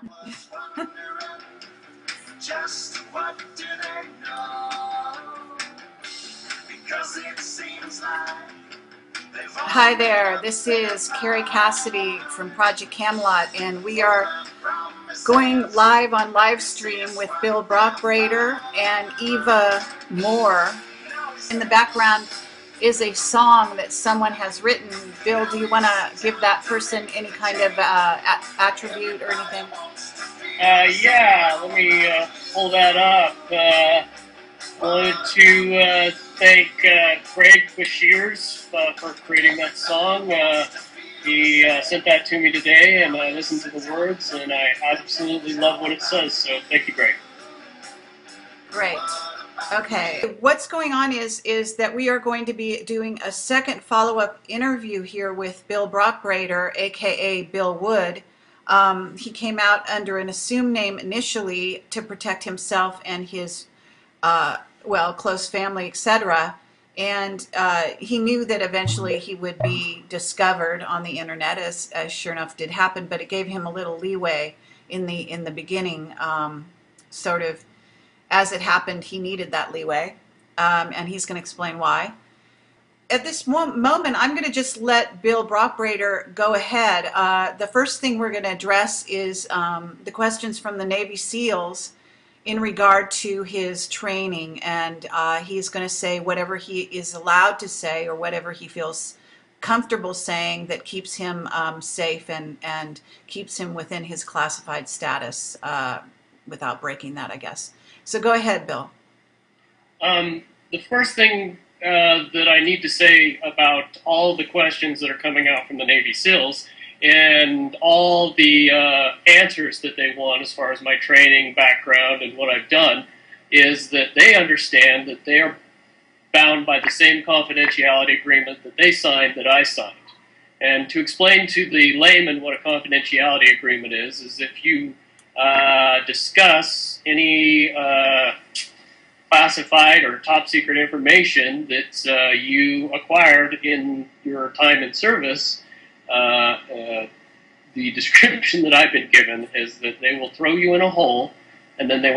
I was wondering, just what do they know? Because it seems like they've all... Hi there, this is Kerry Cassidy from Project Camelot, and we are going live on live stream with Bill Brockbrader and Eva Moore. In the background is a song that someone has written. Bill, do you want to give that person any kind of attribute or anything? Yeah, let me pull that up. I wanted to thank Craig Bashirs for creating that song. He sent that to me today, and I listened to the words, and I absolutely love what it says, so thank you, Greg. Great. Okay. What's going on is that we are going to be doing a second follow-up interview here with Bill Brockbrader, a.k.a. Bill Wood. He came out under an assumed name initially to protect himself and his, well, close family, etc., and he knew that eventually he would be discovered on the internet, as sure enough did happen, but it gave him a little leeway in the beginning. Sort of as it happened, he needed that leeway, and he's going to explain why. At this moment, I'm going to just let Bill Brockbrader go ahead. The first thing we're going to address is the questions from the Navy SEALs in regard to his training, and he's going to say whatever he is allowed to say or whatever he feels comfortable saying that keeps him safe and keeps him within his classified status without breaking that, I guess. So go ahead, Bill. The first thing that I need to say about all the questions that are coming out from the Navy SEALs and all the answers that they want as far as my training background and what I've done is that they understand that they are bound by the same confidentiality agreement that they signed that I signed. And to explain to the layman what a confidentiality agreement is if you discuss any classified or top secret information that you acquired in your time in service, the description that I've been given is that they will throw you in a hole, and then they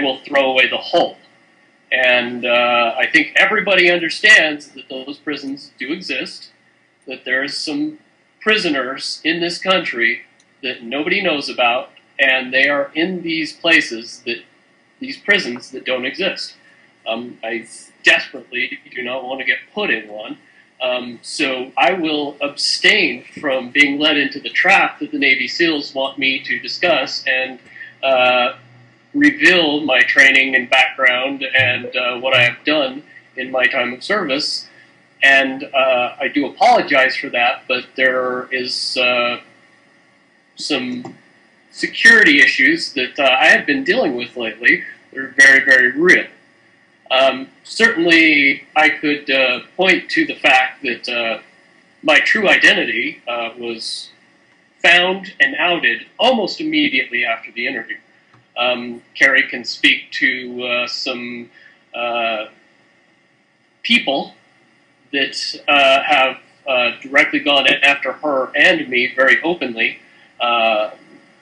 will throw away the hole. And I think everybody understands that those prisons do exist, that there is some prisoners in this country that nobody knows about, and they are in these places, that these prisons that don't exist. I desperately do not want to get put in one. So I will abstain from being led into the trap that the Navy SEALs want me to discuss and reveal my training and background and what I have done in my time of service. And I do apologize for that, but there is some security issues that I have been dealing with lately that are very, very real. Certainly, I could point to the fact that my true identity was found and outed almost immediately after the interview. Kerry can speak to some people that have directly gone after her and me very openly,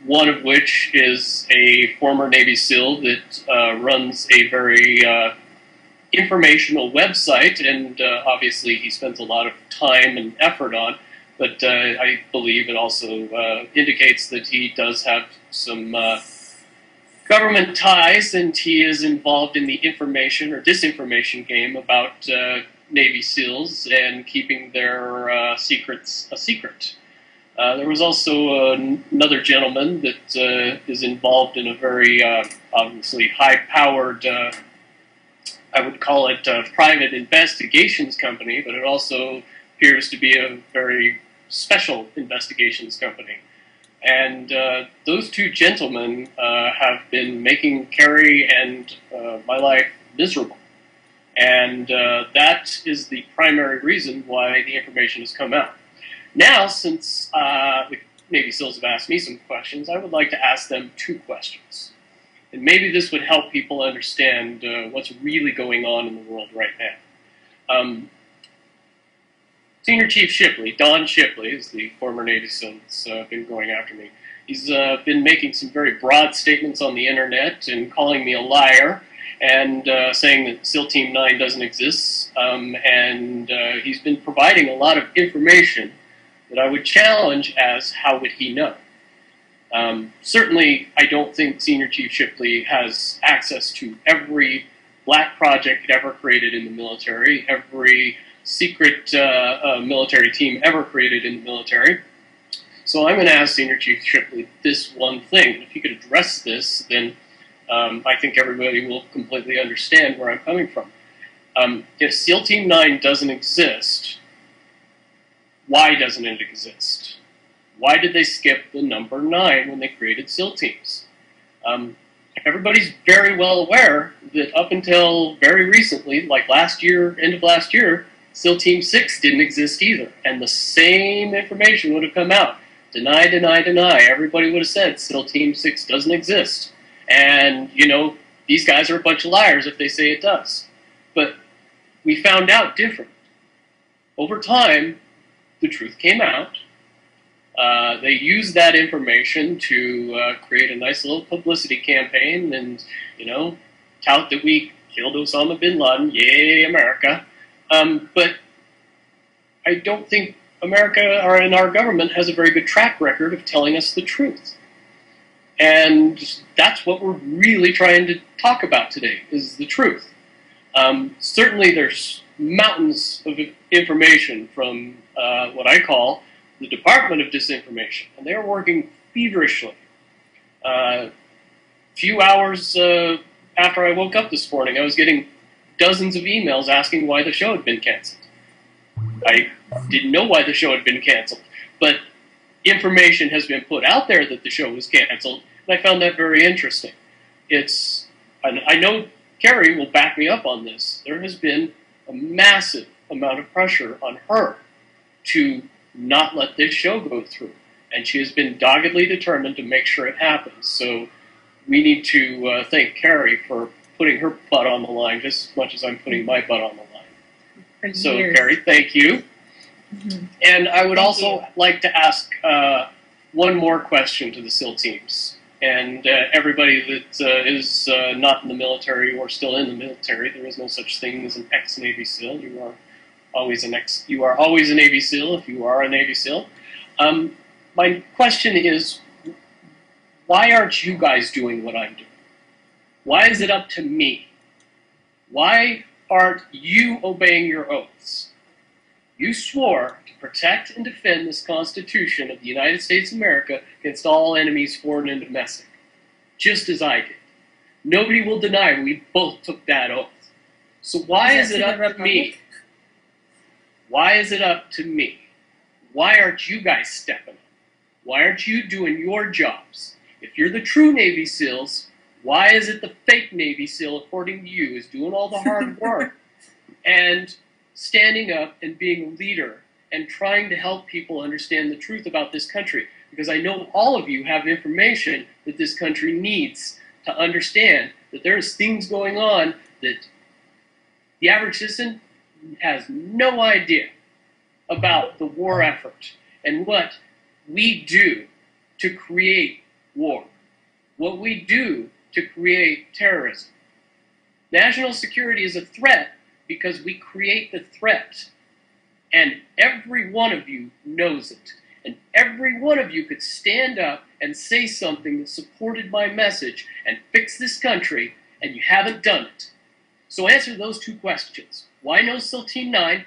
one of which is a former Navy SEAL that runs a very informational website, and obviously he spends a lot of time and effort on, but I believe it also indicates that he does have some government ties, and he is involved in the information or disinformation game about Navy SEALs and keeping their secrets a secret. There was also another gentleman that is involved in a very obviously high-powered I would call it a private investigations company, but it also appears to be a very special investigations company. And those two gentlemen have been making Kerry and my life miserable. And that is the primary reason why the information has come out. Now, since the Navy SEALs have asked me some questions, I would like to ask them two questions. And maybe this would help people understand what's really going on in the world right now. Senior Chief Shipley, Don Shipley, is the former Navy SEAL that's been going after me. He's been making some very broad statements on the internet and calling me a liar and saying that SEAL Team 9 doesn't exist. He's been providing a lot of information that I would challenge as how would he know? Certainly, I don't think Senior Chief Shipley has access to every black project ever created in the military, every secret military team ever created in the military. So I'm going to ask Senior Chief Shipley this one thing. If he could address this, then I think everybody will completely understand where I'm coming from. If SEAL Team 9 doesn't exist, why doesn't it exist? Why did they skip the number 9 when they created SEAL teams? Everybody's very well aware that up until very recently, like last year, end of last year, SEAL Team 6 didn't exist either. And the same information would have come out. Deny, deny, deny. Everybody would have said SEAL Team 6 doesn't exist. And, you know, these guys are a bunch of liars if they say it does. But we found out different. Over time, the truth came out. They used that information to create a nice little publicity campaign and, you know, tout that we killed Osama bin Laden. Yay, America. But I don't think America or in our government has a very good track record of telling us the truth. And that's what we're really trying to talk about today, is the truth. Certainly there's mountains of information from what I call the Department of Disinformation, and they're working feverishly. Few hours after I woke up this morning, I was getting dozens of emails asking why the show had been canceled. I didn't know why the show had been canceled, but information has been put out there that the show was canceled, and I found that very interesting. It's, and I know Kerry will back me up on this, there has been a massive amount of pressure on her to not let this show go through, and she has been doggedly determined to make sure it happens. So we need to thank Kerry for putting her butt on the line just as much as I'm putting my butt on the line. For so years. Kerry, thank you. Mm-hmm. And I would also like to ask one more question to the SEAL teams and everybody that is not in the military or still in the military. There is no such thing as an ex-Navy SEAL. You are always an ex, you are always a Navy SEAL if you are a Navy SEAL. My question is, why aren't you guys doing what I'm doing? Why is it up to me? Why aren't you obeying your oaths? You swore to protect and defend this Constitution of the United States of America against all enemies, foreign and domestic, just as I did. Nobody will deny we both took that oath. So why is it up to me? Why is it up to me? Why aren't you guys stepping up? Why aren't you doing your jobs? If you're the true Navy SEALs, why is it the fake Navy SEAL, according to you, is doing all the hard work and standing up and being a leader and trying to help people understand the truth about this country? Because I know all of you have information that this country needs to understand that there's things going on that the average citizen has no idea about the war effort and what we do to create war, what we do to create terrorism. National security is a threat because we create the threat, and every one of you knows it, and every one of you could stand up and say something that supported my message and fix this country, and you haven't done it. So answer those two questions. Why no SEAL Team 9,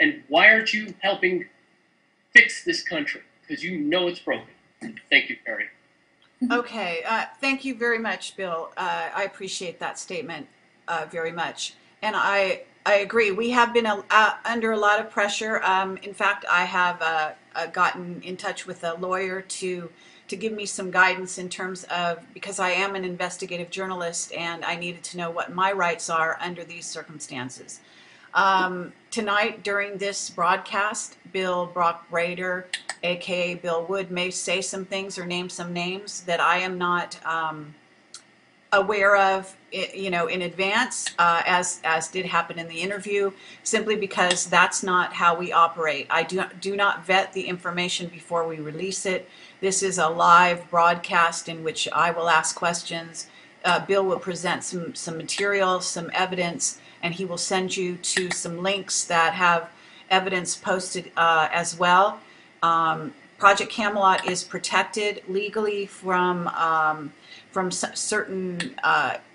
and why aren't you helping fix this country? Because you know it's broken. Thank you, Kerry. Okay, thank you very much, Bill. I appreciate that statement very much. And I agree, we have been under a lot of pressure. In fact, I have gotten in touch with a lawyer to give me some guidance in terms of, because I am an investigative journalist and I needed to know what my rights are under these circumstances. Tonight during this broadcast, Bill Brockbrader, aka Bill Wood, may say some things or name some names that I am not aware of, you know, in advance, as did happen in the interview, simply because that's not how we operate. I do not vet the information before we release it. This is a live broadcast in which I will ask questions. Bill will present some material, some evidence, and he will send you to some links that have evidence posted as well. Project Camelot is protected legally from certain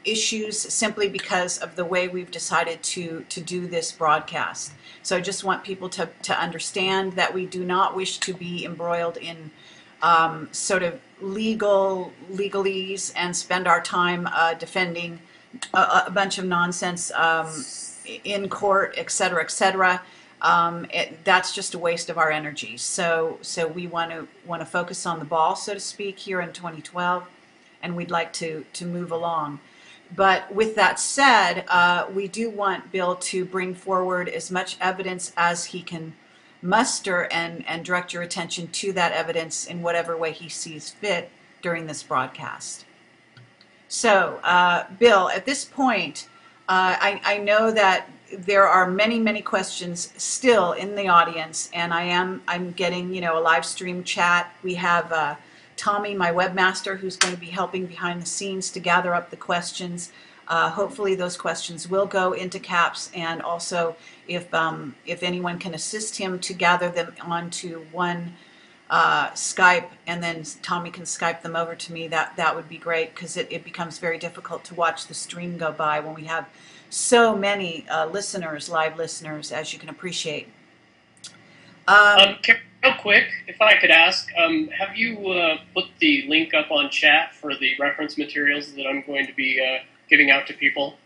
issues simply because of the way we've decided to do this broadcast. So I just want people to understand that we do not wish to be embroiled in sort of legalese and spend our time defending a bunch of nonsense in court, etc., etc. That's just a waste of our energy. So we want to focus on the ball, so to speak, here in 2012, and we'd like to move along. But with that said, we do want Bill to bring forward as much evidence as he can muster and direct your attention to that evidence in whatever way he sees fit during this broadcast. So, Bill, at this point, I know that there are many questions still in the audience, and I'm getting, you know, a live stream chat. We have Tommy, my webmaster, who's going to be helping behind the scenes to gather up the questions. Hopefully those questions will go into CAPS, and also if anyone can assist him to gather them onto one Skype, and then Tommy can Skype them over to me, that would be great, because it becomes very difficult to watch the stream go by when we have so many listeners, live listeners, as you can appreciate. Real quick, if I could ask, have you put the link up on chat for the reference materials that I'm going to be giving out to people?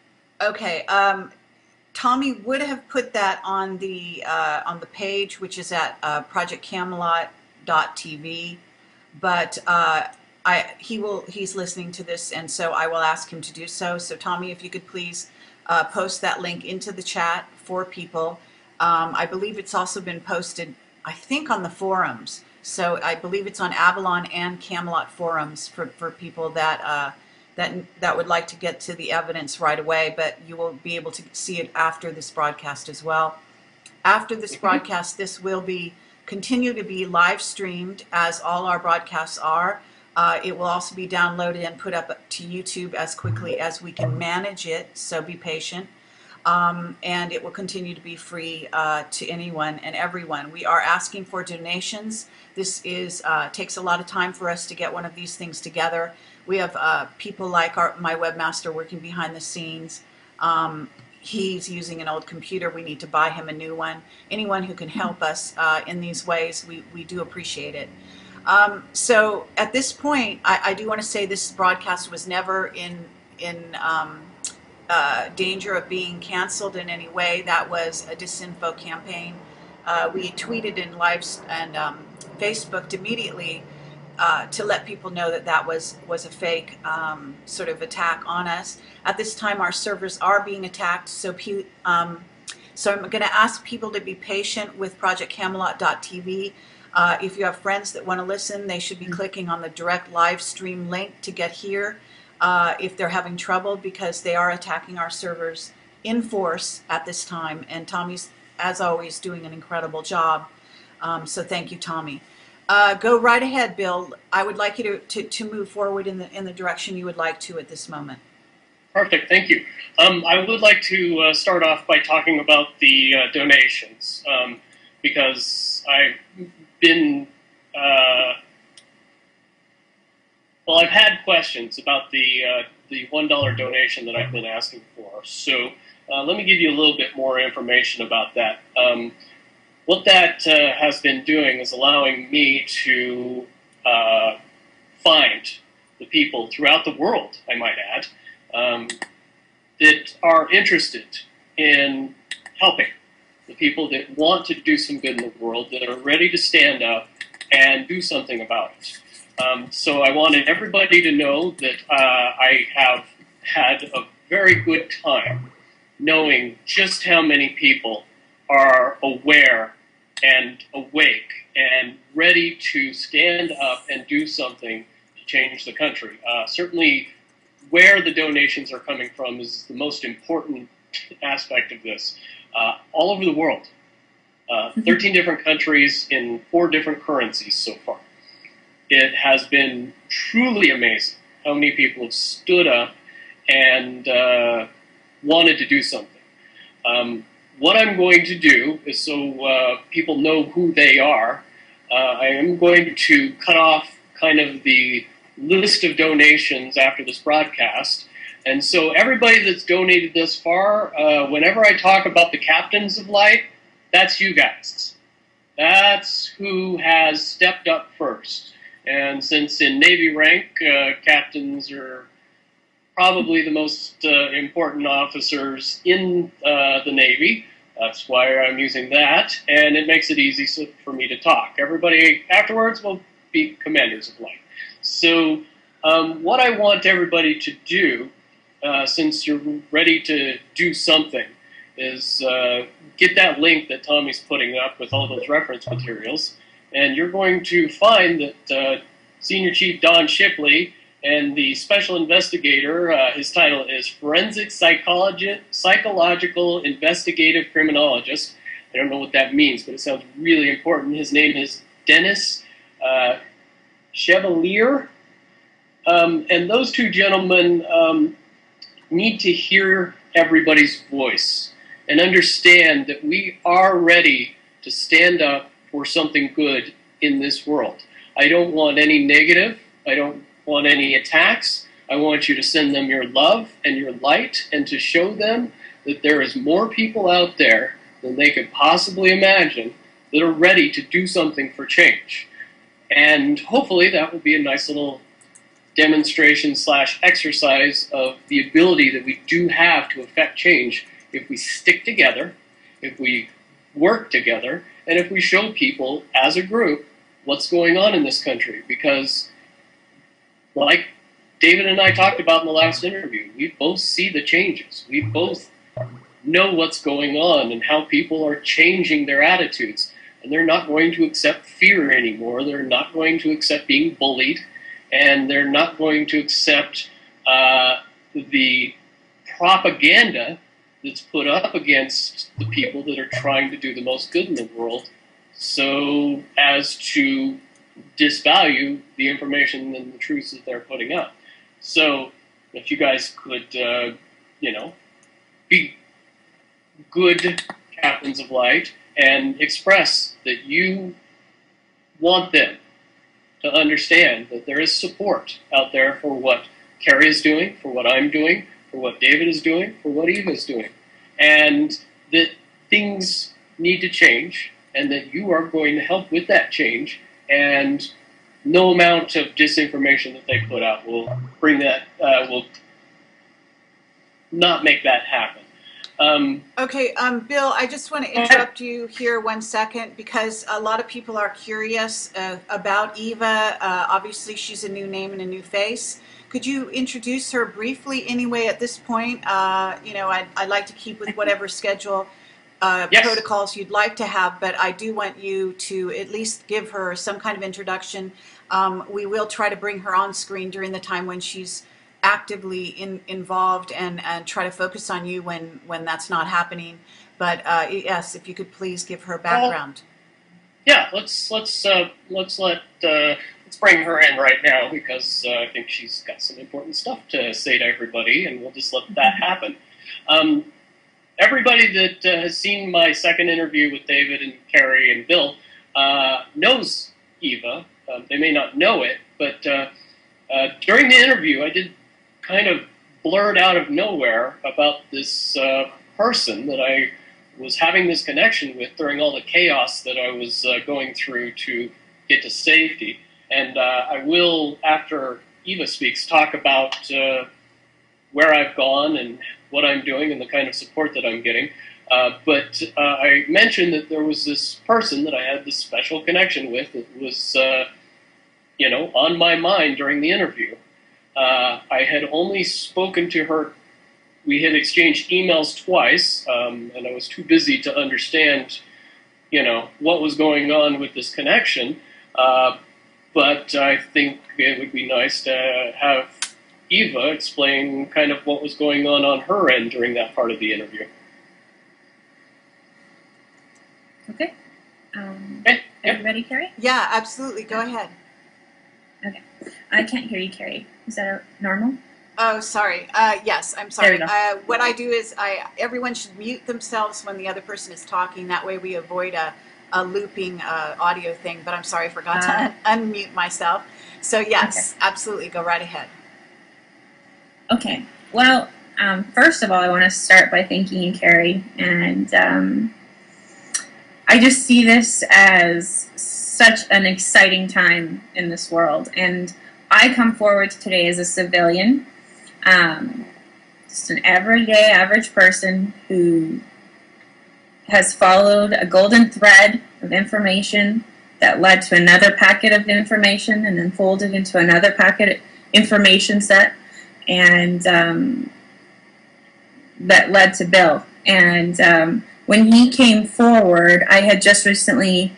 Okay, Tommy would have put that on the page, which is at projectcamelot.tv, but he's listening to this, and so I will ask him to do so. So Tommy, if you could please post that link into the chat for people. I believe it's also been posted, I think, on the forums. So I believe it's on Avalon and Camelot forums for people that that would like to get to the evidence right away, but you will be able to see it after this broadcast as well. After this broadcast, this will continue to be live streamed, as all our broadcasts are. It will also be downloaded and put up to YouTube as quickly as we can manage it, so be patient. And it will continue to be free to anyone and everyone. We are asking for donations. This is takes a lot of time for us to get one of these things together. We have people like my webmaster working behind the scenes. He's using an old computer. We need to buy him a new one. Anyone who can help us in these ways, we do appreciate it. So at this point, I do want to say this broadcast was never in danger of being canceled in any way. That was a disinfo campaign. We tweeted in lives and Facebooked immediately to let people know that was a fake sort of attack on us. At this time, our servers are being attacked, so I'm going to ask people to be patient with projectcamelot.tv. If you have friends that want to listen, they should be clicking on the direct live stream link to get here. If they're having trouble, because they are attacking our servers in force at this time. And Tommy's, as always, doing an incredible job. So thank you, Tommy. Go right ahead, Bill. I would like you to move forward in the direction you would like to at this moment. Perfect. Thank you. I would like to start off by talking about the donations, because I've been... Well, I've had questions about the $1 donation that I've been asking for, so let me give you a little bit more information about that. What that has been doing is allowing me to find the people throughout the world, I might add, that are interested in helping, the people that want to do some good in the world, that are ready to stand up and do something about it. So I wanted everybody to know that I have had a very good time knowing just how many people are aware and awake and ready to stand up and do something to change the country. Certainly where the donations are coming from is the most important aspect of this. All over the world, 13 different countries in 4 different currencies so far. It has been truly amazing how many people have stood up and wanted to do something. What I'm going to do is, so people know who they are, I am going to cut off kind of the list of donations after this broadcast. And so everybody that's donated this far, whenever I talk about the captains of light, that's you guys. That's who has stepped up first. And since in Navy rank, captains are probably the most important officers in the Navy. That's why I'm using that. And it makes it easy for me to talk. Everybody afterwards will be commanders of light. So what I want everybody to do, since you're ready to do something, is get that link that Tommy's putting up with all those reference materials, and you're going to find that Senior Chief Don Shipley and the Special Investigator, his title is Forensic Psychological Investigative Criminologist. I don't know what that means, but it sounds really important. His name is Dennis Chevalier. And those two gentlemen need to hear everybody's voice and understand that we are ready to stand up for something good in this world. I don't want any negative. I don't want any attacks. I want you to send them your love and your light, and to show them that there is more people out there than they could possibly imagine that are ready to do something for change. And hopefully that will be a nice little demonstration / exercise of the ability that we do have to affect change if we stick together, if we work together, and if we show people as a group what's going on in this country. Because like David and I talked about in the last interview, we both see the changes. We both know what's going on and how people are changing their attitudes. And they're not going to accept fear anymore. They're not going to accept being bullied. And they're not going to accept the propaganda that's put up against the people that are trying to do the most good in the world, so as to disvalue the information and the truths that they're putting up. So if you guys could, you know, be good captains of light and express that you want them to understand that there is support out there for what Kerry is doing, for what I'm doing, for what David is doing, for what Eva is doing, and that things need to change, and that you are going to help with that change, and no amount of disinformation that they put out will bring that, will not make that happen. Okay, Bill, I just want to interrupt you here one second, because a lot of people are curious about Eva. Obviously, she's a new name and a new face. Could you introduce her briefly anyway at this point? You know, I'd like to keep with whatever schedule protocols you'd like to have, but I do want you to at least give her some kind of introduction. We will try to bring her on screen during the time when she's actively involved, and try to focus on you when that's not happening. But yes, if you could please give her background. Yeah, let's bring her in right now, because I think she's got some important stuff to say to everybody, and we'll just let that happen. Everybody that has seen my second interview with David and Kerry and Bill knows Eva. They may not know it, but during the interview, I did kind of blurt out of nowhere about this person that I was having this connection with during all the chaos that I was going through to get to safety. And I will, after Eva speaks, talk about where I've gone and what I'm doing and the kind of support that I'm getting. But I mentioned that there was this person that I had this special connection with that was you know, on my mind during the interview. I had only spoken to her, we had exchanged emails twice, and I was too busy to understand, you know, what was going on with this connection, but I think it would be nice to have Eva explain kind of what was going on her end during that part of the interview. Okay. Everybody, Kerry? Yeah, absolutely. Go ahead. Okay. I can't hear you, Kerry. Is that normal? Oh, sorry. Yes, I'm sorry. What I do is everyone should mute themselves when the other person is talking. That way we avoid a looping audio thing, but I'm sorry, I forgot to unmute myself. So yes, okay. Absolutely. Go right ahead. Okay. Well, first of all, I want to start by thanking you, Kerry. And I just see this as such an exciting time in this world. And I come forward today as a civilian, just an everyday, average person who has followed a golden thread of information that led to another packet of information and then folded into another packet information set, and that led to Bill. And when he came forward, I had just recently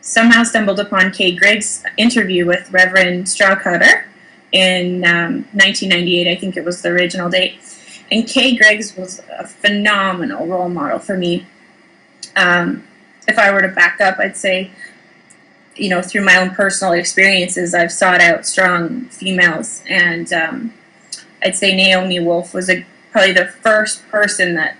somehow stumbled upon Kay Griggs' interview with Reverend Strawcutter in 1998, I think it was the original date. And Kay Griggs was a phenomenal role model for me. If I were to back up, I'd say, you know, through my own personal experiences, I've sought out strong females. And I'd say Naomi Wolf was probably the first person that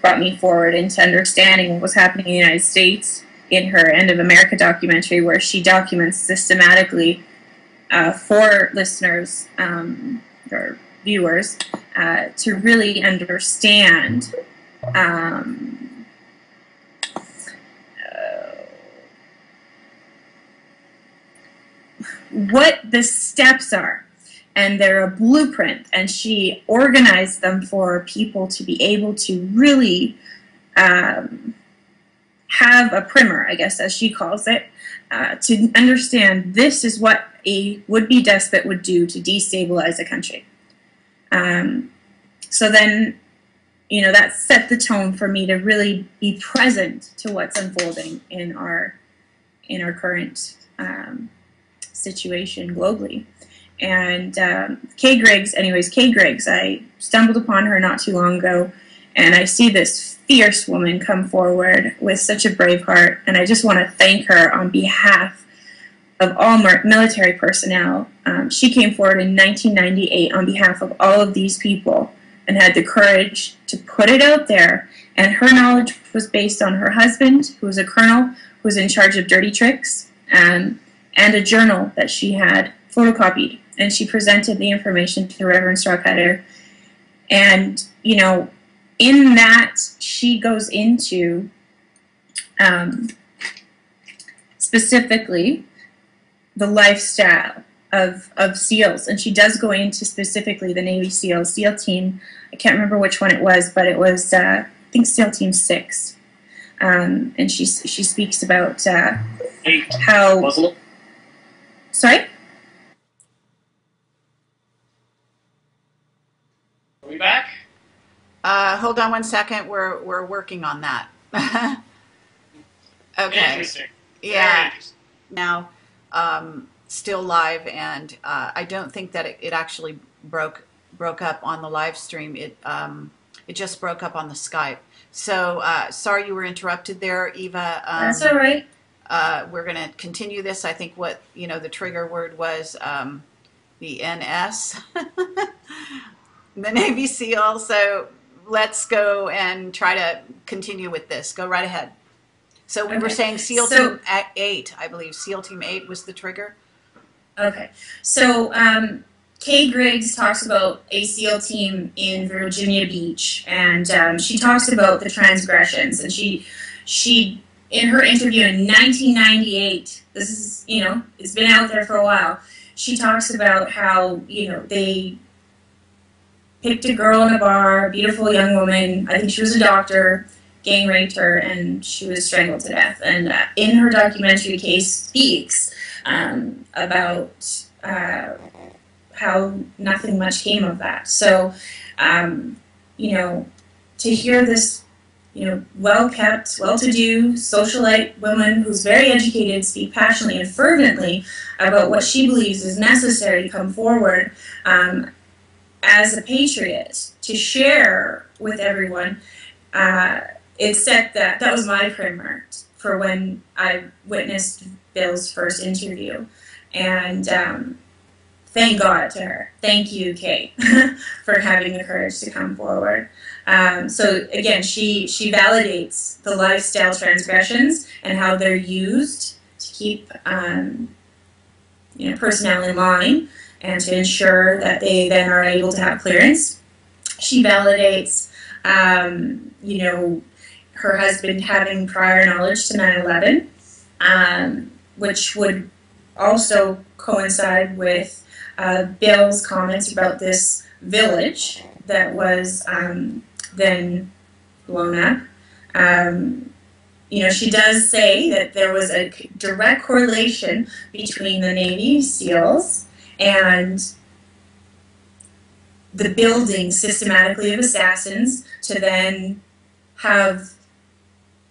brought me forward into understanding what was happening in the United States in her End of America documentary, where she documents systematically for listeners or viewers to really understand what the steps are, and they're a blueprint, and she organized them for people to be able to really have a primer, I guess, as she calls it, to understand this is what a would-be despot would do to destabilize a country. So then, you know, that set the tone for me to really be present to what's unfolding in our current situation globally. And Kay Griggs, I stumbled upon her not too long ago, and I see this fierce woman come forward with such a brave heart, and I just want to thank her on behalf of all military personnel. She came forward in 1998 on behalf of all of these people and had the courage to put it out there. And her knowledge was based on her husband, who was a colonel, who was in charge of dirty tricks, and a journal that she had photocopied. And she presented the information to Reverend Strawcutter. And, you know, in that, she goes into specifically the lifestyle of SEALs, and she does go into specifically the Navy SEALs, SEAL Team, I can't remember which one it was, but it was, I think, SEAL Team 6, and she speaks about how... Wasn't it? Sorry? Are we back? Hold on one second, we're working on that. Okay. Interesting. Yeah. Now... still live, and I don't think that it actually broke up on the live stream. It just broke up on the Skype. So sorry you were interrupted there, Eva. That's all right. We're going to continue this. I think what, you know, the trigger word was the NS, the Navy SEAL. So let's go and try to continue with this. Go right ahead. So we were saying SEAL Team 8, I believe. SEAL Team 8 was the trigger. Okay. So Kay Griggs talks about a SEAL team in Virginia Beach, and she talks about the transgressions. And she in her interview in 1998, this is, you know, it's been out there for a while, she talks about how, you know, they picked a girl in a bar, a beautiful young woman, I think she was a doctor, gang raped her, and she was strangled to death. And in her documentary, Kay speaks about how nothing much came of that. So, you know, to hear this you know, well-kept, well-to-do, socialite woman who's very educated speak passionately and fervently about what she believes is necessary to come forward as a patriot to share with everyone. It said that was my primer for when I witnessed Bill's first interview. And thank God to her. Thank you, Kay, for having the courage to come forward. So again, she validates the lifestyle transgressions and how they're used to keep you know, personnel in line and to ensure that they then are able to have clearance. She validates you know, her husband having prior knowledge to 9/11, which would also coincide with Bill's comments about this village that was then blown up. You know, she does say that there was a direct correlation between the Navy SEALs and the building systematically of assassins to then have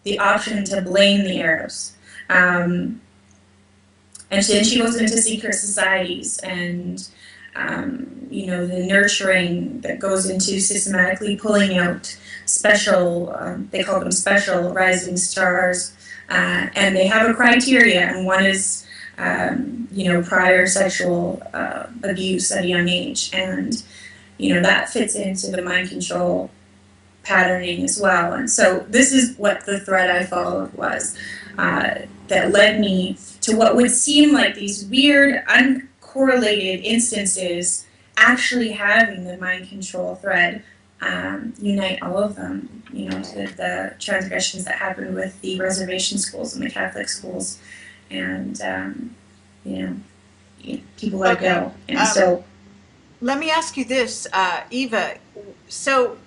the option to blame the Arabs. And then she goes into secret societies and you know, the nurturing that goes into systematically pulling out special, they call them special rising stars, and they have a criteria, and one is, you know, prior sexual abuse at a young age, and, you know, that fits into the mind control patterning as well. And so this is what the thread I followed was, that led me to what would seem like these weird, uncorrelated instances actually having the mind control thread unite all of them, you know, to the transgressions that happened with the reservation schools and the Catholic schools and, you know, people let go. And so, let me ask you this, Eva. So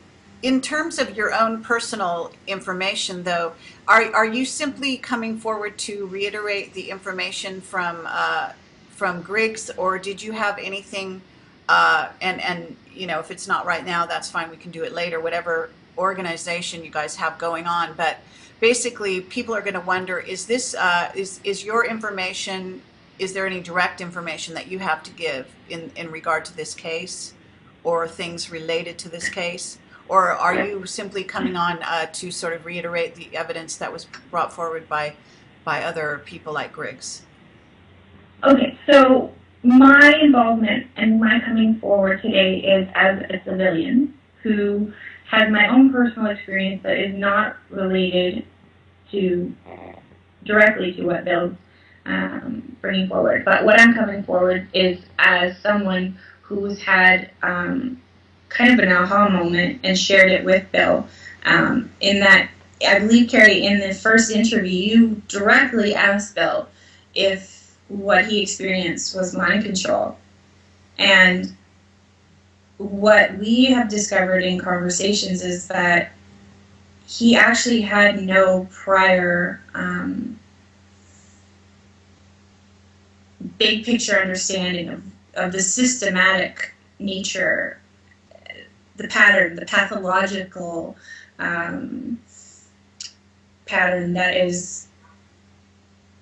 in terms of your own personal information, though, are you simply coming forward to reiterate the information from Griggs, or did you have anything, and you know, if it's not right now, that's fine, we can do it later, whatever organization you guys have going on, but basically people are going to wonder, is this, is your information, is there any direct information that you have to give in regard to this case or things related to this case? Or are you simply coming on to sort of reiterate the evidence that was brought forward by other people like Griggs? Okay, so my involvement and my coming forward today is as a civilian who has my own personal experience that is not related to directly to what Bill's bringing forward. But what I'm coming forward is as someone who's had kind of an aha moment and shared it with Bill, in that I believe, Kerry, in the first interview you directly asked Bill if what he experienced was mind control, and what we have discovered in conversations is that he actually had no prior big picture understanding of the systematic nature, the pattern, the pathological pattern that is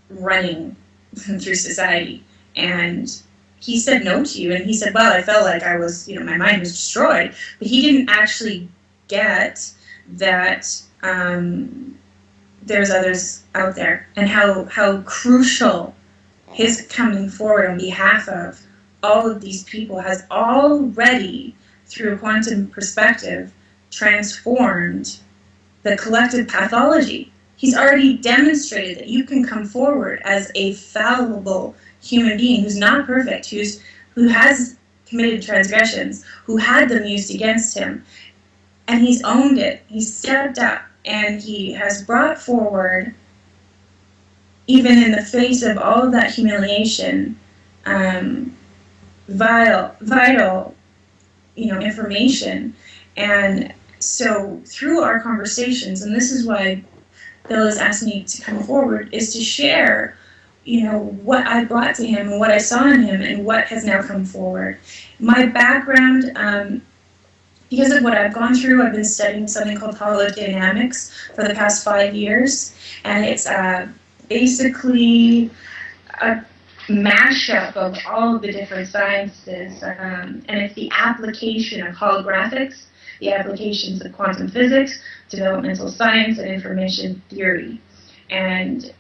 running through society. And he said no to you, and he said, well, I felt like I was, you know, my mind was destroyed, but he didn't actually get that there's others out there, and how crucial his coming forward on behalf of all of these people has already, through a quantum perspective, transformed the collective pathology. He's already demonstrated that you can come forward as a fallible human being who's not perfect, who has committed transgressions, who had them used against him, and he's owned it. He's stepped up, and he has brought forward, even in the face of all of that humiliation, vital, you know, information. And so through our conversations, and this is why Bill has asked me to come forward, is to share, you know, what I brought to him and what I saw in him and what has now come forward. My background Because of what I've gone through, I've been studying something called holodynamics for the past 5 years, and it's basically a mashup of all of the different sciences, and it's the application of holographics, the applications of quantum physics, developmental science, and information theory. And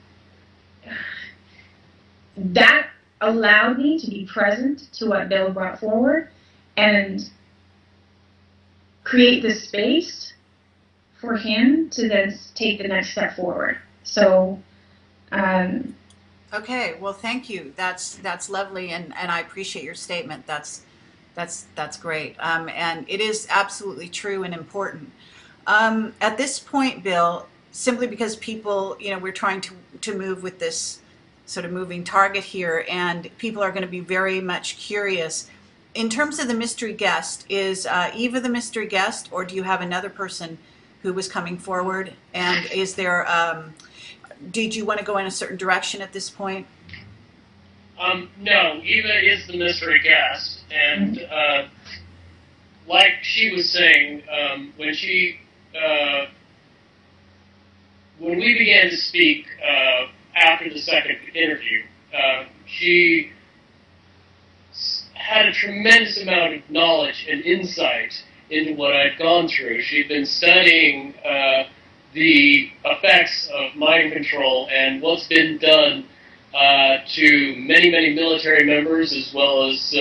that allowed me to be present to what Bill brought forward and create the space for him to then take the next step forward. So okay, well, thank you. That's lovely, and I appreciate your statement. That's great, and it is absolutely true and important. At this point, Bill, simply because people, we're trying to move with this sort of moving target here, and people are going to be very much curious. In terms of the mystery guest, is Eva the mystery guest, or do you have another person who was coming forward? And is there, did you want to go in a certain direction at this point? No, Eva is the mystery guest, and like she was saying, when we began to speak after the second interview, she had a tremendous amount of knowledge and insight into what I'd gone through. She'd been studying the effects of mind control and what's been done to many, many military members, as well as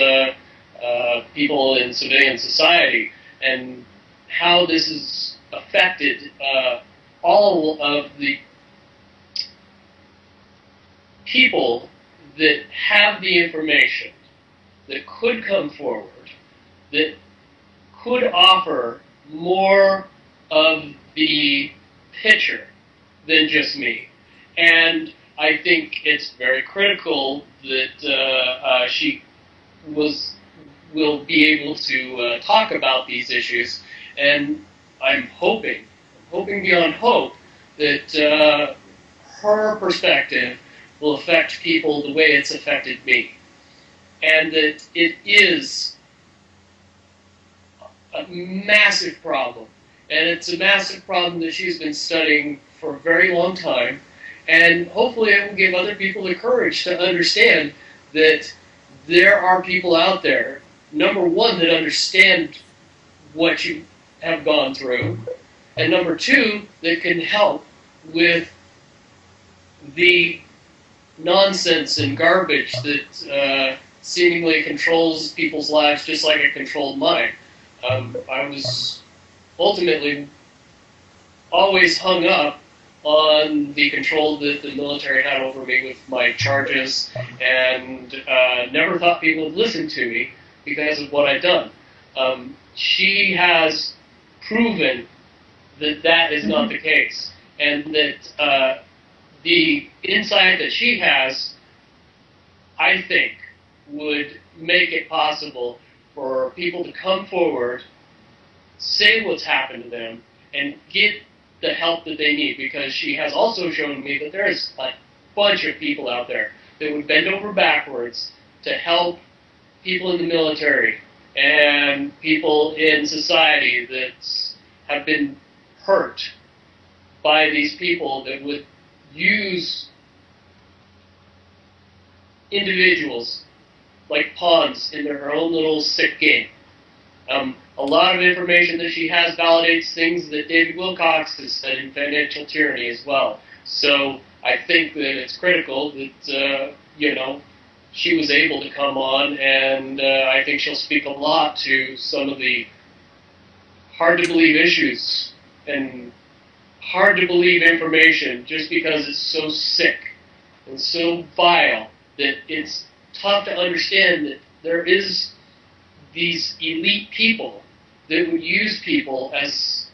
people in civilian society, and how this has affected all of the people that have the information, that could come forward, that could offer more of the picture than just me. And I think it's very critical that she will be able to talk about these issues, and I'm hoping beyond hope that her perspective will affect people the way it's affected me, and that it is a massive problem, and it's a massive problem that she's been studying for a very long time. And hopefully it will give other people the courage to understand that there are people out there, number one, that understand what you have gone through, and number two, that can help with the nonsense and garbage that seemingly controls people's lives just like it controlled mine. I was ultimately always hung up on the control that the military had over me with my charges, and never thought people would listen to me because of what I'd done. She has proven that that is not the case, and that the insight that she has, I think, would make it possible for people to come forward, say what's happened to them, and get the help that they need, because she has also shown me that there's a bunch of people out there that would bend over backwards to help people in the military and people in society that have been hurt by these people that would use individuals like pawns in their own little sick game. A lot of information that she has validates things that David Wilcock has said in Financial Tyranny as well. So I think that it's critical that, she was able to come on, and I think she'll speak a lot to some of the hard-to-believe issues and hard-to-believe information, just because it's so sick and so vile that it's tough to understand that there is these elite people that would use people as,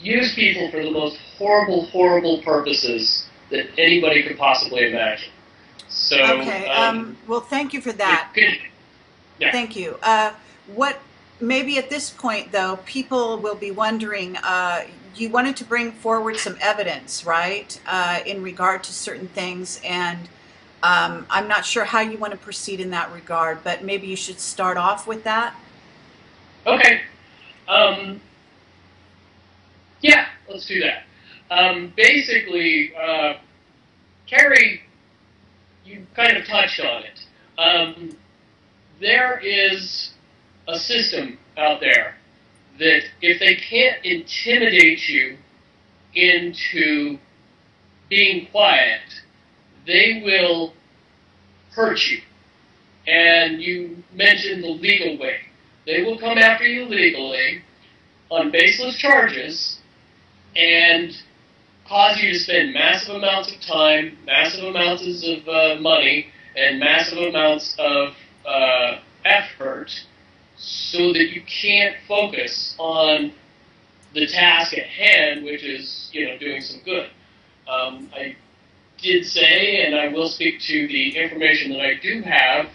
use people for the most horrible, horrible purposes that anybody could possibly imagine. So, okay, well, thank you for that. Yeah. Thank you. What, maybe at this point though, people will be wondering, you wanted to bring forward some evidence, right? In regard to certain things, and I'm not sure how you want to proceed in that regard, but maybe you should start off with that. Okay. Yeah, let's do that. Basically, Kerry, you kind of touched on it. There is a system out there that if they can't intimidate you into being quiet, they will hurt you. And you mentioned the legal way. They will come after you legally on baseless charges and cause you to spend massive amounts of time, massive amounts of money, and massive amounts of effort so that you can't focus on the task at hand, which is, you know, doing some good. I did say, and I will speak to the information that I do have,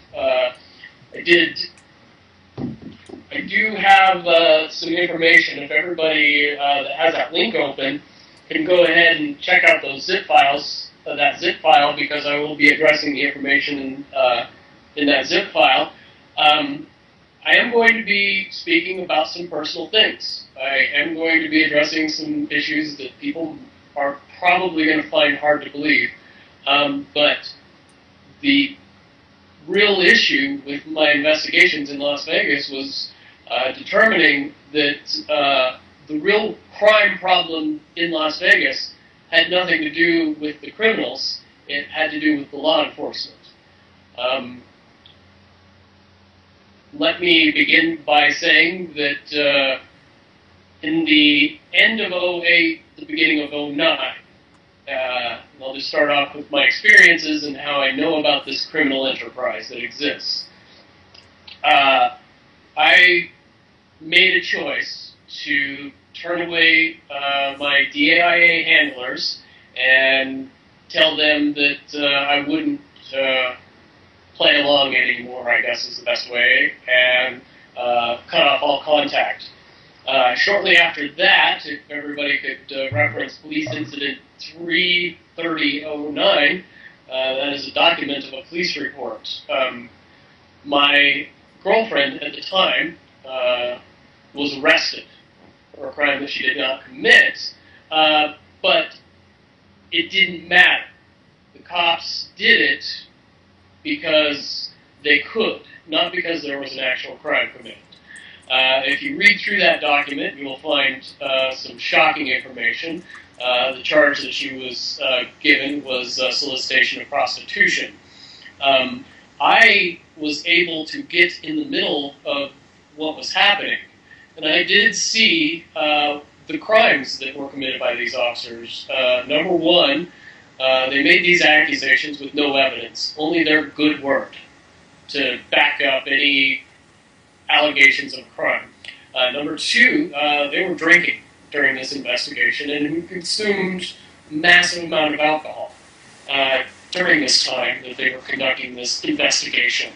I do have some information. If everybody that has that link open can go ahead and check out those zip files, that zip file, because I will be addressing the information in that zip file. I am going to be speaking about some personal things. I am going to be addressing some issues that people are probably going to find hard to believe. But the real issue with my investigations in Las Vegas was determining that the real crime problem in Las Vegas had nothing to do with the criminals. It had to do with the law enforcement. Let me begin by saying that in the end of 2008, the beginning of 2009, I'll just start off with my experiences and how I know about this criminal enterprise that exists. I made a choice to turn away my DAIA handlers and tell them that I wouldn't play along anymore, I guess is the best way, and cut off all contact. Shortly after that, if everybody could reference Police Incident 33009, that is a document of a police report. My girlfriend at the time was arrested for a crime that she did not commit, but it didn't matter. The cops did it because they could, not because there was an actual crime committed. If you read through that document, you will find some shocking information. The charge that she was given was solicitation of prostitution. I was able to get in the middle of what was happening, and I did see the crimes that were committed by these officers. Number one, they made these accusations with no evidence, only their good word to back up any allegations of crime. Number two, they were drinking during this investigation and consumed a massive amount of alcohol during this time that they were conducting this investigation.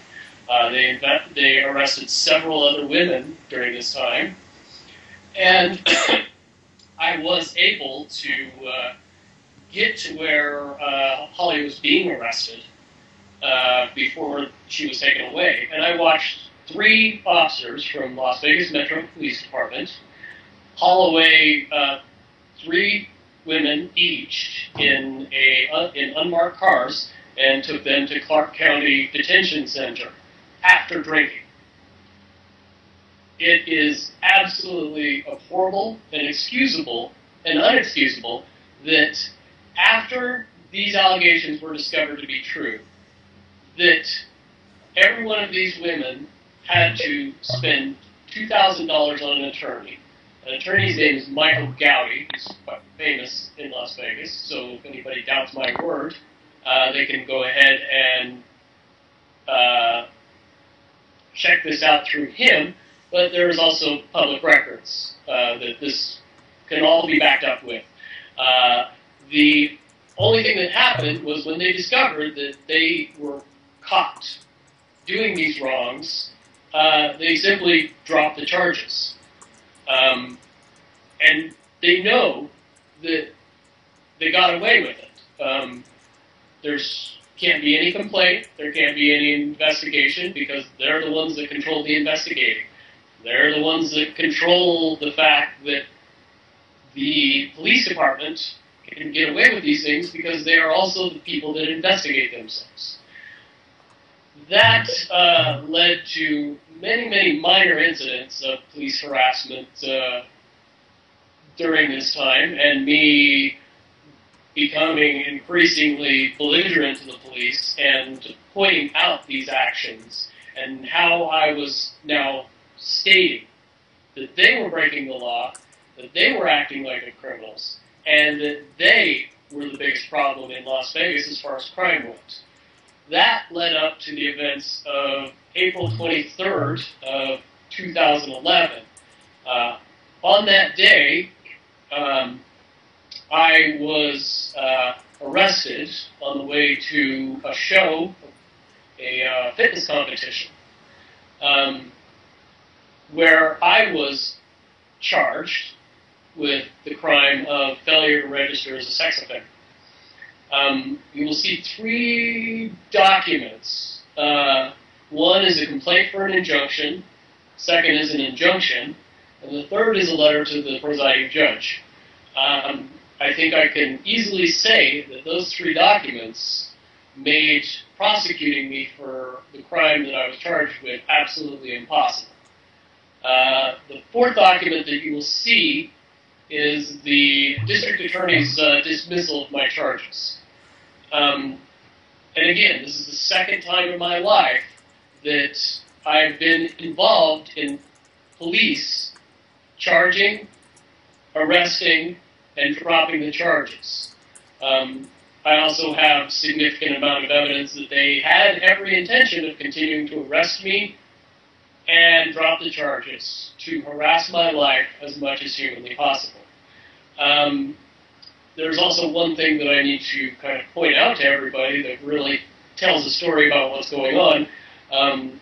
They arrested several other women during this time, and I was able to get to where Holly was being arrested before she was taken away, and I watched three officers from Las Vegas Metro Police Department haul away three women each in unmarked cars and took them to Clark County Detention Center after drinking. It is absolutely abhorrible and excusable and unexcusable that after these allegations were discovered to be true, that every one of these women had to spend $2,000 on an attorney. An attorney's name is Michael Gowdy, who's quite famous in Las Vegas, so if anybody doubts my word, they can go ahead and check this out through him, but there is also public records that this can all be backed up with. The only thing that happened was when they discovered that they were caught doing these wrongs, they simply drop the charges. And they know that they got away with it. There's can't be any complaint, there can't be any investigation, because they're the ones that control the investigating. They're the ones that control the fact that the police department can get away with these things, because they are also the people that investigate themselves. That led to many, many minor incidents of police harassment during this time, and me becoming increasingly belligerent to the police and pointing out these actions and how I was now stating that they were breaking the law, that they were acting like criminals, and that they were the biggest problem in Las Vegas as far as crime went. That led up to the events of April 23rd of 2011. On that day, I was arrested on the way to a show, a fitness competition, where I was charged with the crime of failure to register as a sex offender. You will see three documents. One is a complaint for an injunction, second is an injunction, and the third is a letter to the presiding judge. I think I can easily say that those three documents made prosecuting me for the crime that I was charged with absolutely impossible. The fourth document that you will see is the district attorney's dismissal of my charges. And again, this is the second time in my life that I've been involved in police charging, arresting, and dropping the charges. I also have significant amount of evidence that they had every intention of continuing to arrest me and drop the charges to harass my life as much as humanly possible. There's also one thing that I need to kind of point out to everybody that really tells a story about what's going on.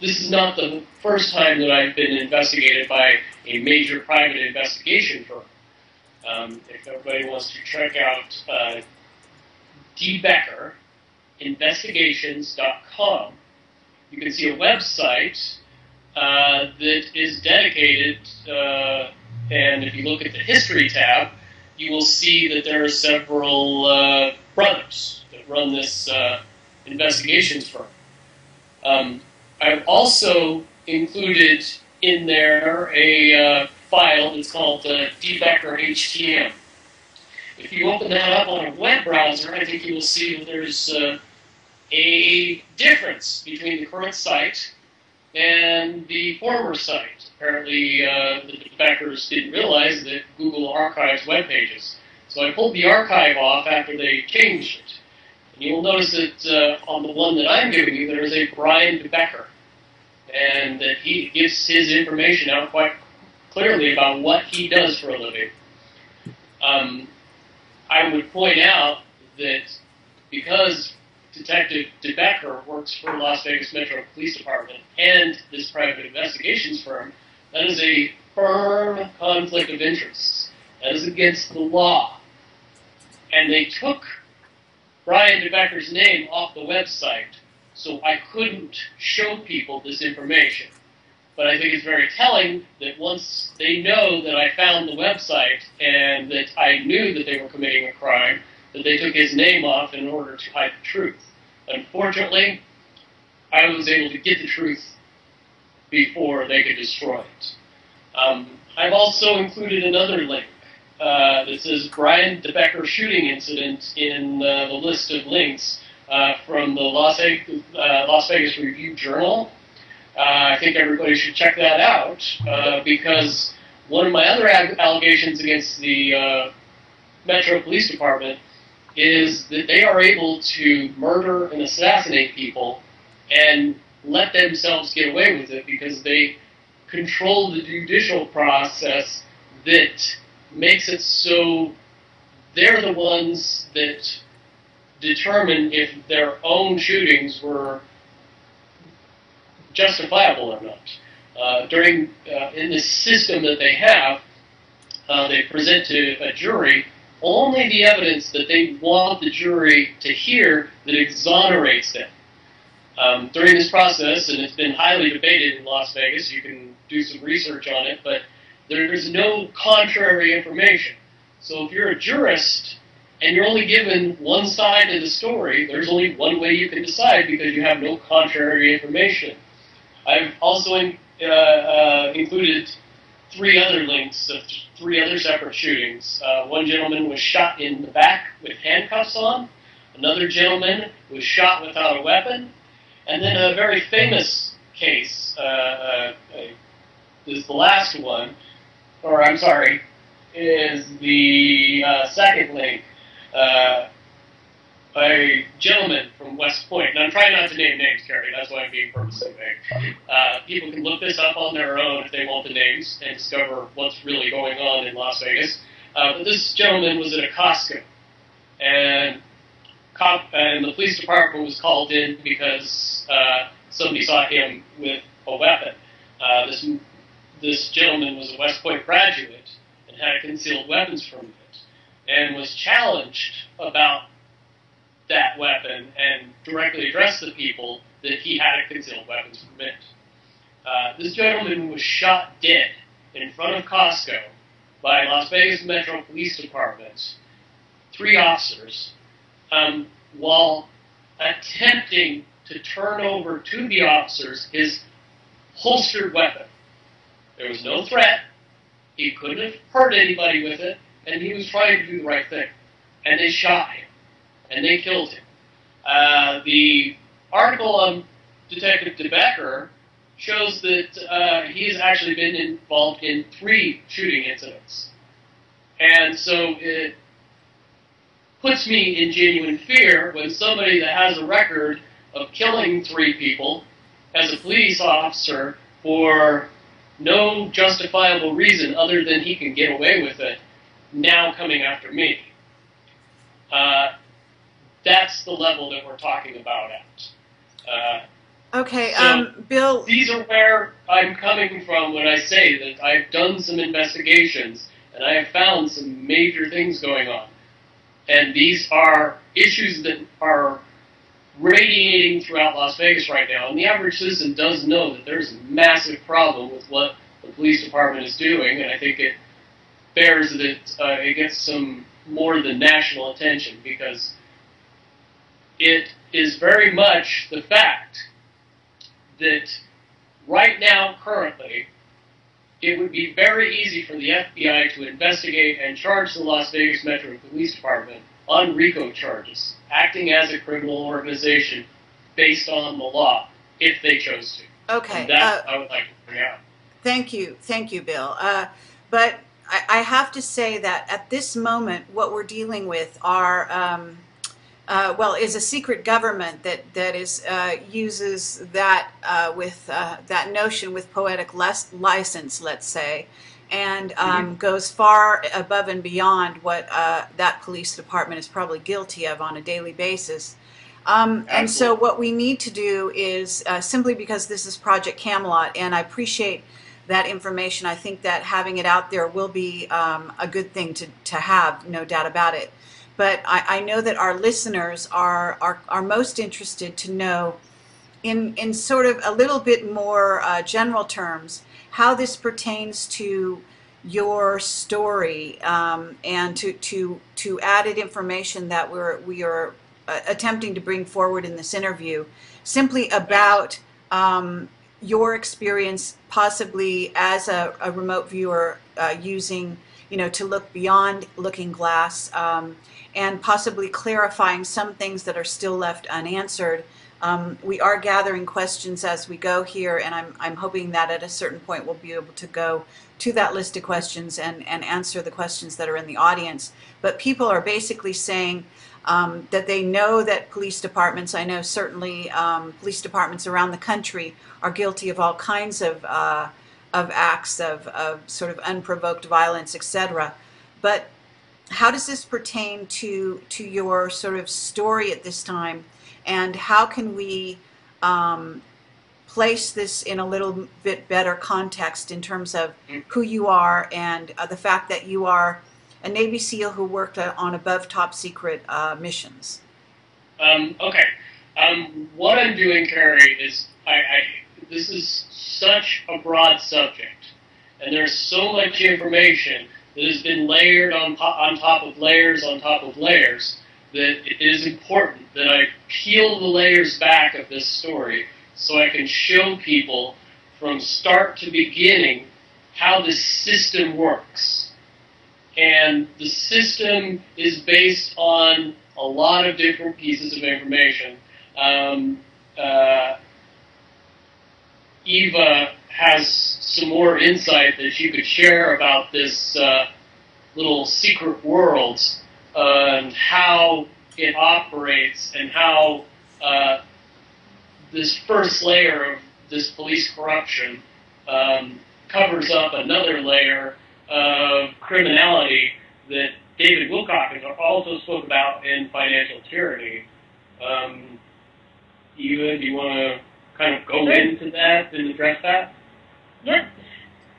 This is not the first time that I've been investigated by a major private investigation firm. If everybody wants to check out DeBecker, investigations.com, you can see a website that is dedicated, and if you look at the history tab, you will see that there are several brothers that run this investigations firm. I've also included in there a file that's called DeBecker HTM. If you open that up on a web browser, I think you will see that there's a difference between the current site and the former site. Apparently, the DeBeckers didn't realize that Google archives web pages. So I pulled the archive off after they changed it. And you'll notice that on the one that I'm giving you, there is a Brian DeBecker, and that he gives his information out quite clearly about what he does for a living. I would point out that because Detective DeBecker works for Las Vegas Metro Police Department and this private investigations firm, that is a firm conflict of interests. That is against the law. And they took Brian DeBecker's name off the website, so I couldn't show people this information. But I think it's very telling that once they know that I found the website and that I knew that they were committing a crime, that they took his name off in order to hide the truth. Unfortunately, I was able to get the truth before they could destroy it. I've also included another link that says Brian DeBecker shooting incident in the list of links from the Las Vegas Review Journal. I think everybody should check that out because one of my other allegations against the Metro Police Department is that they are able to murder and assassinate people and let themselves get away with it because they control the judicial process that makes it so they're the ones that determine if their own shootings were justifiable or not. In the system that they have, they present to a jury only the evidence that they want the jury to hear that exonerates them. During this process, and it's been highly debated in Las Vegas, you can do some research on it, but there's no contrary information. So if you're a jurist and you're only given one side of the story, there's only one way you can decide because you have no contrary information. I've also included three other links of three other separate shootings. One gentleman was shot in the back with handcuffs on. Another gentleman was shot without a weapon. And then a very famous case is the last one, or I'm sorry, is the second link by a gentleman from West Point. And I'm trying not to name names, Kerry, that's why I'm being purposely vague. People can look this up on their own if they want the names and discover what's really going on in Las Vegas. But this gentleman was at a Costco, and the police department was called in because somebody saw him with a weapon. This gentleman was a West Point graduate and had a concealed weapons permit and was challenged about that weapon and directly addressed the people that he had a concealed weapons permit. This gentleman was shot dead in front of Costco by Las Vegas Metro Police Department, 3 officers, while attempting to turn over to the officers his holstered weapon. There was no threat, he couldn't have hurt anybody with it, and he was trying to do the right thing. And they shot him, and they killed him. The article on Detective DeBecker shows that he has actually been involved in 3 shooting incidents. And so it puts me in genuine fear when somebody that has a record of killing 3 people as a police officer for no justifiable reason other than he can get away with it, now coming after me. That's the level that we're talking about at. Okay, so Bill... These are where I'm coming from when I say that I've done some investigations and I have found some major things going on. And these are issues that are radiating throughout Las Vegas right now, and the average citizen does know that there's a massive problem with what the police department is doing, and I think it bears that it gets some more than national attention, because it is very much the fact that right now, currently, it would be very easy for the FBI to investigate and charge the Las Vegas Metro Police Department on RICO charges, acting as a criminal organization based on the law, if they chose to. Okay. And that I would like to bring out. Thank you, Bill. But I have to say that at this moment, what we're dealing with are, is a secret government that is uses that with that notion with poetic license, let's say. And goes far above and beyond what that police department is probably guilty of on a daily basis. And so what we need to do is, simply because this is Project Camelot, and I appreciate that information, I think that having it out there will be a good thing to have, no doubt about it. But I know that our listeners are most interested to know, in sort of a little bit more general terms, how this pertains to your story and to added information that we are attempting to bring forward in this interview, simply about your experience, possibly as a remote viewer using, to look beyond Looking Glass, and possibly clarifying some things that are still left unanswered. We are gathering questions as we go here, and I'm hoping that at a certain point we'll be able to go to that list of questions and answer the questions that are in the audience. But people are basically saying that they know that police departments, I know certainly police departments around the country are guilty of all kinds of acts of sort of unprovoked violence, etc. But how does this pertain to your sort of story at this time? And how can we place this in a little bit better context in terms of who you are and the fact that you are a Navy SEAL who worked on above top secret missions. Okay. What I'm doing, Kerry, is this is such a broad subject, and there's so much information that has been layered on top of layers on top of layers, that it is important that I peel the layers back of this story so I can show people from start to beginning how this system works. And the system is based on a lot of different pieces of information. Eva has some more insight that she could share about this little secret world and how it operates and how this first layer of this police corruption covers up another layer of criminality that David Wilcock also spoke about in Financial Tyranny. Eva, do you want to kind of go into that and address that? Yep.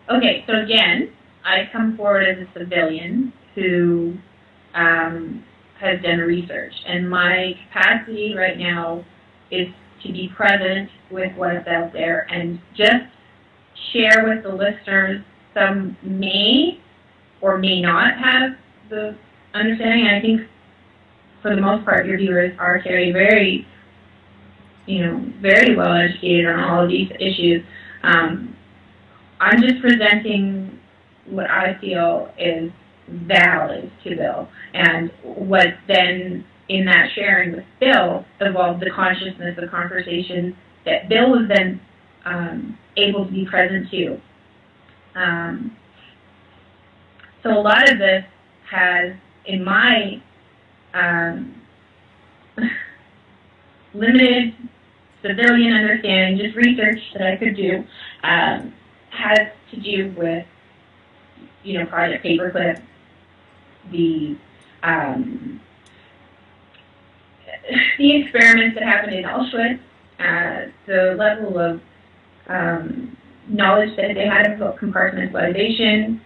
Okay, so again, I come forward as a civilian who has done research, and my capacity right now is to be present with what's out there and just share with the listeners. Some may or may not have the understanding. I think for the most part your viewers are very, very well educated on all of these issues. I'm just presenting what I feel is valid to Bill, and what then in that sharing with Bill evolved the consciousness of conversation that Bill was then able to be present to. So a lot of this has, in my limited civilian understanding, just research that I could do, has to do with, Project Paperclip, the experiments that happened in Auschwitz, the level of knowledge that they had about compartmentalization,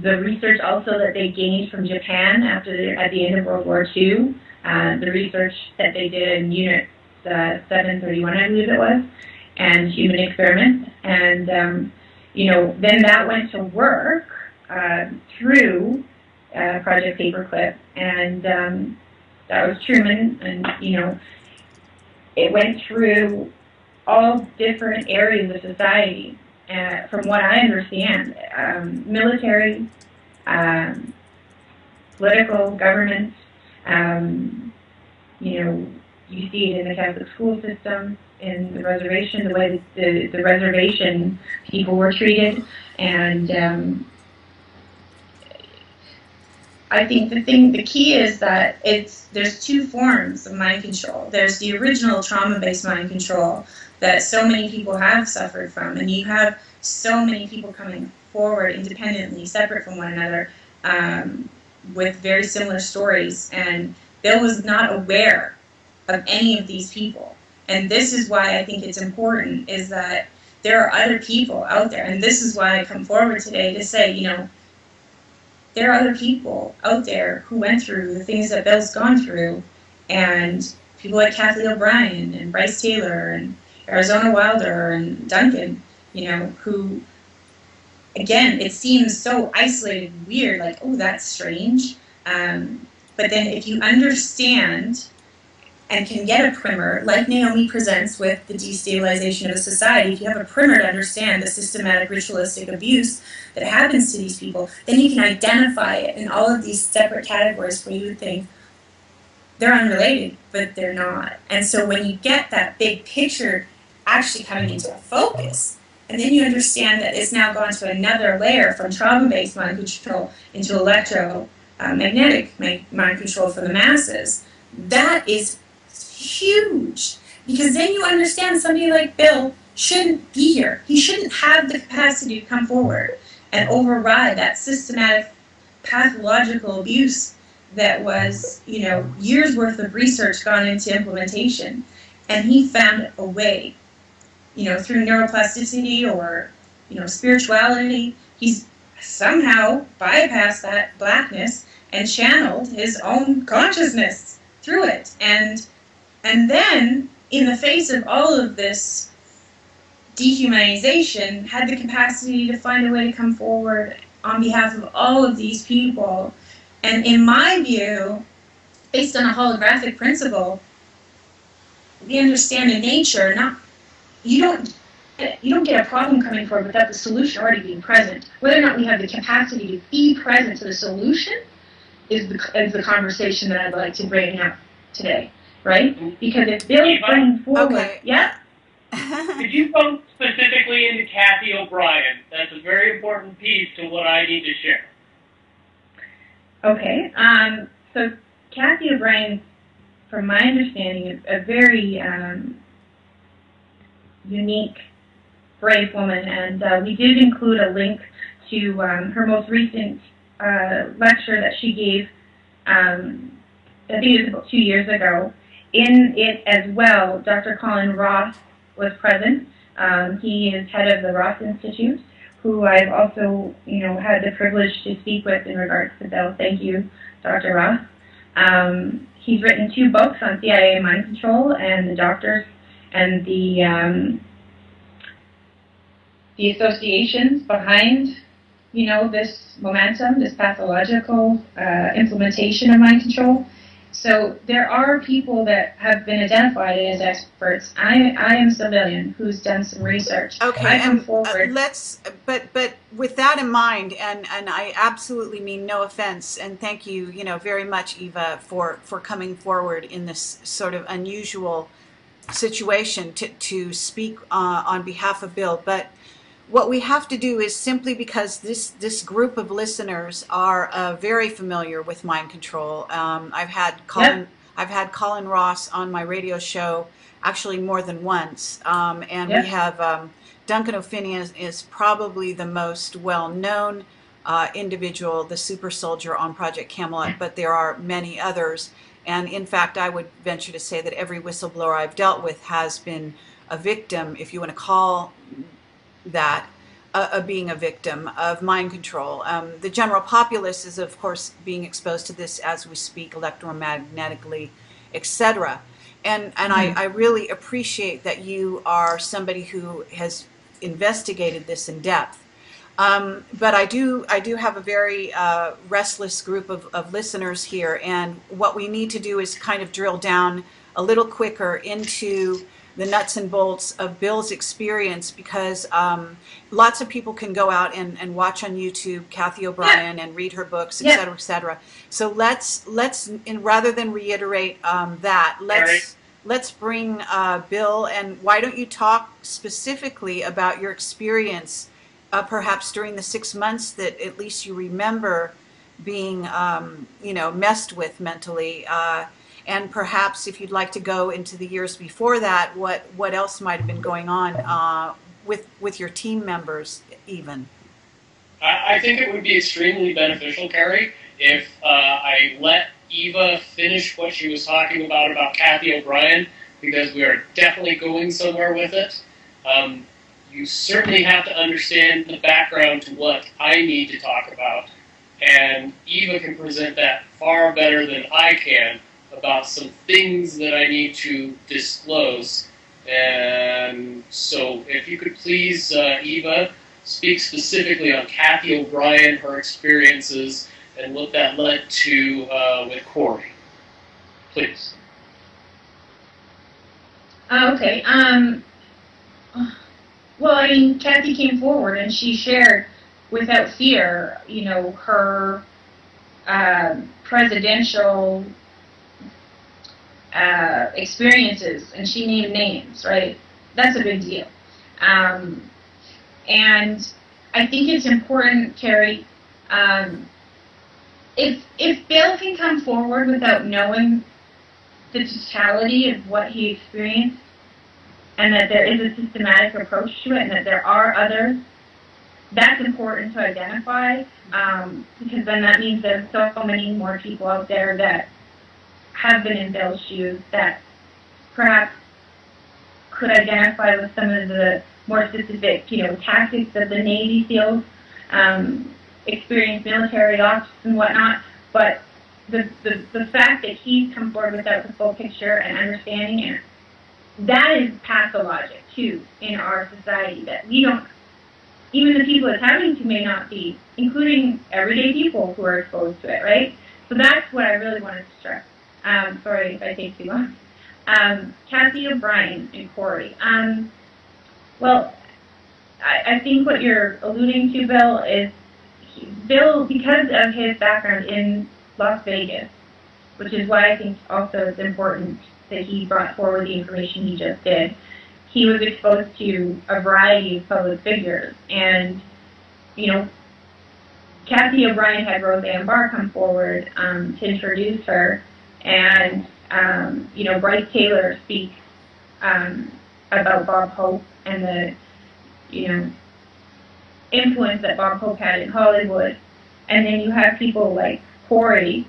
the research also that they gained from Japan at the end of World War II, the research that they did in Unit 731, I believe it was, and human experiments, and then that went to work through Project Paperclip, and that was Truman, and it went through all different areas of society, from what I understand, military, political, government, you see it in the Catholic school system, in the reservation, the way that the reservation people were treated, and I think the key is that there's two forms of mind control. There's the original trauma-based mind control that so many people have suffered from, and you have so many people coming forward independently, separate from one another, with very similar stories, and Bill was not aware of any of these people. And this is why I think it's important, is that there are other people out there, and this is why I come forward today to say, there are other people out there who went through the things that Bill's gone through, and people like Kathleen O'Brien and Bryce Taylor and Arizona Wilder and Duncan, who, again, it seems so isolated and weird, like, oh, that's strange. But then if you understand and can get a primer, like Naomi presents with the destabilization of society, if you have a primer to understand the systematic ritualistic abuse that happens to these people, then you can identify it in all of these separate categories where you would think they're unrelated, but they're not. And so when you get that big picture actually coming into focus, and then you understand that it's now gone to another layer from trauma-based mind control into electromagnetic mind control for the masses, that is huge, because then you understand somebody like Bill shouldn't be here. He shouldn't have the capacity to come forward and override that systematic pathological abuse that was, years worth of research gone into implementation. And he found a way, through neuroplasticity or, spirituality. He's somehow bypassed that blackness and channeled his own consciousness through it. And then, in the face of all of this dehumanization, had the capacity to find a way to come forward on behalf of all of these people. And in my view, based on a holographic principle, we understand in nature, not you don't get a problem coming forward without the solution already being present. Whether or not we have the capacity to be present to the solution is the conversation that I'd like to bring out today, right? Because if Billy's coming forward, okay. Yeah. Could you focus specifically into Kathy O'Brien? That's a very important piece to what I need to share. Okay. So Kathy O'Brien, from my understanding, is a very unique, brave woman, and we did include a link to her most recent lecture that she gave, I think it was about 2 years ago. In it as well, Dr. Colin Ross was present. He is head of the Ross Institute, who I've also, had the privilege to speak with in regards to Bill. Thank you, Dr. Ross. He's written 2 books on CIA mind control and the doctors and the associations behind, this momentum, this pathological implementation of mind control. So there are people that have been identified as experts. I am a civilian who's done some research. Okay, I come forward. But with that in mind, and I absolutely mean no offense, and thank you, very much, Eva, for coming forward in this sort of unusual situation to speak on behalf of Bill. But what we have to do is simply because this group of listeners are very familiar with mind control. I've had Colin Ross on my radio show actually more than once, and we have Duncan O'Finian is probably the most well-known individual, the super soldier on Project Camelot, but there are many others. And in fact, I would venture to say that every whistleblower I've dealt with has been a victim, if you want to call that being a victim of mind control. The general populace is of course being exposed to this as we speak, electromagnetically, etc. And I really appreciate that you are somebody who has investigated this in depth. But I do have a very restless group of listeners here, and what we need to do is kind of drill down a little quicker into the nuts and bolts of Bill's experience, because lots of people can go out and watch on YouTube Kathy O'Brien and read her books, et cetera, et cetera. So let's rather than reiterate that, let's bring Bill, and why don't you talk specifically about your experience, perhaps during the 6 months that at least you remember being messed with mentally. And perhaps if you'd like to go into the years before that, what else might have been going on with your team members even? I think it would be extremely beneficial, Kerry, if I let Eva finish what she was talking about Kathy O'Brien, because we are definitely going somewhere with it. You certainly have to understand the background to what I need to talk about, and Eva can present that far better than I can about some things that I need to disclose. And so if you could please, Eva, speak specifically on Kathy O'Brien, her experiences, and what that led to with Corey. Please. Okay. Well, I mean, Kathy came forward and she shared without fear, her presidential experiences, and she named names, right? That's a big deal. And I think it's important, Kerry, if Bill can come forward without knowing the totality of what he experienced, and that there is a systematic approach to it, and that there are others, that's important to identify, because then that means there's so many more people out there that have been in Bill's shoes that perhaps could identify with some of the more specific, tactics that the Navy SEALs experienced military officers and whatnot, but the fact that he's come forward without the full picture and understanding it, that is pathologic, too, in our society, that we don't, even the people it's happening to may not be, including everyday people who are exposed to it, right? So that's what I really wanted to stress. Sorry if I take too long. Kathy O'Brien and Corey. Well, I think what you're alluding to, Bill, is Bill, because of his background in Las Vegas, which is why I think also it's important that he brought forward the information he just did, he was exposed to a variety of public figures. And, you know, Kathy O'Brien had Roseanne Barr come forward to introduce her, and, you know, Bryce Taylor speaks about Bob Hope and the, you know, influence that Bob Hope had in Hollywood. And then you have people like Corey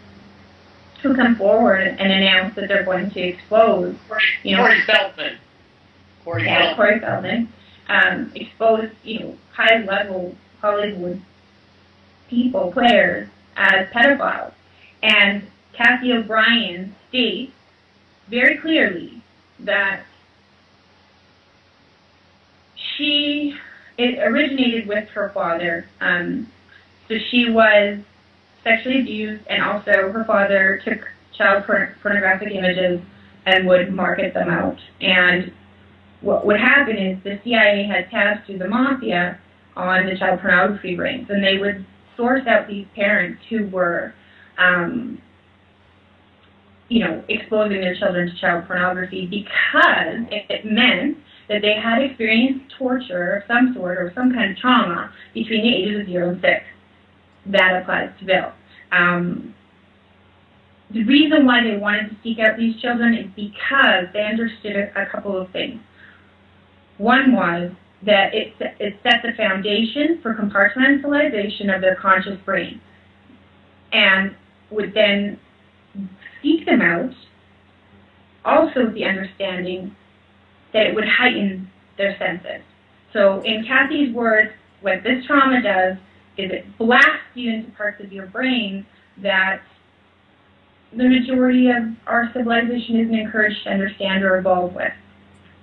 who come forward and announce that they're going to expose, you know, Corey Feldman expose, you know, high-level Hollywood people, players, as pedophiles. And Kathy O'Brien states very clearly that she, it originated with her father. So she was sexually abused, and also her father took child pornographic images and would market them out. And what would happen is the CIA had tabs through the mafia on the child pornography rings, and they would source out these parents who were, you know, exposing their children to child pornography, because it meant that they had experienced torture of some sort or some kind of trauma between the ages of 0 and 6. That applies to Bill. The reason why they wanted to seek out these children is because they understood a couple of things. One was that it set the foundation for compartmentalization of their conscious brain, and would then seek them out, also with the understanding that it would heighten their senses. So in Kathy's words, what this trauma does is it blasts you into parts of your brain that the majority of our civilization isn't encouraged to understand or evolve with,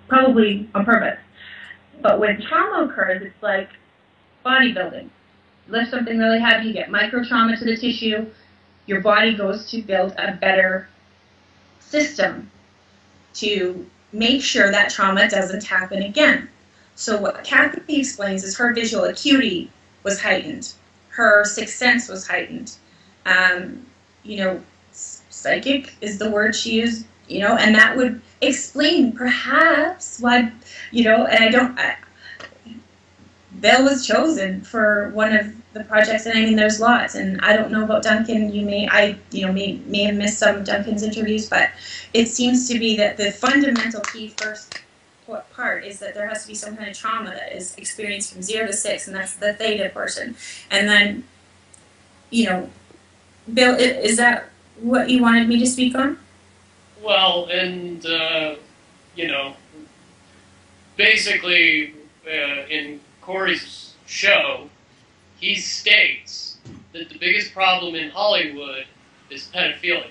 probably on purpose. But when trauma occurs, it's like bodybuilding. Lift something really heavy, you get micro trauma to the tissue, your body goes to build a better system to make sure that trauma doesn't happen again. So what Kathy explains is her visual acuity was heightened, her sixth sense was heightened. You know, psychic is the word she used, you know, and that would explain perhaps why, you know, and Bill was chosen for one of the projects, and I mean, there's lots, and I don't know about Duncan, you may, I may have missed some Duncan's interviews, but it seems to be that the fundamental key first part is that there has to be some kind of trauma that is experienced from 0 to 6, and that's the theta portion. And then, you know, Bill, is that what you wanted me to speak on? Well, and, you know, basically in Corey's show, he states that the biggest problem in Hollywood is pedophilia.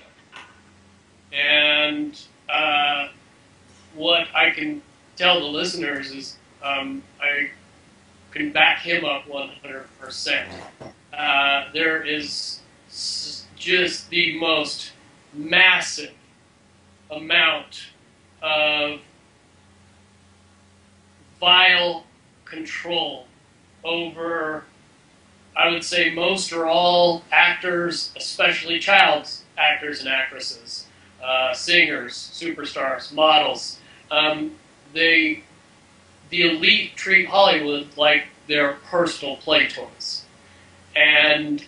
And what I can tell the listeners is I can back him up 100%. There is just the most massive amount of vile control over, I would say, most or all actors, especially child actors and actresses, singers, superstars, models. The elite treat Hollywood like their personal play toys. And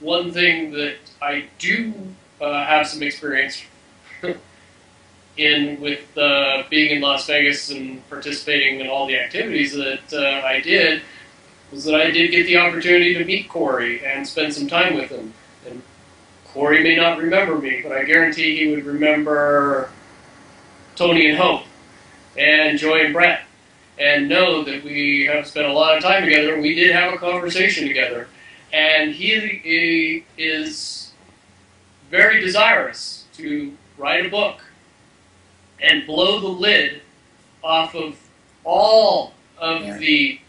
one thing that I do have some experience in with being in Las Vegas and participating in all the activities that I did, was that I did get the opportunity to meet Corey and spend some time with him. And Corey may not remember me, but I guarantee he would remember Tony and Hope, and Joy and Brett, and know that we have spent a lot of time together, and we did have a conversation together. And he is very desirous to write a book and blow the lid off of all of the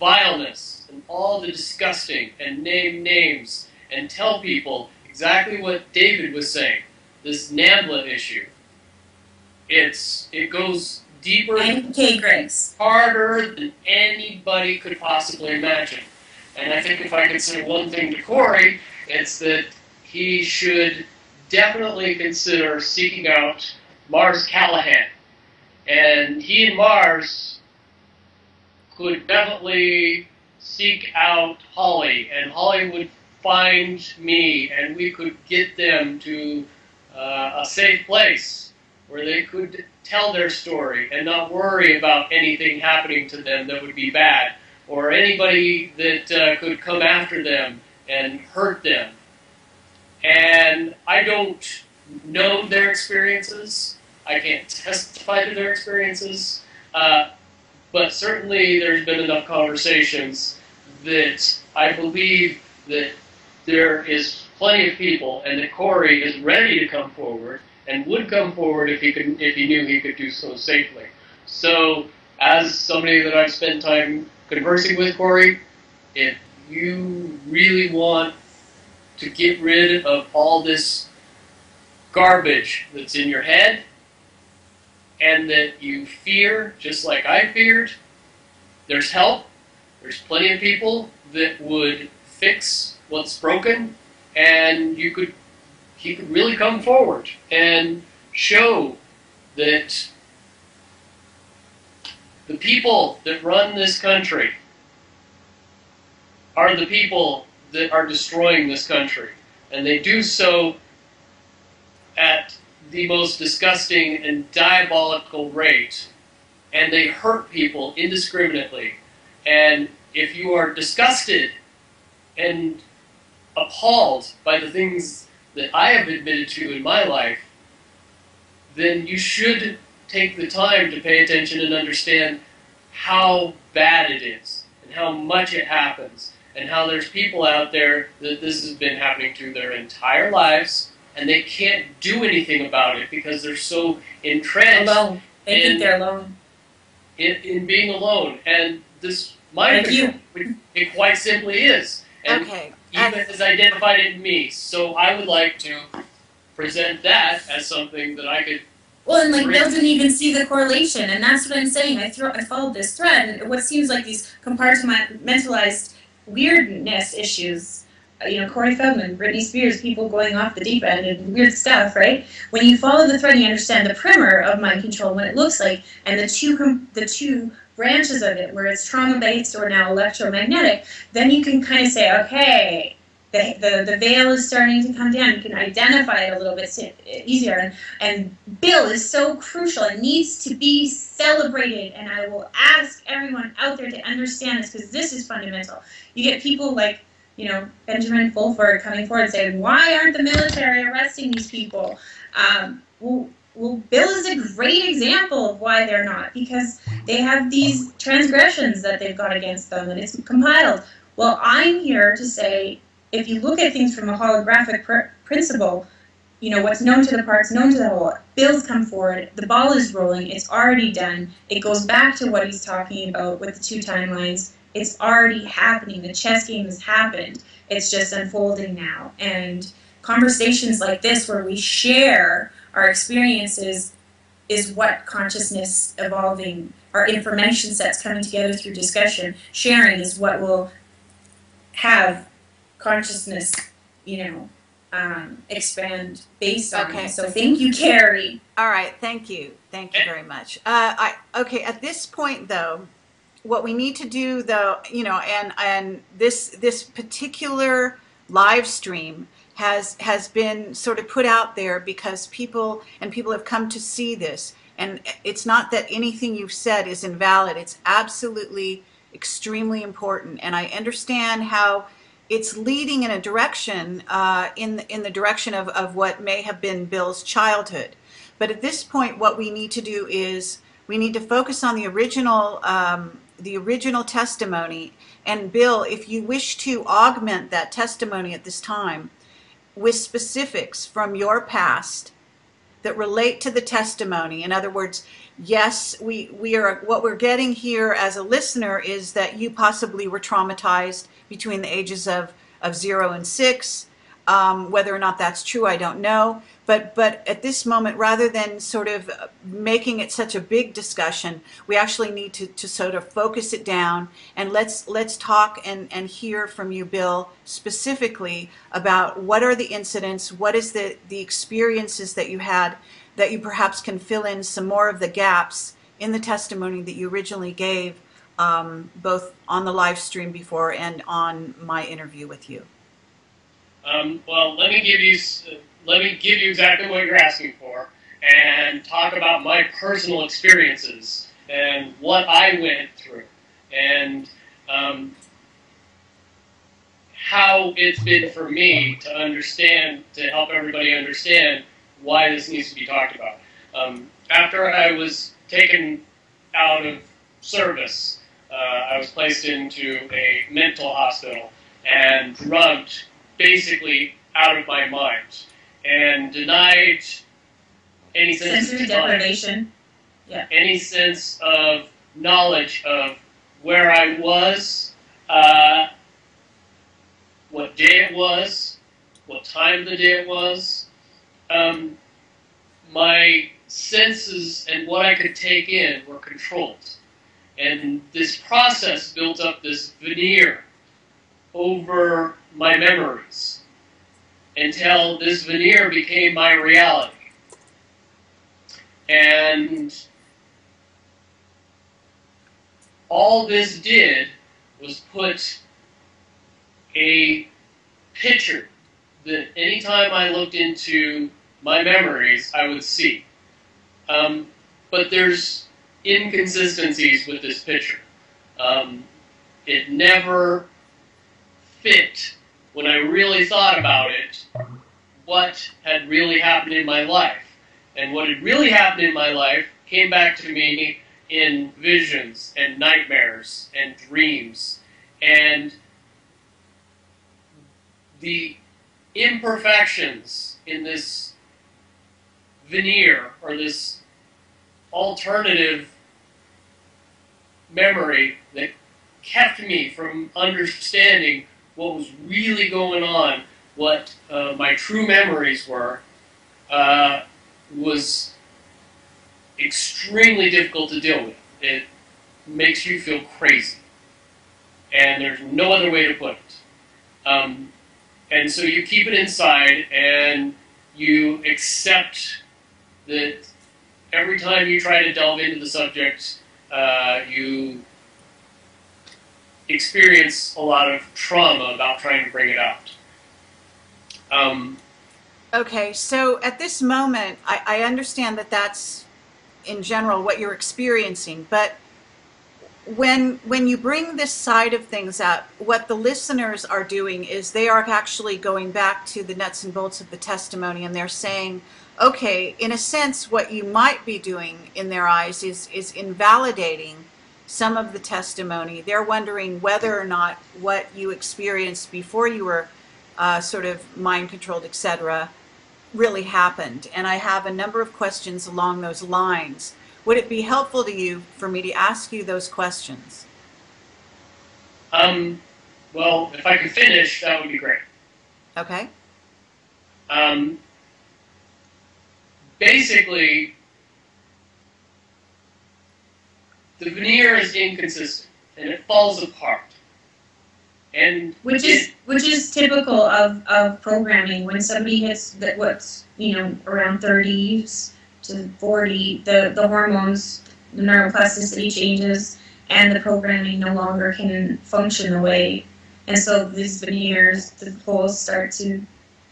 vileness and all the disgusting and name names and tell people exactly what David was saying, this NAMBLA issue. It goes deeper and harder than anybody could possibly imagine. And I think if I could say one thing to Corey, it's that he should definitely consider seeking out Mars Callahan. And he and Mars could definitely seek out Holly, and Holly would find me, and we could get them to a safe place where they could tell their story and not worry about anything happening to them that would be bad, or anybody that could come after them and hurt them. And I don't know their experiences. I can't testify to their experiences. But certainly there's been enough conversations that I believe that there is plenty of people, and that Corey is ready to come forward and would come forward if he could, if he knew he could do so safely. So as somebody that I've spent time conversing with, Corey, if you really want to get rid of all this garbage that's in your head and that you fear, just like I feared, there's help. There's plenty of people that would fix what's broken, and you could, he could really come forward and show that the people that run this country are the people that are destroying this country, and they do so at the most disgusting and diabolical rate, and they hurt people indiscriminately. And if you are disgusted and appalled by the things that I have admitted to in my life, then you should take the time to pay attention and understand how bad it is and how much it happens, and how there's people out there that this has been happening to their entire lives, and they can't do anything about it because they're so entrenched. Alone. They think they're alone. In being alone. And this mind it quite simply is. And Eva has identified it in me. So I would like to present that as something that I could. Well, and like Bill didn't even see the correlation, and that's what I'm saying. I followed this thread, and what seems like these compartmentalized weirdness issues, you know, Corey Feldman, Britney Spears, people going off the deep end and weird stuff, right? When you follow the thread, you understand the primer of mind control, what it looks like, and the two branches of it, where it's trauma-based or now electromagnetic. Then you can kind of say, okay, the veil is starting to come down. You can identify it a little bit easier. And Bill is so crucial. It needs to be celebrated. And I will ask everyone out there to understand this, because this is fundamental. You get people like, you know, Benjamin Fulford coming forward and saying, why aren't the military arresting these people? Well, Bill is a great example of why they're not, because they have these transgressions that they've got against them, and it's compiled. Well, I'm here to say, if you look at things from a holographic principle, you know, what's known to the parts, known to the whole. Bill's come forward. The ball is rolling. It's already done. It goes back to what he's talking about with the two timelines. It's already happening. The chess game has happened. It's just unfolding now. And conversations like this, where we share our experiences, is what consciousness evolving, our information sets coming together through discussion, sharing is what will have consciousness, you know, expand based on. Okay. So thank you, Kerry. All right. Thank you. Thank you very much. Okay. At this point, though, what we need to do, though, you know, and this particular live stream has been sort of put out there because people have come to see this. And it's not that anything you've said is invalid. It's absolutely extremely important. And I understand how it's leading in a direction, in the direction of what may have been Bill's childhood. But at this point, what we need to do is we need to focus on the original testimony And Bill, if you wish to augment that testimony at this time with specifics from your past that relate to the testimony, in other words, yes, we are, what we're getting here as a listener is that you possibly were traumatized between the ages of 0 and 6. Whether or not that's true, I don't know. But at this moment, rather than sort of making it such a big discussion, we actually need to sort of focus it down, and let's talk and hear from you, Bill, specifically about what are the incidents, what is the experiences that you had that you perhaps can fill in some more of the gaps in the testimony that you originally gave, both on the live stream before and on my interview with you. Well, let me give you exactly what you're asking for, and talk about my personal experiences and what I went through, and how it's been for me to understand, to help everybody understand why this needs to be talked about. After I was taken out of service, I was placed into a mental hospital and drugged basically out of my mind and denied any sense of deprivation, any sense of knowledge of where I was, what day it was, what time of the day it was. My senses and what I could take in were controlled, and this process built up this veneer over my memories until this veneer became my reality. And all this did was put a picture that anytime I looked into my memories, I would see. But there's inconsistencies with this picture. It never fit, when I really thought about it, what had really happened in my life. And what had really happened in my life came back to me in visions and nightmares and dreams. And the imperfections in this veneer, or this alternative memory, that kept me from understanding what was really going on, what my true memories were, was extremely difficult to deal with. It makes you feel crazy, and there's no other way to put it. And so you keep it inside, and you accept that every time you try to delve into the subject, you experience a lot of trauma about trying to bring it out. Okay, so at this moment, I understand that that's in general what you're experiencing, but when you bring this side of things up, what the listeners are doing is they are actually going back to the nuts and bolts of the testimony, and they're saying, okay, in a sense, what you might be doing in their eyes is invalidating some of the testimony. They're wondering whether or not what you experienced before you were sort of mind controlled, etc., really happened. And I have a number of questions along those lines. Would it be helpful to you for me to ask you those questions? Well, if I could finish, that would be great. Okay. Basically, the veneer is inconsistent, and it falls apart. And which is typical of programming. When somebody hits that, what's, you know, around 30s to 40, the hormones, the neuroplasticity changes, and the programming no longer can function the way. And so these veneers, the holes start to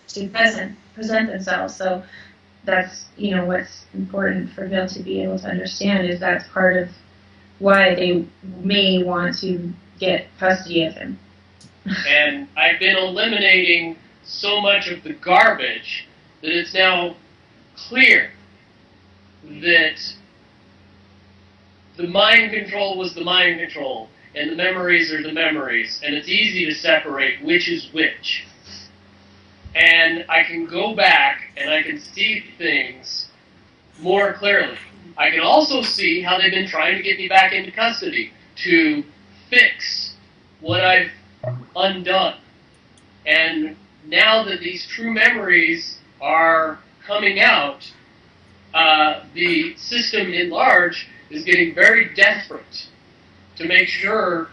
present themselves. So that's, you know, what's important for Bill to be able to understand is that's part of why they may want to get custody of him. And I've been eliminating so much of the garbage that it's now clear that the mind control was the mind control, and the memories are the memories, and it's easy to separate which is which. And I can go back and I can see things more clearly. I can also see how they've been trying to get me back into custody to fix what I've undone. And now that these true memories are coming out, the system in large is getting very desperate to make sure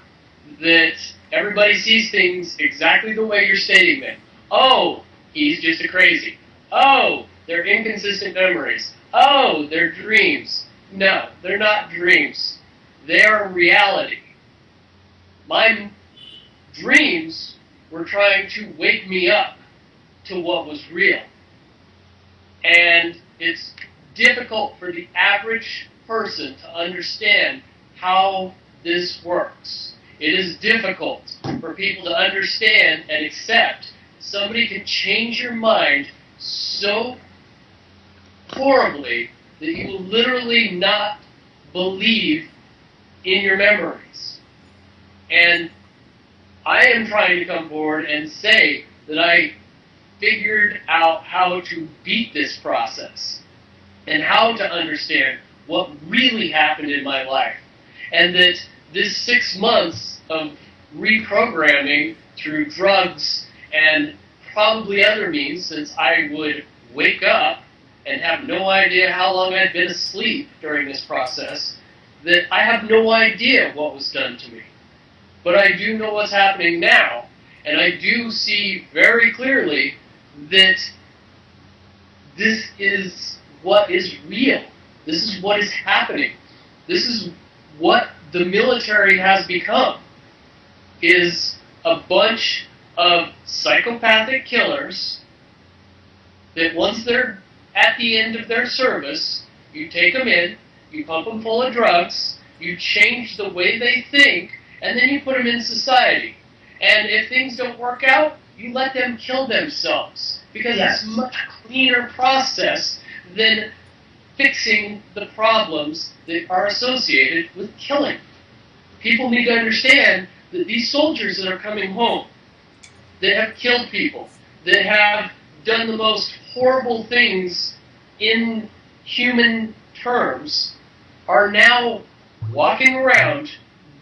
that everybody sees things exactly the way you're stating them. Oh, he's just a crazy. Oh, they're inconsistent memories. Oh, they're dreams. No, they're not dreams. They're reality. My dreams were trying to wake me up to what was real. And it's difficult for the average person to understand how this works. It is difficult for people to understand and accept somebody can change your mind so horribly that you will literally not believe in your memories. And I am trying to come forward and say that I figured out how to beat this process and how to understand what really happened in my life. And that this 6 months of reprogramming through drugs and probably other means, since I would wake up and have no idea how long I'd been asleep during this process, that I have no idea what was done to me. But I do know what's happening now, and I do see very clearly that this is what is real. This is what is happening. This is what the military has become, is a bunch of psychopathic killers that once they're at the end of their service, you take them in, you pump them full of drugs, you change the way they think, and then you put them in society. And if things don't work out, you let them kill themselves, because it's a much cleaner process than fixing the problems that are associated with killing. People need to understand that these soldiers that are coming home, that have killed people, that have done the most horrible things in human terms, are now walking around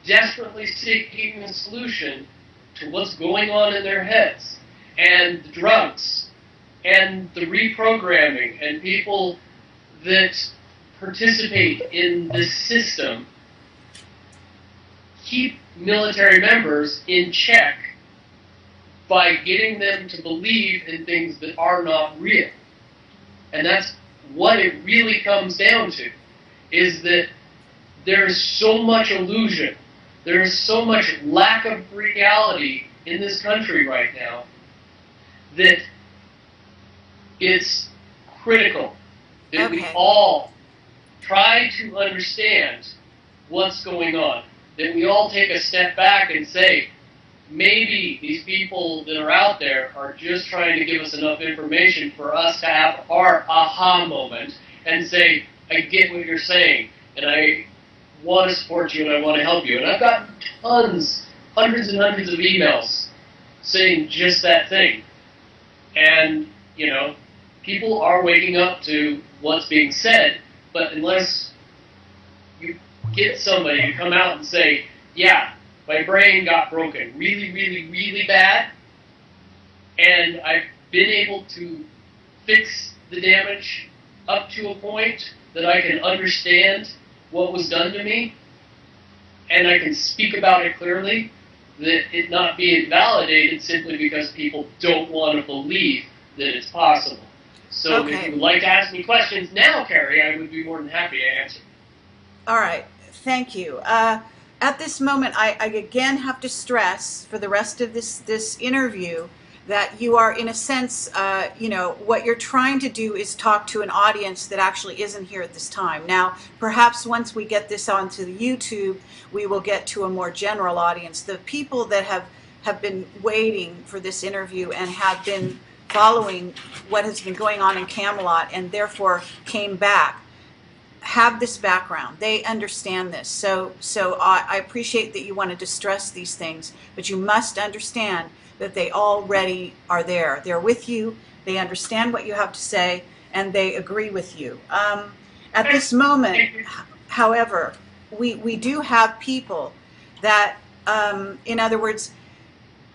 desperately seeking a solution to what's going on in their heads. And the drugs, and the reprogramming, and people that participate in this system keep military members in check by getting them to believe in things that are not real. And that's what it really comes down to, is that there is so much illusion, there is so much lack of reality in this country right now, that it's critical that we all try to understand what's going on, that we all take a step back and say, maybe these people that are out there are just trying to give us enough information for us to have our aha moment and say, I get what you're saying, and I want to support you, and I want to help you. And I've gotten tons, hundreds and hundreds of emails saying just that thing. And, you know, people are waking up to what's being said, but unless you get somebody to come out and say, yeah, my brain got broken really, really, really bad, and I've been able to fix the damage up to a point that I can understand what was done to me, and I can speak about it clearly, that it not be invalidated simply because people don't want to believe that it's possible. So if you would like to ask me questions now, Kerry, I would be more than happy to answer. All right. Thank you. At this moment, I again have to stress for the rest of this interview that you are, in a sense, you know, what you're trying to do is talk to an audience that actually isn't here at this time. Now, perhaps once we get this onto the YouTube, we will get to a more general audience. The people that have been waiting for this interview and have been following what has been going on in Camelot and therefore came back, have this background. They understand this. So I appreciate that you wanted to stress these things, but you must understand that they already are there. They're with you. They understand what you have to say, and they agree with you. At this moment, however, we do have people that, in other words,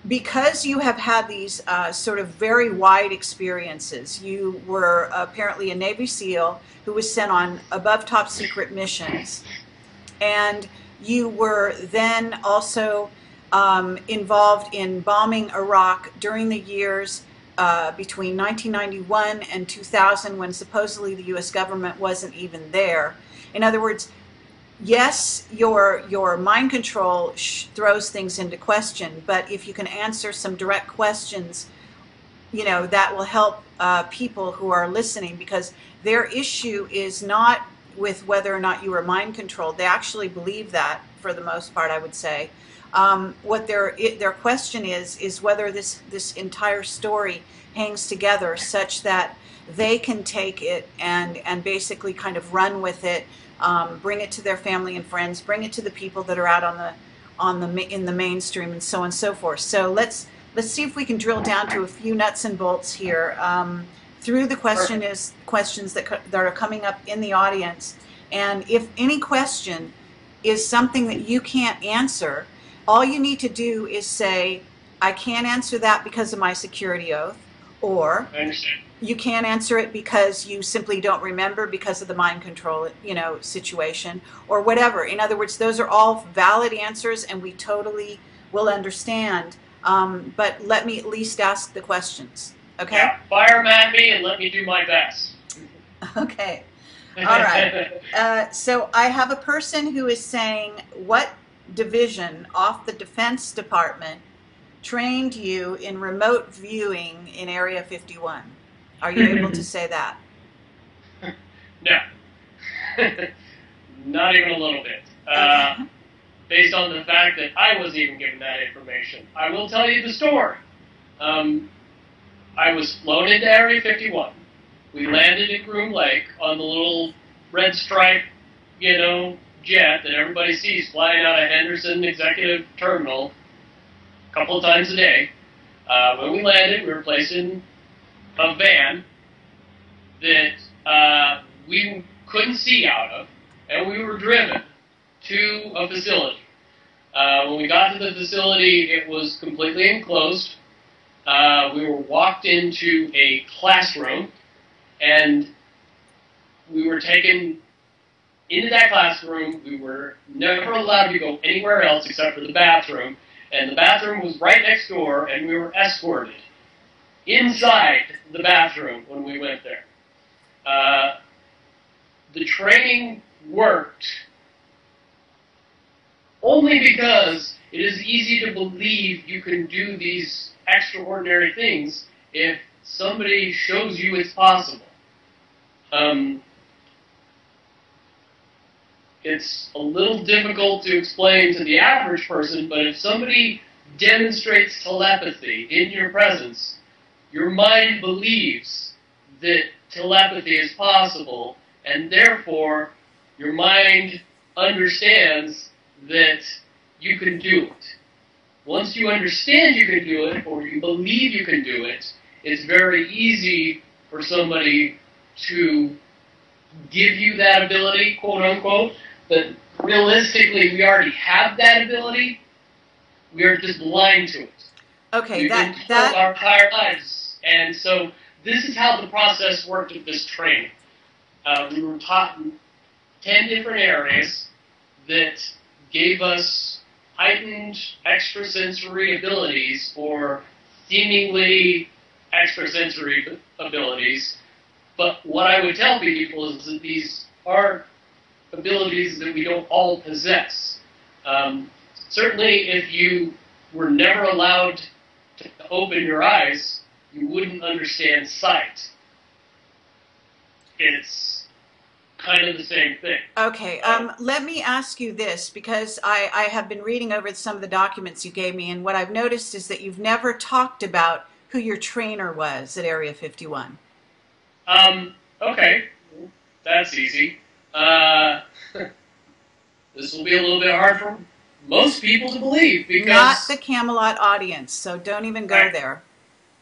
because you have had these sort of very wide experiences, you were apparently a Navy SEAL who was sent on above top secret missions, and you were then also involved in bombing Iraq during the years between 1991 and 2000, when supposedly the U.S. government wasn't even there. In other words, yes, your mind control throws things into question, but if you can answer some direct questions, you know, that will help people who are listening, because their issue is not with whether or not you were mind controlled. They actually believe that, for the most part, I would say. What their question is whether this entire story hangs together such that they can take it and basically kind of run with it, bring it to their family and friends, bring it to the people that are out in the mainstream, and so on and so forth. So let's see if we can drill down to a few nuts and bolts here through the questions that are coming up in the audience. And if any question is something that you can't answer, all you need to do is say, I can't answer that because of my security oath, or you can't answer it because you simply don't remember because of the mind control, you know, situation, or whatever. In other words, those are all valid answers, and we totally will understand. But let me at least ask the questions, okay? Yeah, fire them at me and let me do my best. Okay. All right. So I have a person who is saying, what division off the Defense Department trained you in remote viewing in Area 51? Are you able to say that? No. Not even a little bit. Okay. Based on the fact that I wasn't even given that information. I will tell you the story. I was flown into Area 51. We landed at Groom Lake on the little red stripe, you know, jet that everybody sees flying out of Henderson Executive Terminal a couple of times a day. When we landed, we were placed in a van that we couldn't see out of, and we were driven to a facility. When we got to the facility, it was completely enclosed. We were walked into a classroom, and we were taken into that classroom. We were never allowed to go anywhere else except for the bathroom, and the bathroom was right next door, and we were escorted inside the bathroom when we went there. The training worked only because it is easy to believe you can do these extraordinary things if somebody shows you it's possible. It's a little difficult to explain to the average person, but if somebody demonstrates telepathy in your presence, your mind believes that telepathy is possible, and therefore your mind understands that you can do it. Once you understand you can do it, or you believe you can do it, it's very easy for somebody to give you that ability, quote unquote, but realistically we already have that ability, we are just blind to it. Okay, we've been told our entire lives, and so this is how the process worked with this training. We were taught in 10 different areas that gave us heightened extrasensory abilities, or seemingly extrasensory abilities. But what I would tell people is that these are abilities that we don't all possess. Certainly, if you were never allowed to open your eyes, you wouldn't understand sight. It's kind of the same thing. Okay, let me ask you this, because I have been reading over some of the documents you gave me, and what I've noticed is that you've never talked about who your trainer was at Area 51. Okay, that's easy. This will be a little bit hard for most people to believe because... Not the Camelot audience, so don't even go there.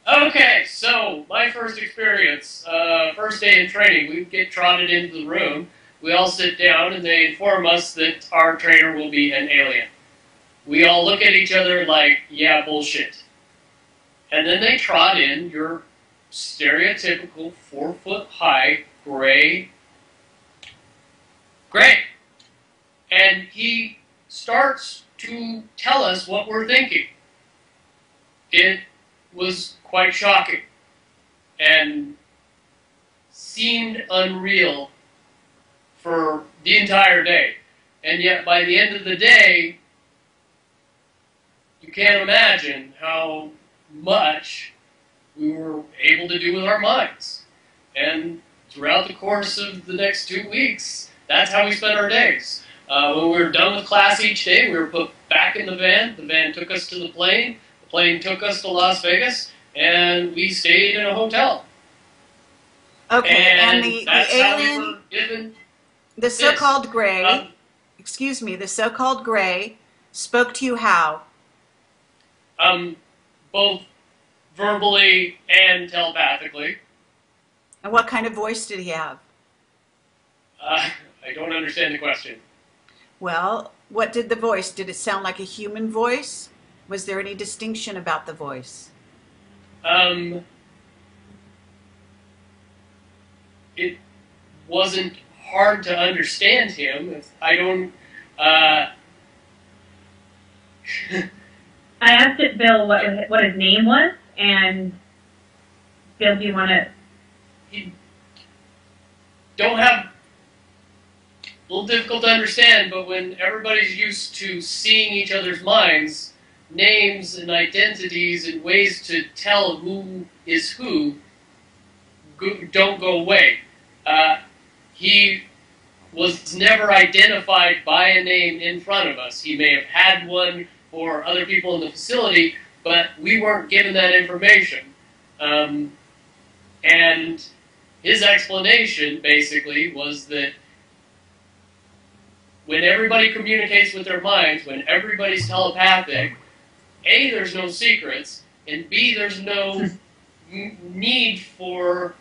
Okay, so my first experience, first day in training, we get trotted into the room. We all sit down and they inform us that our trainer will be an alien. We all look at each other like, yeah, bullshit. And then they trot in your stereotypical 4-foot-high gray. And he starts to tell us what we're thinking. It was quite shocking and seemed unreal for the entire day. And yet by the end of the day, you can't imagine how much we were able to do with our minds. And throughout the course of the next 2 weeks, that's how we spent our days. When we were done with class each day, we were put back in the van. The van took us to the plane took us to Las Vegas, and we stayed in a hotel. Okay, and the alien, how we were given the so-called gray, excuse me, the so-called gray spoke to you how? Both verbally and telepathically. And what kind of voice did he have? I don't understand the question. Well, what did the voice? Did it sound like a human voice? Was there any distinction about the voice? It wasn't hard to understand him. I don't... I asked it, Bill, what his name was, and Bill, do you want to... Don't have... A little difficult to understand, but when everybody's used to seeing each other's minds, names and identities and ways to tell who is who don't go away. He was never identified by a name in front of us. He may have had one or other people in the facility, but we weren't given that information. And his explanation, basically, was that when everybody communicates with their minds, when everybody's telepathic, A, there's no secrets, and B, there's no need for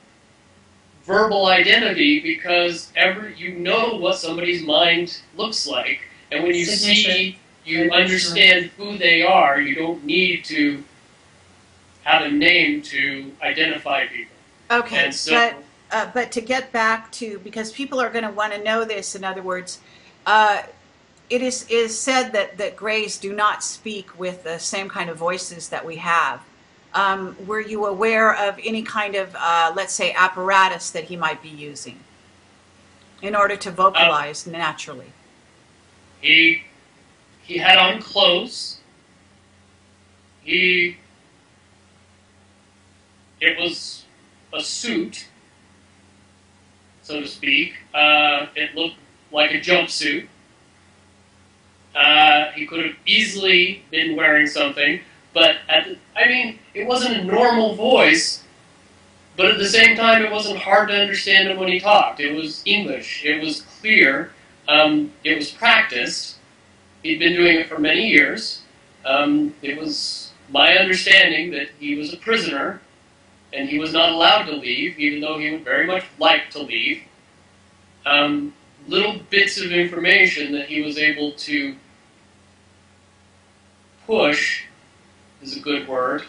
verbal identity because you know what somebody's mind looks like, and when you see... You understand who they are. You don't need to have a name to identify people. Okay, so, but to get back to, because people are going to want to know this, in other words, it is said that grays do not speak with the same kind of voices that we have. Were you aware of any kind of, let's say, apparatus that he might be using in order to vocalize naturally? He had on clothes. It was a suit, so to speak. It looked like a jumpsuit. He could have easily been wearing something, but I mean, it wasn't a normal voice, but at the same time, it wasn't hard to understand him when he talked. It was English. It was clear. It was practiced. He'd been doing it for many years. It was my understanding that he was a prisoner and he was not allowed to leave, even though he would very much like to leave. Little bits of information that he was able to push, is a good word,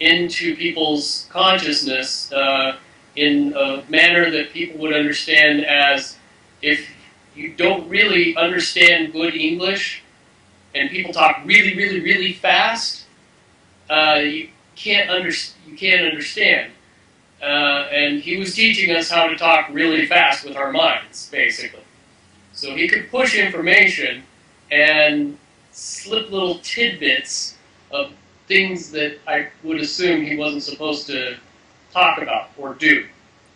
into people's consciousness in a manner that people would understand as if you don't really understand good English, and people talk really, really, really fast. You can't understand. And he was teaching us how to talk really fast with our minds, basically. So he could push information and slip little tidbits of things that I would assume he wasn't supposed to talk about or do.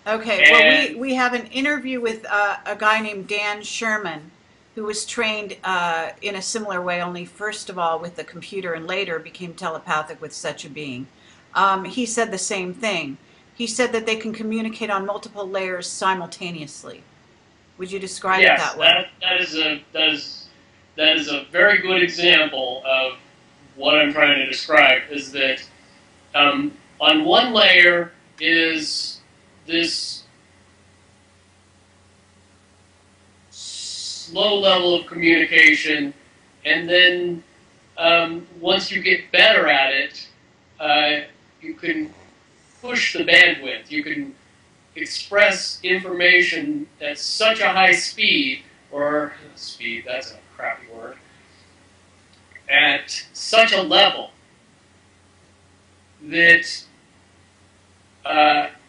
Okay, well, we have an interview with a guy named Dan Sherman, who was trained in a similar way, only first of all with the computer and later became telepathic with such a being. He said the same thing. He said that they can communicate on multiple layers simultaneously. Would you describe it that way? Yes, that is a very good example of what I'm trying to describe, is that on one layer is this low level of communication, and then once you get better at it, you can push the bandwidth. You can express information at such a high speed, or speed, that's a crappy word, at such a level that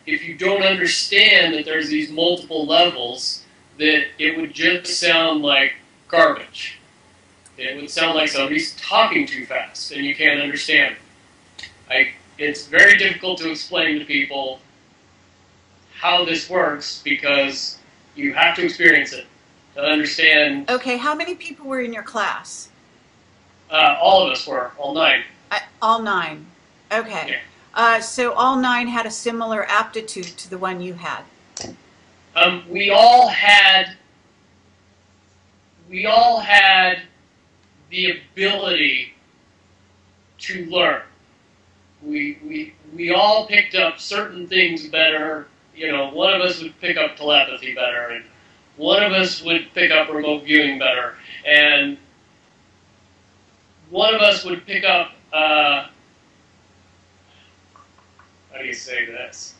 if you don't understand that there's these multiple levels, that it would just sound like garbage. It would sound like somebody's talking too fast and you can't understand them. It's very difficult to explain to people how this works, because you have to experience it to understand. Okay, how many people were in your class? All of us were, all nine. All nine, okay. Yeah. So all nine had a similar aptitude to the one you had? We all had the ability to learn. We all picked up certain things better. You know, one of us would pick up telepathy better, and one of us would pick up remote viewing better, and one of us would pick up, how do you say this?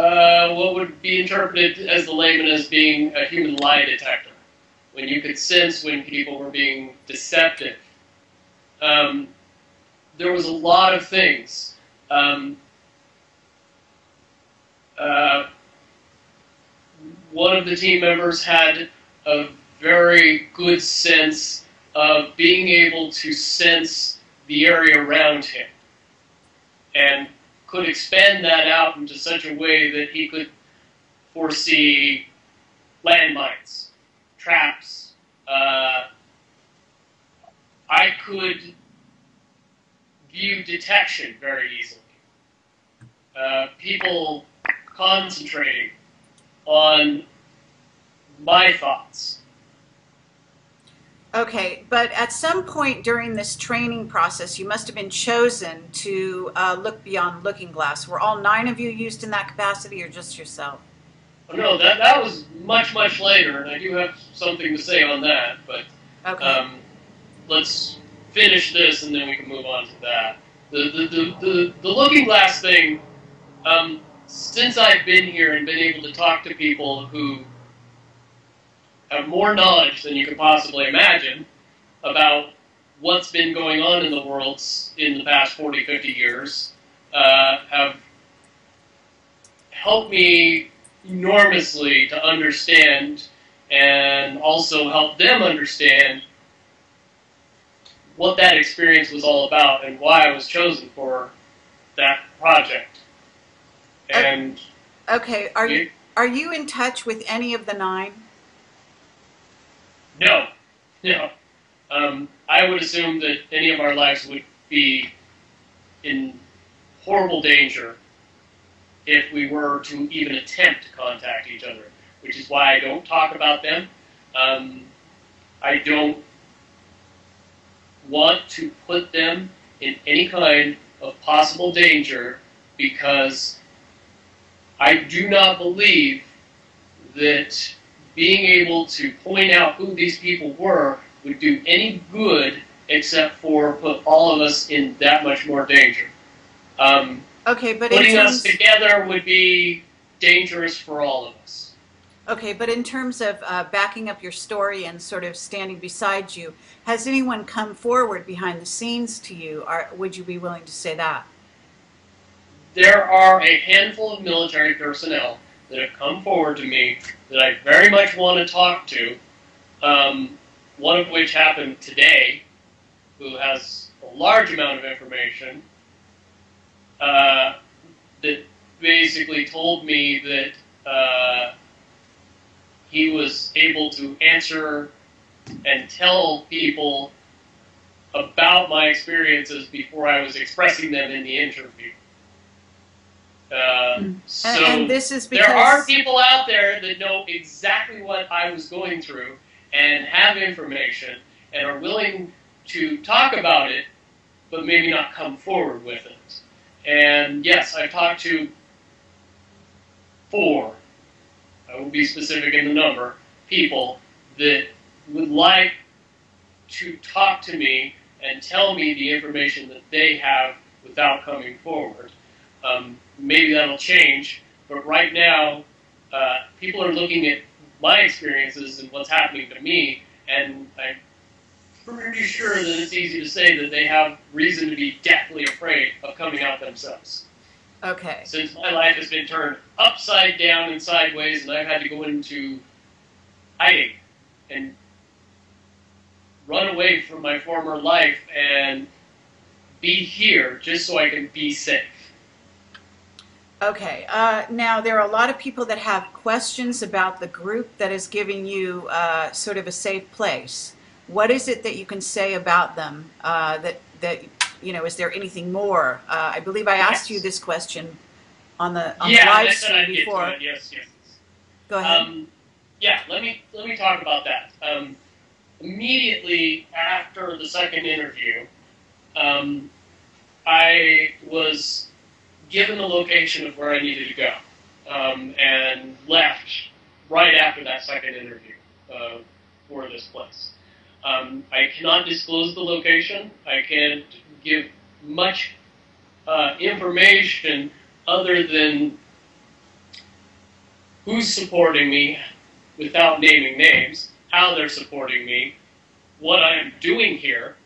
What would be interpreted as the layman as being a human lie detector, when you could sense when people were being deceptive. There was a lot of things. One of the team members had a very good sense of being able to sense the area around him, and could expand that out into such a way that he could foresee landmines, traps. I could view detection very easily. People concentrating on my thoughts. Okay, but at some point during this training process, you must have been chosen to look beyond Looking Glass. Were all nine of you used in that capacity, or just yourself? Oh, no, that was much, much later, and I do have something to say on that, but okay. Let's finish this, and then we can move on to that. The Looking Glass thing, since I've been here and been able to talk to people who have more knowledge than you could possibly imagine about what's been going on in the world in the past 40, 50 years, have helped me enormously to understand, and also help them understand what that experience was all about and why I was chosen for that project. And okay, are you in touch with any of the nine? No, no. I would assume that any of our lives would be in horrible danger if we were to even attempt to contact each other, which is why I don't talk about them. I don't want to put them in any kind of possible danger, because I do not believe that being able to point out who these people were would do any good, except for put all of us in that much more danger. Okay, but putting us together would be dangerous for all of us. Okay, but in terms of backing up your story and sort of standing beside you, has anyone come forward behind the scenes to you? Or would you be willing to say that? There are a handful of military personnel that have come forward to me that I very much want to talk to, one of which happened today, who has a large amount of information, that basically told me that he was able to answer and tell people about my experiences before I was expressing them in the interview. So this is because there are people out there that know exactly what I was going through and have information and are willing to talk about it, but maybe not come forward with it. And yes, I've talked to 4, I won't be specific in the number, people that would like to talk to me and tell me the information that they have without coming forward. Maybe that'll change, but right now, people are looking at my experiences and what's happening to me, and I'm pretty sure that it's easy to say that they have reason to be deathly afraid of coming out themselves. Okay. Since my life has been turned upside down and sideways, and I've had to go into hiding and run away from my former life and be here just so I can be safe. Okay. Now, there are a lot of people that have questions about the group that is giving you sort of a safe place. What is it that you can say about them that you know, is there anything more? I believe I asked you this question on the, live stream before. Yes. Go ahead. Yeah, let me talk about that. Immediately after the second interview, I was given the location of where I needed to go, and left right after that second interview for this place. I cannot disclose the location. I can't give much information other than who's supporting me without naming names, how they're supporting me, what I'm doing here,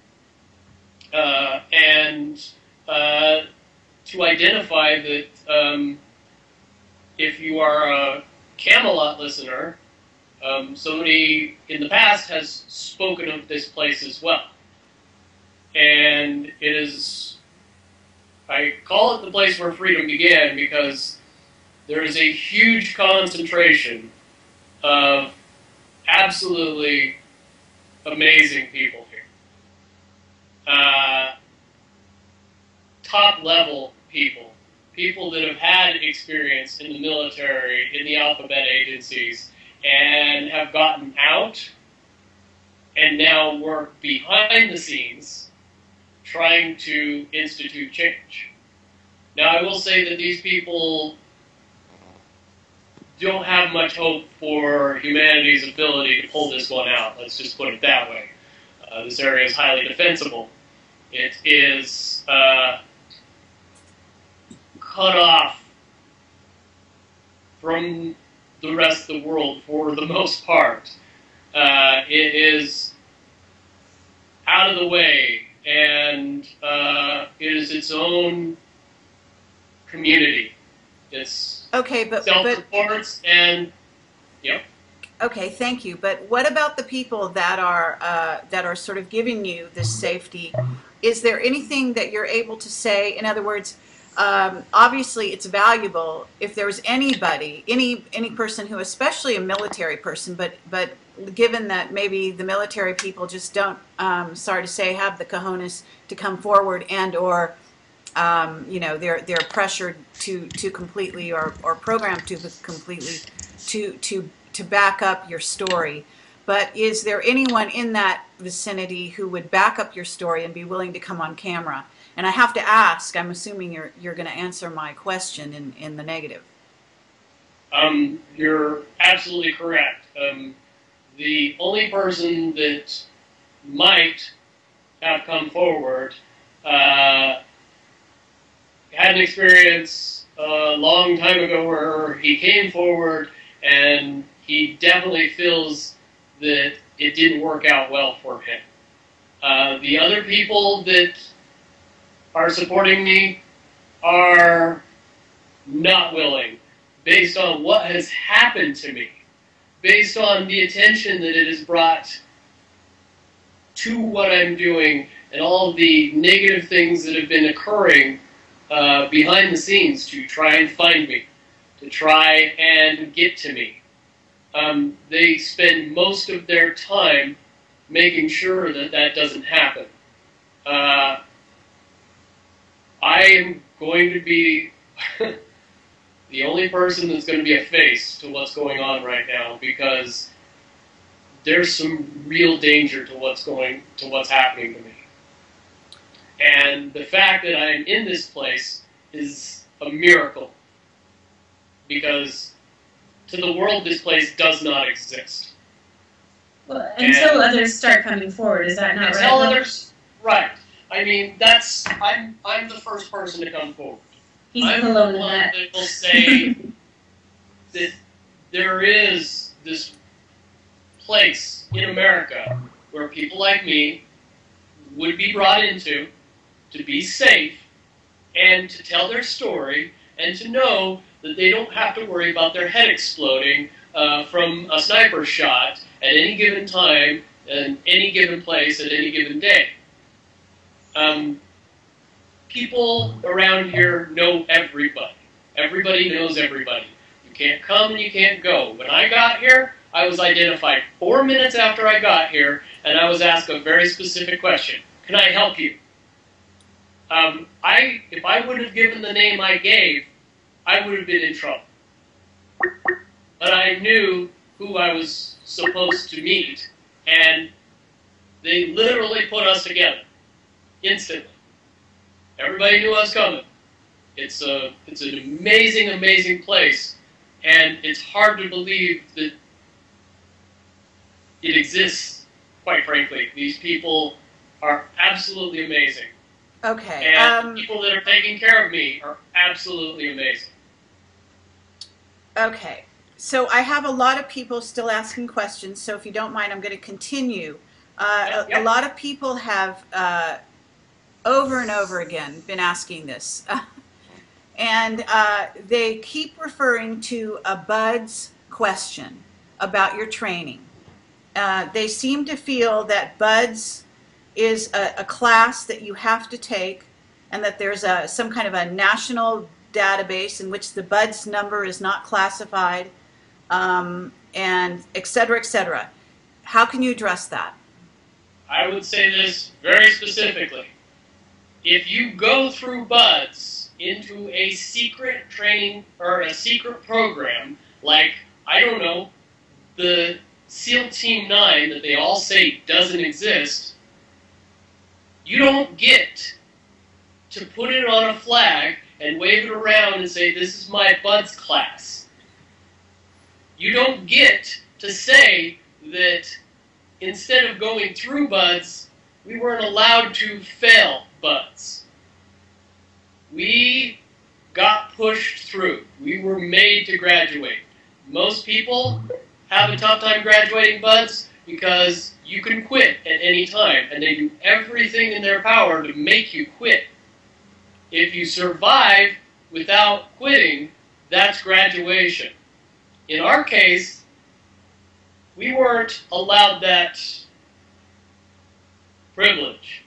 and to identify that if you are a Camelot listener, somebody in the past has spoken of this place as well. And it is, I call it the place where freedom began, because there is a huge concentration of absolutely amazing people here. Top level people, people that have had experience in the military, in the alphabet agencies, and have gotten out and now work behind the scenes trying to institute change. Now, I will say that these people don't have much hope for humanity's ability to pull this one out. Let's just put it that way. This area is highly defensible. It is cut off from the rest of the world for the most part. It is out of the way, and it is its own community. It's okay, but self-reports and yeah. Okay, thank you. But what about the people that are sort of giving you this safety? Is there anything that you're able to say? In other words, obviously it's valuable if there was anybody, any person who, especially a military person, but given that maybe the military people just don't, sorry to say, have the cojones to come forward and or you know, they're pressured to completely or programmed to completely to back up your story. But is there anyone in that vicinity who would back up your story and be willing to come on camera? And I have to ask, I'm assuming you're going to answer my question in the negative. You're absolutely correct. The only person that might have come forward had an experience a long time ago where he came forward and he definitely feels that it didn't work out well for him. The other people that are supporting me are not willing, based on what has happened to me, based on the attention that it has brought to what I'm doing and all the negative things that have been occurring behind the scenes to try and find me, to try and get to me. They spend most of their time making sure that that doesn't happen. I am going to be the only person that's going to be a face to what's going on right now, because there's some real danger to what's happening to me. And the fact that I'm in this place is a miracle, because to the world this place does not exist. Well, until others start coming forward, is that not right? Until others, right. I mean, that's, I'm the first person to come forward. He's alone in that. I'm the one that will say that there is this place in America where people like me would be brought into to be safe and to tell their story and to know that they don't have to worry about their head exploding from a sniper shot at any given time, in any given place, at any given day. People around here know everybody. Everybody knows everybody. You can't come and you can't go. When I got here, I was identified 4 minutes after I got here, and I was asked a very specific question. Can I help you? If I would have given the name I gave, I would have been in trouble. But I knew who I was supposed to meet, and they literally put us together instantly. Everybody knew I was coming. It's an amazing, amazing place, and it's hard to believe that it exists. Quite frankly, these people are absolutely amazing. Okay. And the people that are taking care of me are absolutely amazing. Okay. So I have a lot of people still asking questions, so if you don't mind, I'm going to continue. A lot of people have, over and over again, been asking this. And they keep referring to a BUDS question about your training. They seem to feel that BUDS is a class that you have to take, and that there's some kind of a national database in which the BUDS number is not classified. And et cetera, et cetera. How can you address that? I would say this very specifically. If you go through BUDS into a secret training or a secret program, like, I don't know, the SEAL Team 9 that they all say doesn't exist, you don't get to put it on a flag and wave it around and say, this is my BUDS class. You don't get to say that instead of going through BUDS, we weren't allowed to fail BUDS. We got pushed through. We were made to graduate. Most people have a tough time graduating BUDS because you can quit at any time, and they do everything in their power to make you quit. If you survive without quitting, that's graduation. In our case, we weren't allowed that privilege.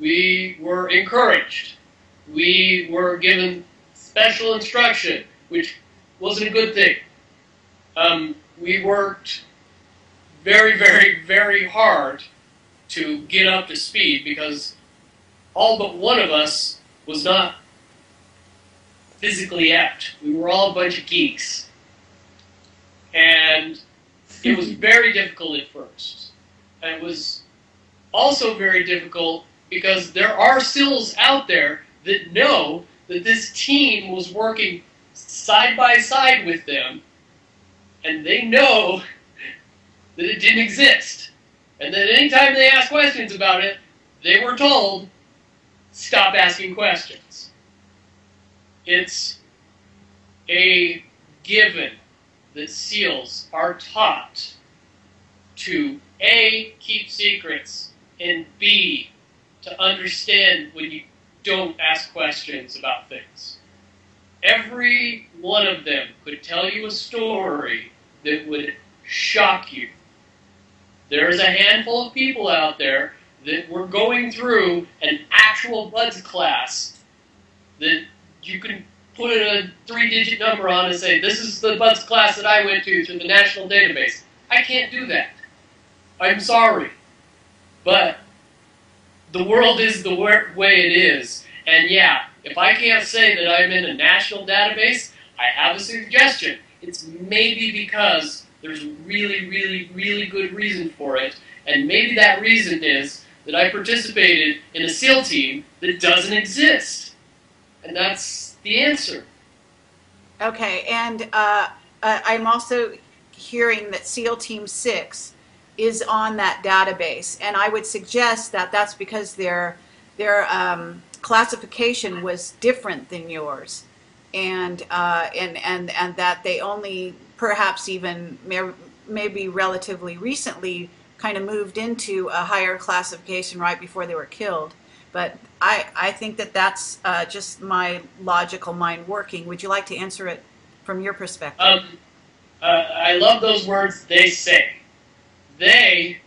We were encouraged. We were given special instruction, which wasn't a good thing. We worked very, very, very hard to get up to speed because all but one of us was not physically apt. We were all a bunch of geeks. And it was very difficult at first. And it was also very difficult because there are SEALs out there that know that this team was working side by side with them, and they know that it didn't exist. And that anytime they asked questions about it, they were told, stop asking questions. It's a given that SEALs are taught to A, keep secrets, and B, to understand when you don't ask questions about things. Every one of them could tell you a story that would shock you. There's a handful of people out there that were going through an actual BUDS class that you can put a 3-digit number on and say, this is the BUDS class that I went to through the national database. I can't do that. I'm sorry. But the world is the way it is. And yeah, if I can't say that I'm in a national database, I have a suggestion. It's maybe because there's really, really, really good reason for it, and maybe that reason is that I participated in a SEAL team that doesn't exist. And that's the answer. Okay, and I'm also hearing that SEAL Team 6 is on that database, and I would suggest that that's because their classification was different than yours, and that they only perhaps even maybe relatively recently kind of moved into a higher classification right before they were killed. But I think that that's just my logical mind working. Would you like to answer it from your perspective? I love those words, they say. They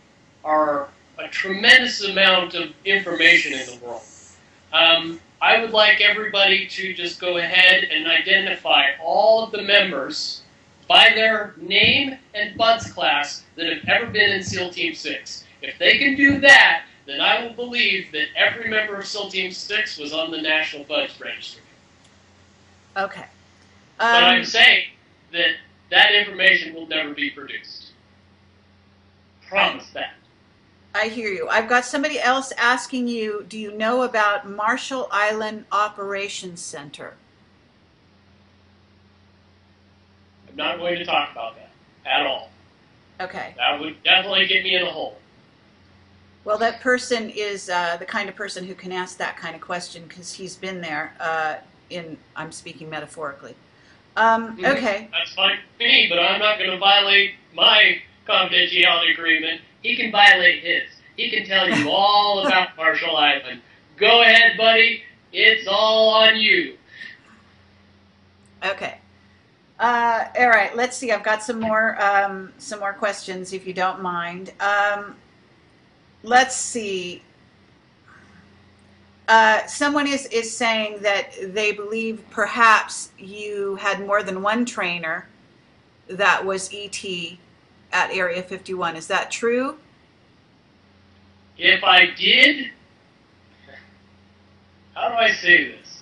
are a tremendous amount of information in the world. I would like everybody to just go ahead and identify all of the members by their name and BUDS class that have ever been in SEAL Team 6. If they can do that, then I will believe that every member of SEAL Team 6 was on the National BUDS Registry. Okay. But I'm saying that that information will never be produced. Promise that. I hear you. I've got somebody else asking you, do you know about Marshall Island Operations Center? I'm not going to talk about that at all. Okay. That would definitely get me in a hole. Well, that person is the kind of person who can ask that kind of question because he's been there. I'm speaking metaphorically. Okay. That's fine for me, but I'm not going to violate my confidentiality agreement. He can violate his. He can tell you all about Marshall Island. Go ahead, buddy. It's all on you. Okay. All right. Let's see. I've got some more questions, if you don't mind. Let's see. Someone is saying that they believe perhaps you had more than one trainer that was ET at Area 51. Is that true? If I did, how do I say this?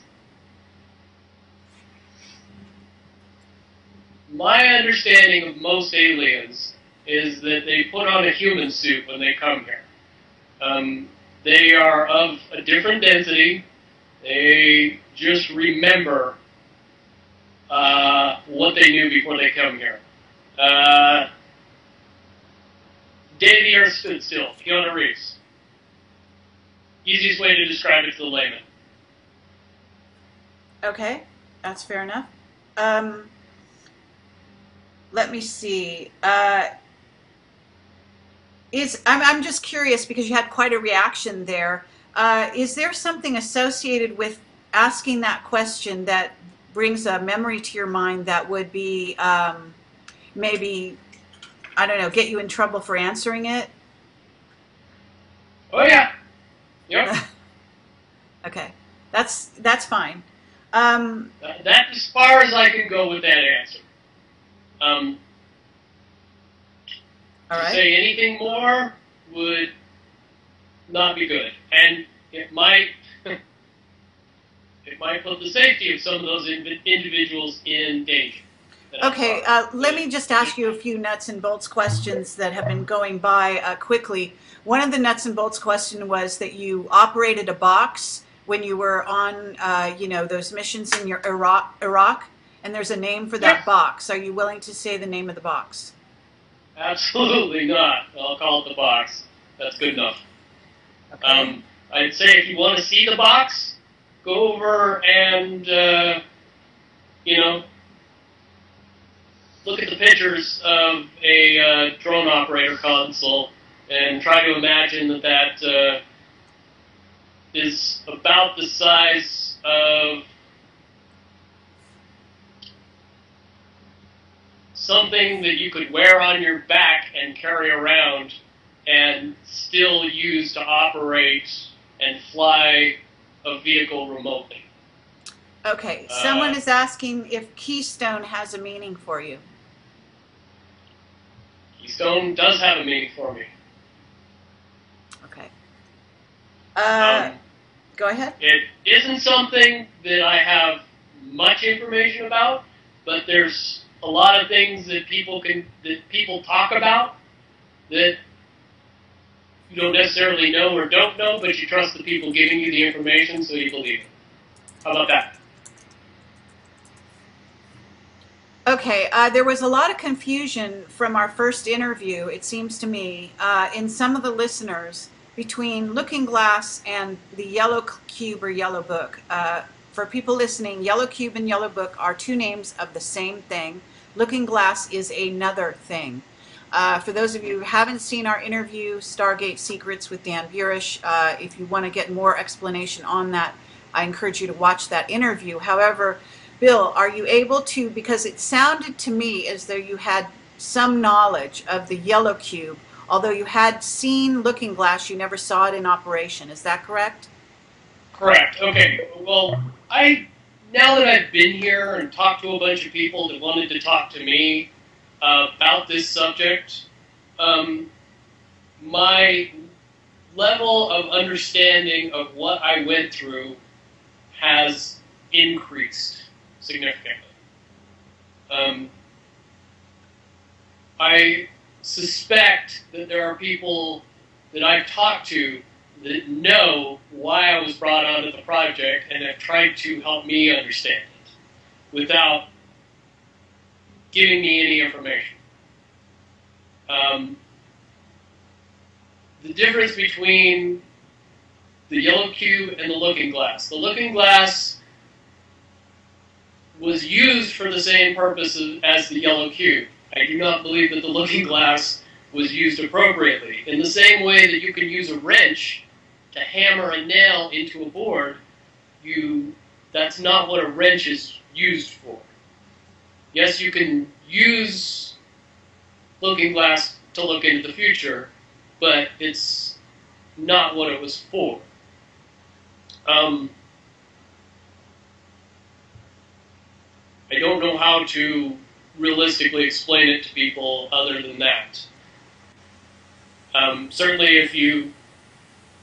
My understanding of most aliens is that they put on a human suit when they come here. They are of a different density. They just remember what they knew before they come here. Day the Earth Stood Still, Keanu Reeves. Easiest way to describe it to the layman. Okay, that's fair enough. Let me see. I'm just curious because you had quite a reaction there. Is there something associated with asking that question that brings a memory to your mind that would be maybe, I don't know, get you in trouble for answering it? Oh yeah, yep. Okay, that's fine. That's as far as I can go with that answer. All right. To say anything more would not be good, and it might it might put the safety of some of those individuals in danger. Okay, let me just ask you a few nuts and bolts questions that have been going by quickly. One of the nuts and bolts question was that you operated a box when you were on, you know, those missions in your Iraq, and there's a name for that box. Are you willing to say the name of the box? Absolutely not. I'll call it the box. That's good enough. Okay. I'd say if you want to see the box, go over and, you know, look at the pictures of a drone operator console and try to imagine that that is about the size of something that you could wear on your back and carry around and still use to operate and fly a vehicle remotely. Okay, someone is asking if Keystone has a meaning for you. Keystone does have a meaning for me. Okay. Go ahead. It isn't something that I have much information about, but there's a lot of things that people talk about that you don't necessarily know or don't know, but you trust the people giving you the information, so you believe it. How about that? Okay, there was a lot of confusion from our first interview, it seems to me, in some of the listeners between Looking Glass and the Yellow Cube or Yellow Book. For people listening, Yellow Cube and Yellow Book are two names of the same thing. Looking Glass is another thing. For those of you who haven't seen our interview, Stargate Secrets with Dan Burish, if you want to get more explanation on that, I encourage you to watch that interview. However, Bill, are you able to, because it sounded to me as though you had some knowledge of the Yellow Cube, although you had seen Looking Glass, you never saw it in operation. Is that correct? Correct. Okay. Well, now that I've been here and talked to a bunch of people that wanted to talk to me about this subject, my level of understanding of what I went through has increased significantly. I suspect that there are people that I've talked to that know why I was brought onto the project and have tried to help me understand it without giving me any information. The difference between the Yellow Cube and the Looking Glass. The Looking Glass was used for the same purpose as the Yellow Cube. I do not believe that the Looking Glass was used appropriately. In the same way that you can use a wrench to hammer a nail into a board, that's not what a wrench is used for. Yes, you can use Looking Glass to look into the future, but it's not what it was for. I don't know how to realistically explain it to people other than that. Certainly if you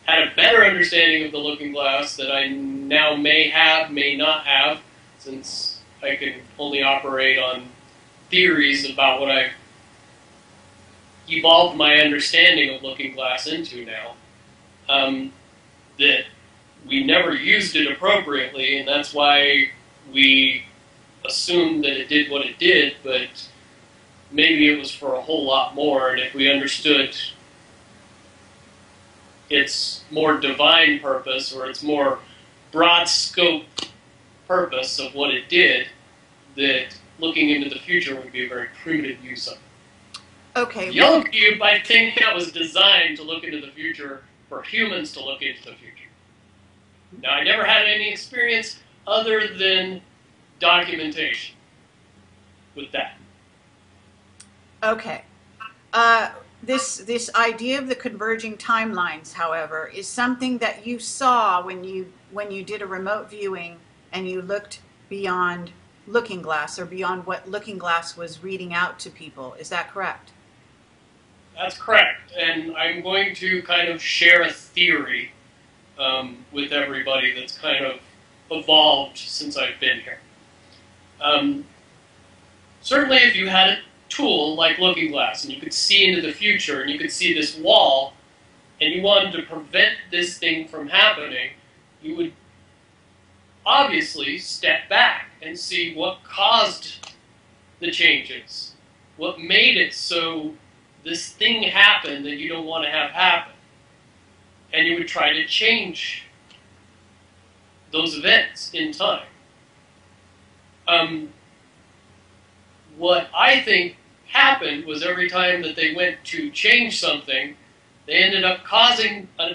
had a better understanding of the Looking Glass that I now may have, may not have, since I can only operate on theories about what I've evolved my understanding of Looking Glass into now, that we never used it appropriately, and that's why we assumed that it did what it did, but maybe it was for a whole lot more, and if we understood its more divine purpose or its more broad scope purpose of what it did, that looking into the future would be a very primitive use of it. Okay. Yellow Cube, I think that was designed to look into the future, for humans to look into the future. Now, I never had any experience other than documentation with that. Okay. This idea of the converging timelines, however, is something that you saw when you did a remote viewing and you looked beyond Looking Glass, or beyond what Looking Glass was reading out to people. Is that correct? That's correct, and I'm going to kind of share a theory with everybody that's kind of evolved since I've been here. Certainly if you had a tool like Looking Glass and you could see into the future and you could see this wall and you wanted to prevent this thing from happening, you would obviously step back and see what caused the changes, what made it so this thing happened that you don't want to have happen. And you would try to change those events in time. What I think happened was every time that they went to change something, they ended up causing a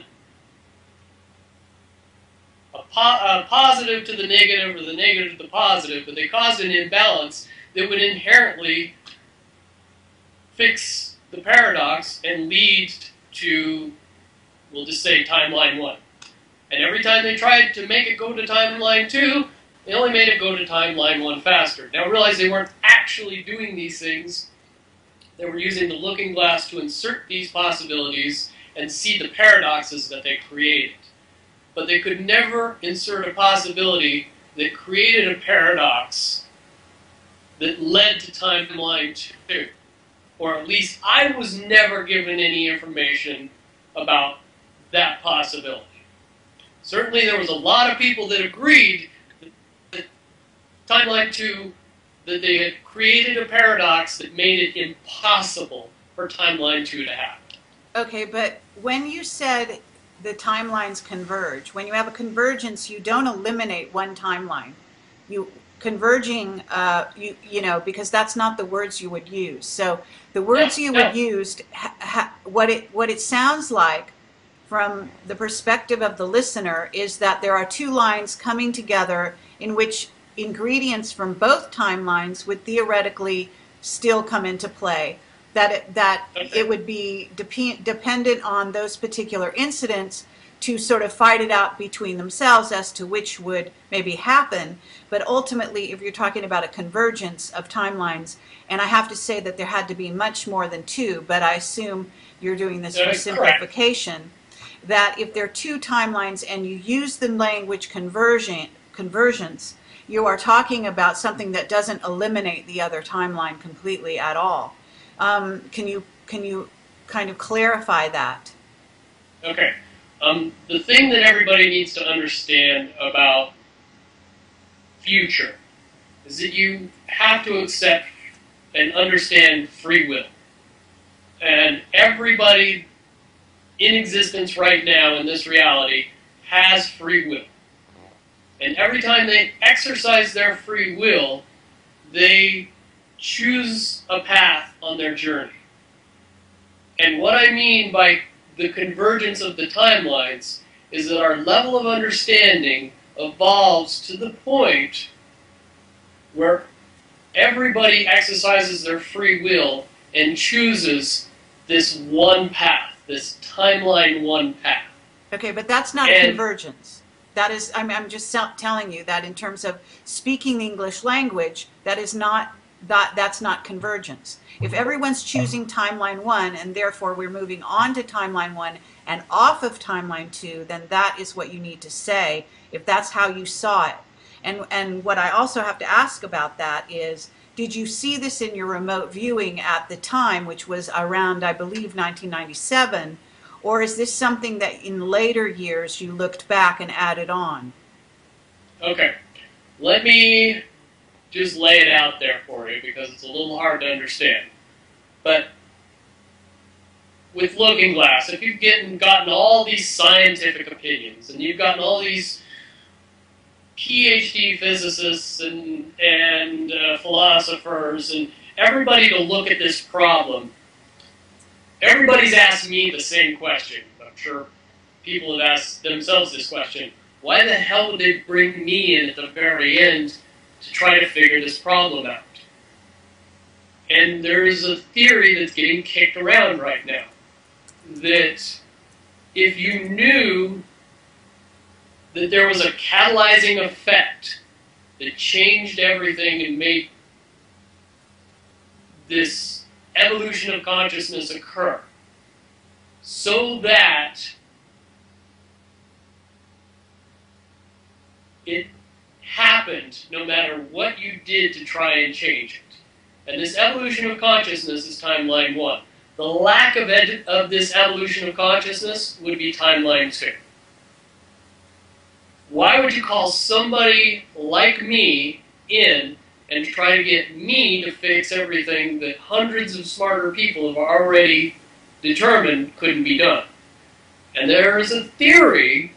positive to the negative or the negative to the positive, but they caused an imbalance that would inherently fix the paradox and lead to, we'll just say, timeline 1. And every time they tried to make it go to timeline 2, they only made it go to timeline 1 faster. Now realize they weren't actually doing these things. They were using the Looking Glass to insert these possibilities and see the paradoxes that they created. But they could never insert a possibility that created a paradox that led to Timeline 2. Or at least I was never given any information about that possibility. Certainly there was a lot of people that agreed that Timeline 2, that they had created a paradox that made it impossible for Timeline 2 to happen. Okay, but when you said the timelines converge, when you have a convergence, you don't eliminate one timeline. You converging, you know, because that's not the words you would use. So the words you would use, what it sounds like from the perspective of the listener is that there are two lines coming together in which ingredients from both timelines would theoretically still come into play. That it would be dependent on those particular incidents to sort of fight it out between themselves as to which would maybe happen. But ultimately, if you're talking about a convergence of timelines, and I have to say that there had to be much more than two, but I assume you're doing this for simplification, that if there are two timelines and you use the language convergence, you are talking about something that doesn't eliminate the other timeline completely at all. Can you kind of clarify that? Okay. The thing that everybody needs to understand about future is that you have to accept and understand free will. And everybody in existence right now in this reality has free will. And every time they exercise their free will, they choose a path on their journey. And what I mean by the convergence of the timelines is that our level of understanding evolves to the point where everybody exercises their free will and chooses this one path, this timeline one path. Okay, but that's not a convergence. That is, I'm just telling you that in terms of speaking the English language, that is not, that's not convergence. If everyone's choosing timeline one and therefore we're moving on to timeline one and off of timeline two, then that is what you need to say if that's how you saw it. And what I also have to ask about that is, did you see this in your remote viewing at the time, which was around, I believe, 1997, or is this something that in later years you looked back and added on? Okay, let me just lay it out there for you because it's a little hard to understand. But with Looking Glass, if you've gotten all these scientific opinions and you've gotten all these PhD physicists and philosophers and everybody to look at this problem, everybody's asked me the same question. I'm sure people have asked themselves this question. Why the hell did it bring me in at the very end to try to figure this problem out? And there is a theory that's getting kicked around right now, that if you knew that there was a catalyzing effect that changed everything and made this evolution of consciousness occur, so that it happened no matter what you did to try and change it. And this evolution of consciousness is timeline one. The lack of this evolution of consciousness would be timeline two. Why would you call somebody like me in and try to get me to fix everything that hundreds of smarter people have already determined couldn't be done? And there is a theory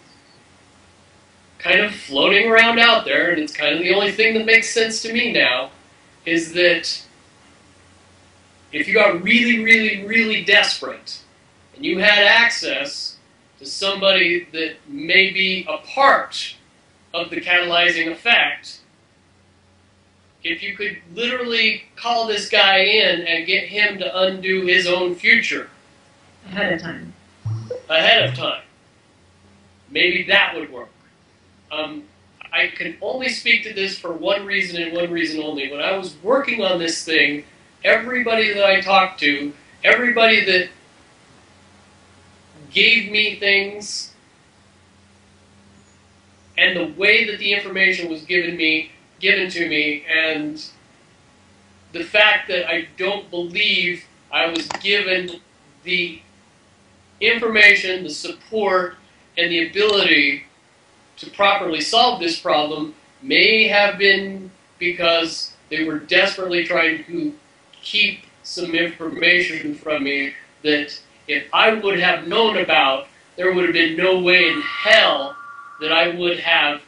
kind of floating around out there, and it's kind of the only thing that makes sense to me now, is that if you got really, really, really desperate and you had access to somebody that may be a part of the catalyzing effect, if you could literally call this guy in and get him to undo his own future ahead of time, maybe that would work. I can only speak to this for one reason and one reason only. When I was working on this thing, everybody that I talked to, everybody that gave me things, and the way that the information was given to me, and the fact that I don't believe I was given the information, the support, and the ability to properly solve this problem may have been because they were desperately trying to keep some information from me that if I would have known about, there would have been no way in hell that I would have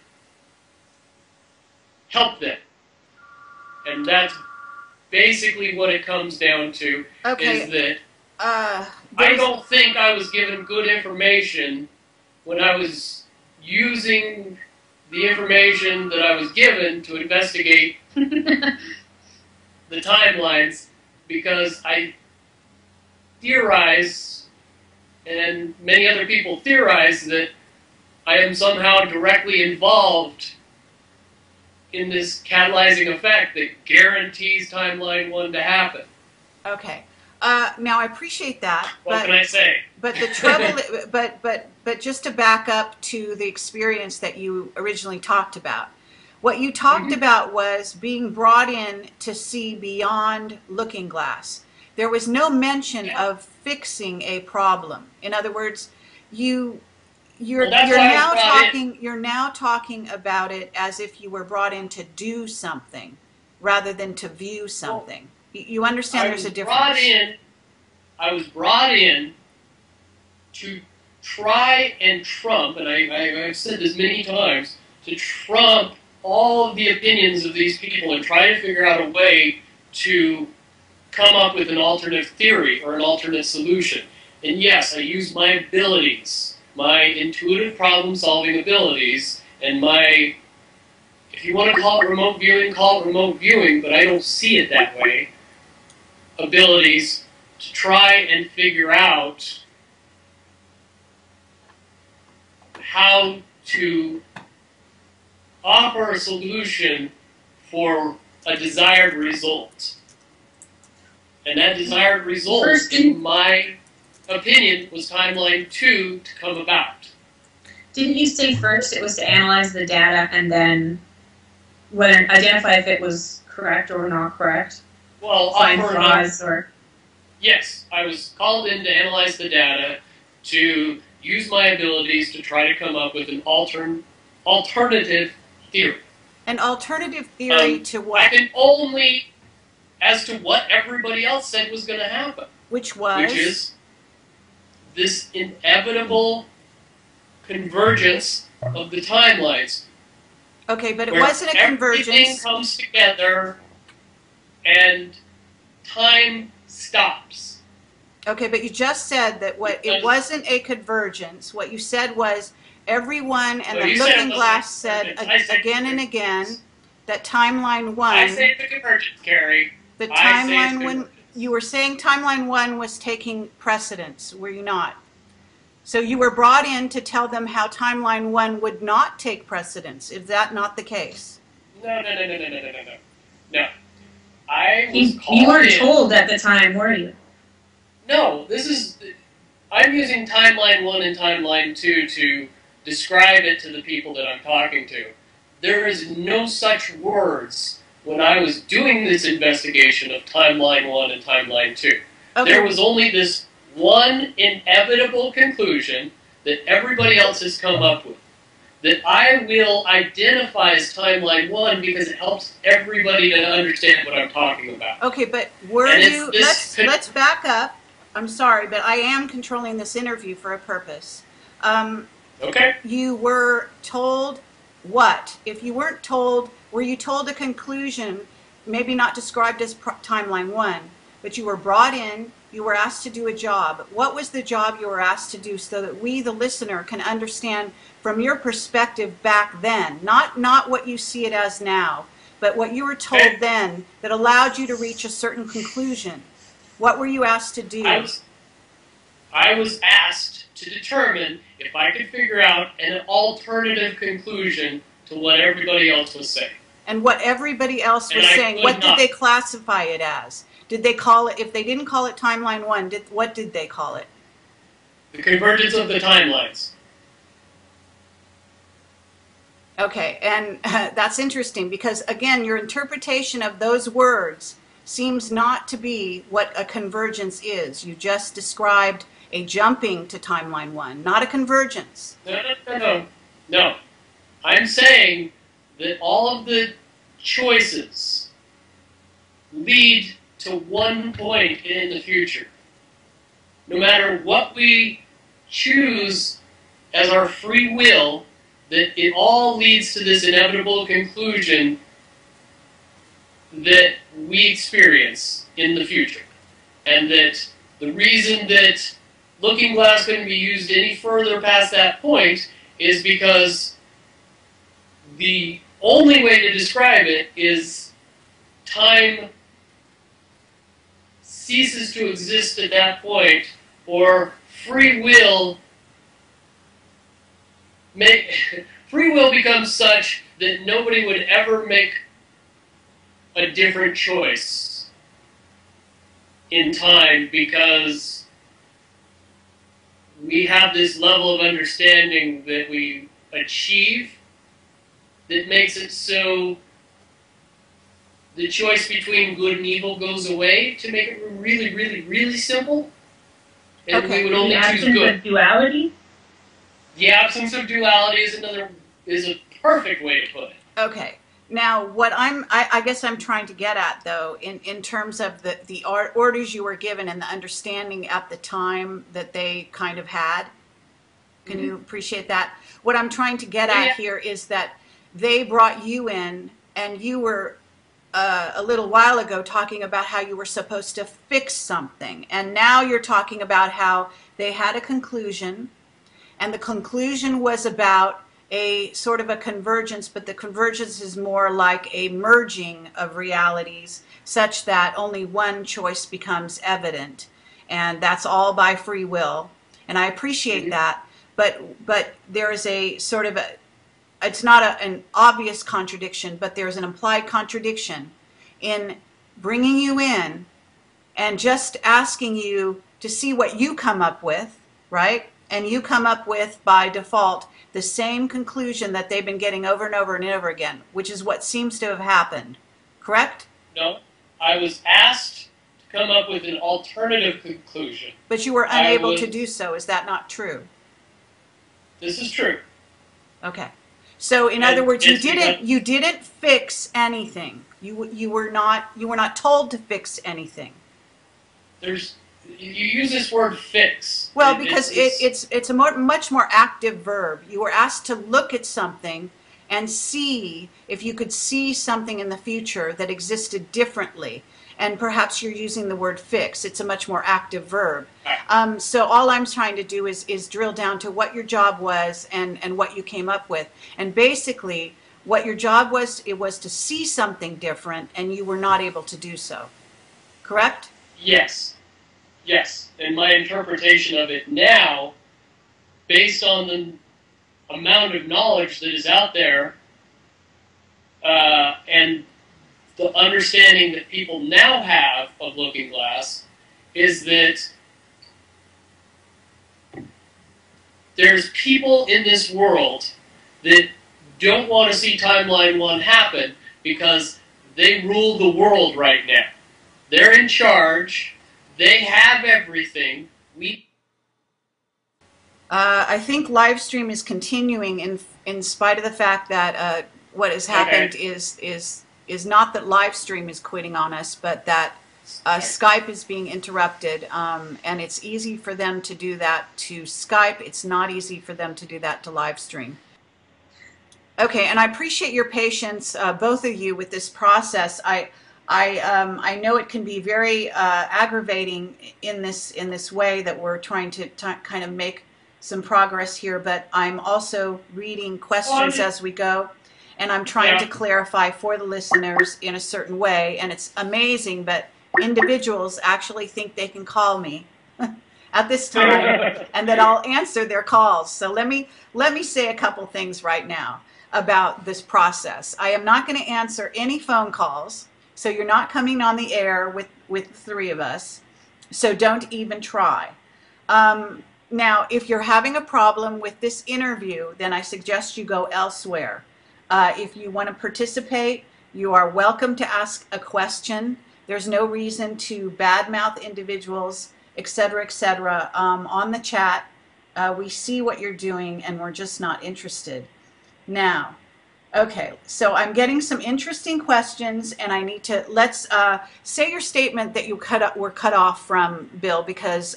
helped them. And that's basically what it comes down to, okay. Is that I don't think I was given good information when I was using the information that I was given to investigate the timelines, because I theorize, and many other people theorize, that I am somehow directly involved in this catalyzing effect that guarantees Timeline 1 to happen. Okay. Now I appreciate that. What can I say? But the trouble, but just to back up to the experience that you originally talked about, what you talked about was being brought in to see beyond Looking Glass. There was no mention of fixing a problem. In other words, you're now talking about it as if you were brought in to do something rather than to view something. Well, you understand there's a difference. I was brought in to try and trump, and I've said this many times, to trump all of the opinions of these people and try to figure out a way to come up with an alternate theory or an alternate solution. And yes, I used my abilities, my intuitive problem-solving abilities, and my, if you want to call it remote viewing, but I don't see it that way, abilities to try and figure out how to offer a solution for a desired result. And that desired result, in my opinion, was Timeline 2 to come about. Didn't you say first it was to analyze the data and then identify if it was correct or not correct? Well, find flaws or... Yes, I was called in to analyze the data, to use my abilities to try to come up with an alternative theory. An alternative theory to what? I can only... as to what everybody else said was going to happen. Which was? Which is this inevitable convergence of the timelines. Okay, but it wasn't a convergence. Everything comes together and time stops. Okay, but you just said that it wasn't a convergence. What you said was everyone and the Looking Glass said again and again that Timeline 1... I say it's a convergence, Kerry. The timeline when you were saying Timeline 1 was taking precedence, were you not? So you were brought in to tell them how Timeline 1 would not take precedence. Is that not the case? No. I was called in. You were told at the time, weren't you? No, this is... I'm using Timeline 1 and Timeline 2 to describe it to the people that I'm talking to. There is no such words when I was doing this investigation of Timeline 1 and Timeline 2. Okay. There was only this one inevitable conclusion that everybody else has come up with, that I will identify as Timeline 1 because it helps everybody to understand what I'm talking about. Okay, but let's back up. I'm sorry, but I am controlling this interview for a purpose. Okay. You were told... what? If you weren't told, were you told a conclusion, maybe not described as Timeline 1, but you were brought in, you were asked to do a job. What was the job you were asked to do so that we, the listener, can understand from your perspective back then, not what you see it as now, but what you were told then that allowed you to reach a certain conclusion? What were you asked to do? I was asked to determine if I could figure out an alternative conclusion to what everybody else was saying. And what everybody else was saying, what did they classify it as? Did they call it, if they didn't call it Timeline 1, what did they call it? The convergence of the timelines. Okay, and that's interesting because, again, your interpretation of those words seems not to be what a convergence is. You just described a jumping to timeline one, not a convergence. No. I'm saying that all of the choices lead to one point in the future. No matter what we choose as our free will, that it all leads to this inevitable conclusion that we experience in the future. And that the reason that Looking Glass couldn't be used any further past that point is because the only way to describe it is time ceases to exist at that point, or free will becomes such that nobody would ever make a different choice in time, because we have this level of understanding that we achieve that makes it so the choice between good and evil goes away, to make it really, really, really simple. And okay. We would only choose good. The absence of duality? The absence of duality is another, is a perfect way to put it. Okay. Now, what I guess I'm trying to get at, though, in terms of the orders you were given and the understanding at the time that they kind of had, can you appreciate that? What I'm trying to get at here is that they brought you in, and you were a little while ago talking about how you were supposed to fix something, and now you're talking about how they had a conclusion, and the conclusion was about a sort of a convergence, but the convergence is more like a merging of realities such that only one choice becomes evident, and that's all by free will. And I appreciate that, but there is a sort of a, it's not an obvious contradiction, but there's an implied contradiction in bringing you in and just asking you to see what you come up with, right? And you come up with, by default, the same conclusion that they've been getting over and over and over again, which is what seems to have happened, correct? No, I was asked to come up with an alternative conclusion. But you were unable to do so, is that not true? This is true. Okay. So in other words, you didn't fix anything. You were not told to fix anything. You use this word fix. Well, because it's a much more active verb. You were asked to look at something and see if you could see something in the future that existed differently. And perhaps you're using the word fix. It's a much more active verb. So all I'm trying to do is drill down to what your job was and what you came up with. And basically, what your job was, it was to see something different, and you were not able to do so. Correct? Yes. Yes. And my interpretation of it now, based on the amount of knowledge that is out there, and the understanding that people now have of Looking Glass, is that there's people in this world that don't want to see Timeline 1 happen because they rule the world right now. They're in charge. They have everything. I think live stream is continuing in spite of the fact that what has happened is not that live stream is quitting on us, but that Skype is being interrupted, and it's easy for them to do that to Skype. It's not easy for them to do that to live stream. Okay, and I appreciate your patience, both of you, with this process. I know it can be very aggravating in this way that we're trying to kind of make some progress here, but I'm also reading questions as we go. And I'm trying to clarify for the listeners in a certain way. And it's amazing, but individuals actually think they can call me at this time and that I'll answer their calls. So let me say a couple things right now about this process. I am not going to answer any phone calls. So you're not coming on the air with the three of us. So don't even try. Now, if you're having a problem with this interview, then I suggest you go elsewhere. If you want to participate, you are welcome to ask a question, There's no reason to badmouth individuals, et cetera, on the chat. We see what you're doing and we're just not interested. Now, okay, so I'm getting some interesting questions and I need to, let's say your statement that you were cut off from, Bill, because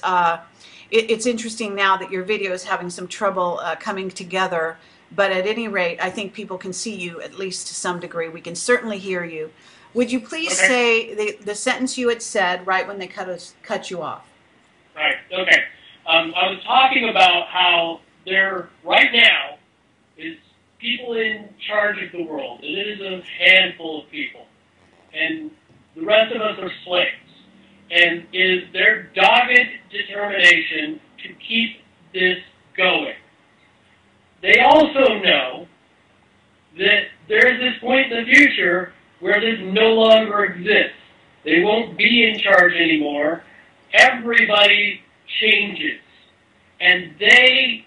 it's interesting now that your video is having some trouble coming together. But at any rate, I think people can see you at least to some degree. We can certainly hear you. Would you please say the sentence you had said right when they cut you off? Right, okay. I was talking about how there right now is people in charge of the world, and it is a handful of people, and the rest of us are slaves, and it is their dogged determination to keep this going. They also know that there is this point in the future where this no longer exists. They won't be in charge anymore. Everybody changes, and they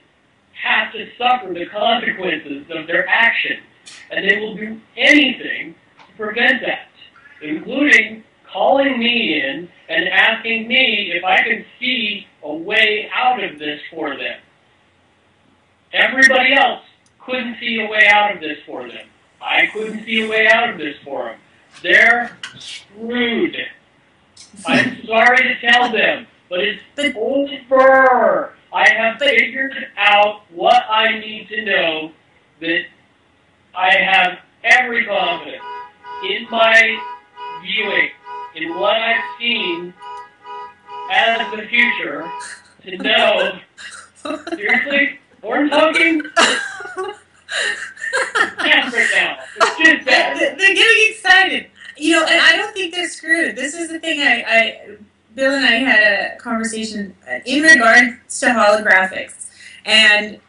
have to suffer the consequences of their actions, and they will do anything to prevent that, including calling me in and asking me if I can see a way out of this for them. Everybody else couldn't see a way out of this for them. I couldn't see a way out of this for them. They're screwed. I'm sorry to tell them, but it's over. I have figured out what I need to know, that I have every confidence in my viewing, in what I've seen as the future, to know, seriously, we're talking yes right now. It's just bad. They're getting excited. You know, and I don't think they're screwed. This is the thing Bill and I had a conversation in regards to holographics. And,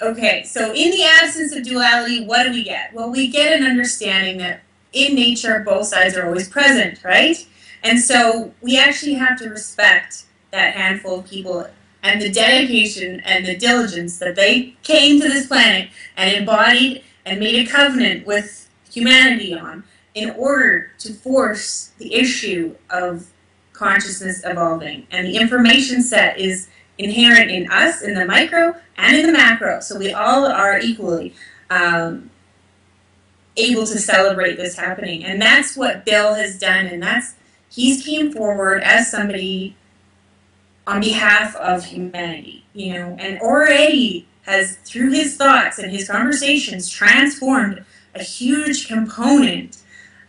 okay, so in the absence of duality, what do we get? Well, we get an understanding that in nature, both sides are always present, right? And so we actually have to respect that handful of people and the dedication and the diligence that they came to this planet and embodied and made a covenant with humanity on in order to force the issue of consciousness evolving. And the information set is inherent in us, in the micro and in the macro, so we all are equally able to celebrate this happening. And that's what Bill has done, and he's came forward as somebody on behalf of humanity, you know, and already has, through his thoughts and his conversations, transformed a huge component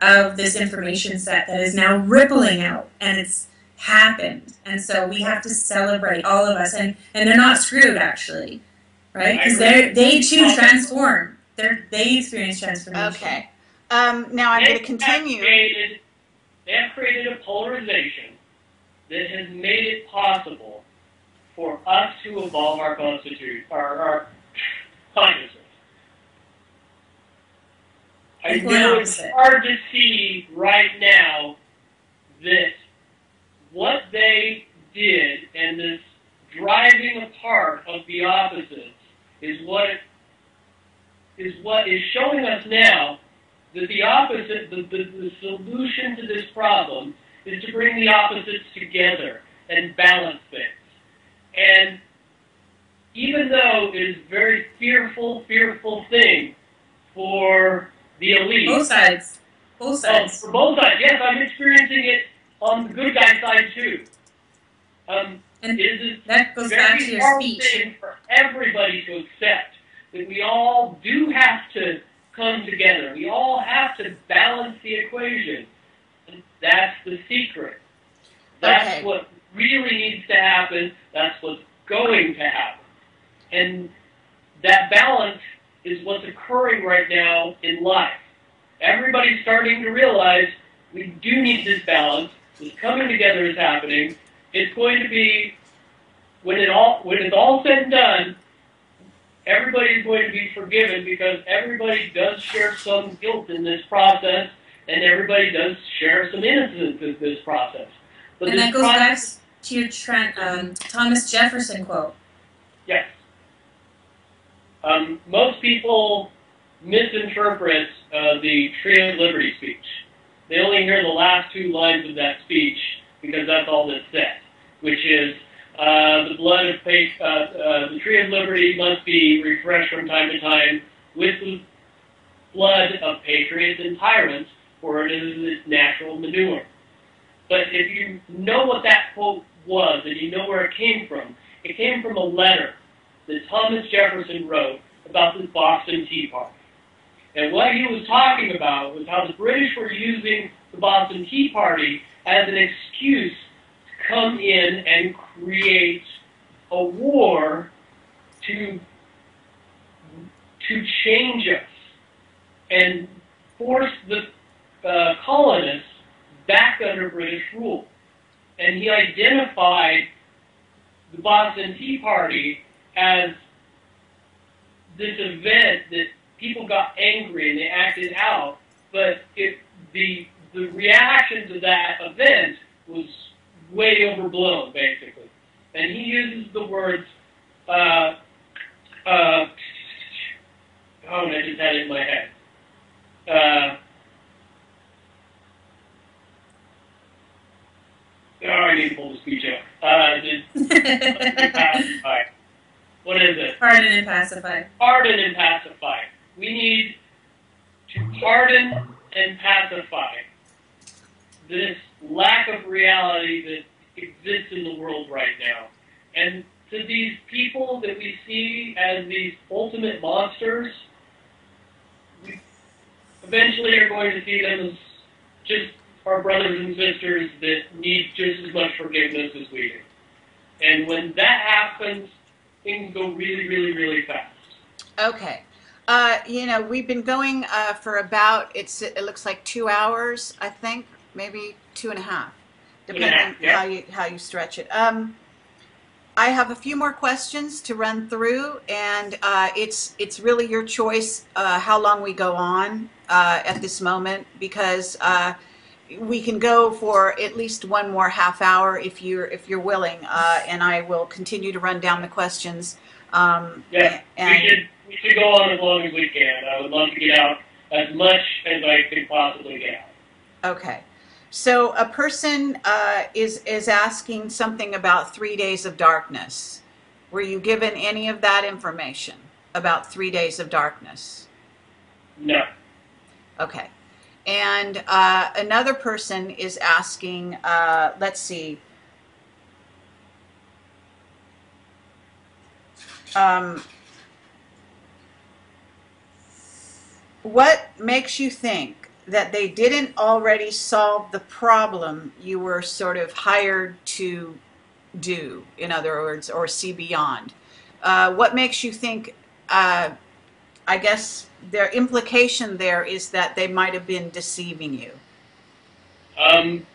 of this information set that is now rippling out, and it's happened. And so we have to celebrate, all of us, and they're not screwed, actually, right? Because they too transform. They experience transformation. Okay. Now I'm going to continue. They have created a polarization that has made it possible for us to evolve our constitution, our consciousness. I know it's hard to see right now that what they did and this driving apart of the opposites is what is showing us now that the opposite, the solution to this problem is to bring the opposites together and balance things. And even though it is a very fearful thing for the elite. Both sides. Oh, for both sides, yes, I'm experiencing it on the good guy side too. And it is that goes back to your speech. Very hard thing for everybody to accept, that we all do have to come together. We all have to balance the equation. And that's the secret. That's what really needs to happen. That's what's going to happen. And that balance is what's occurring right now in life. Everybody's starting to realize we do need this balance. This coming together is happening. It's going to be, when it's all said and done, everybody's going to be forgiven, because everybody does share some guilt in this process, and everybody does share some innocence in this process. But and that goes back to your Thomas Jefferson quote. Yes. Most people misinterpret the Tree of Liberty speech They only hear the last two lines of that speech because that's all that's said, which is the blood of the tree of liberty must be refreshed from time to time with the blood of patriots and tyrants, for it is its natural manure. But if you know what that quote was and you know where it came from a letter that Thomas Jefferson wrote about the Boston Tea Party. And what he was talking about was how the British were using the Boston Tea Party as an excuse to come in and create a war to change us and force the colonists back under British rule. And he identified the Boston Tea Party as this event that people got angry and they acted out, but it, the reaction to that event was way overblown, basically. And he uses the words, oh, I just had it in my head. Oh, I need to pull the speech out. Pacify. What is it? Pardon and pacify. Pardon and pacify. We need to pardon and pacify this lack of reality that exists in the world right now. And to these people that we see as these ultimate monsters, we eventually are going to see them as just our brothers and sisters that need just as much forgiveness as we do. And when that happens, things go really, really, really fast. Okay. You know, we've been going for about, it looks like 2 hours, I think, maybe 2.5, depending on how you stretch it. I have a few more questions to run through, and it's really your choice how long we go on at this moment, because we can go for at least one more half hour if you're willing, and I will continue to run down the questions. We should go on as long as we can. I would love to get out as much as I could possibly get out. Okay. So a person is asking something about 3 days of darkness. Were you given any of that information about 3 days of darkness? No. Okay. And another person is asking, let's see. What makes you think that they didn't already solve the problem you were sort of hired to do, in other words, or see beyond? What makes you think, I guess their implication there is that they might have been deceiving you?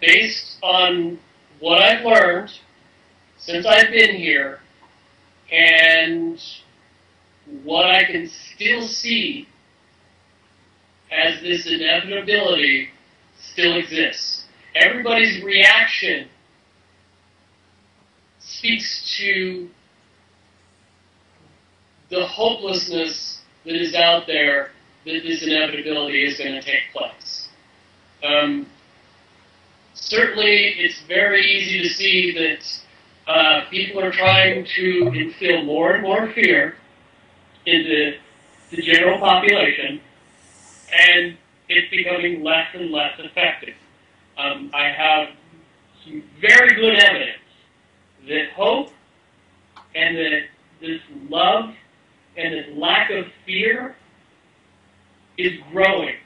Based on what I've learned since I've been here and what I can still see as this inevitability still exists. Everybody's reaction speaks to the hopelessness that is out there that this inevitability is going to take place. Certainly, it's very easy to see that people are trying to instill more and more fear into the general population, and it's becoming less and less effective. I have some very good evidence that hope and that this love and this lack of fear is growing.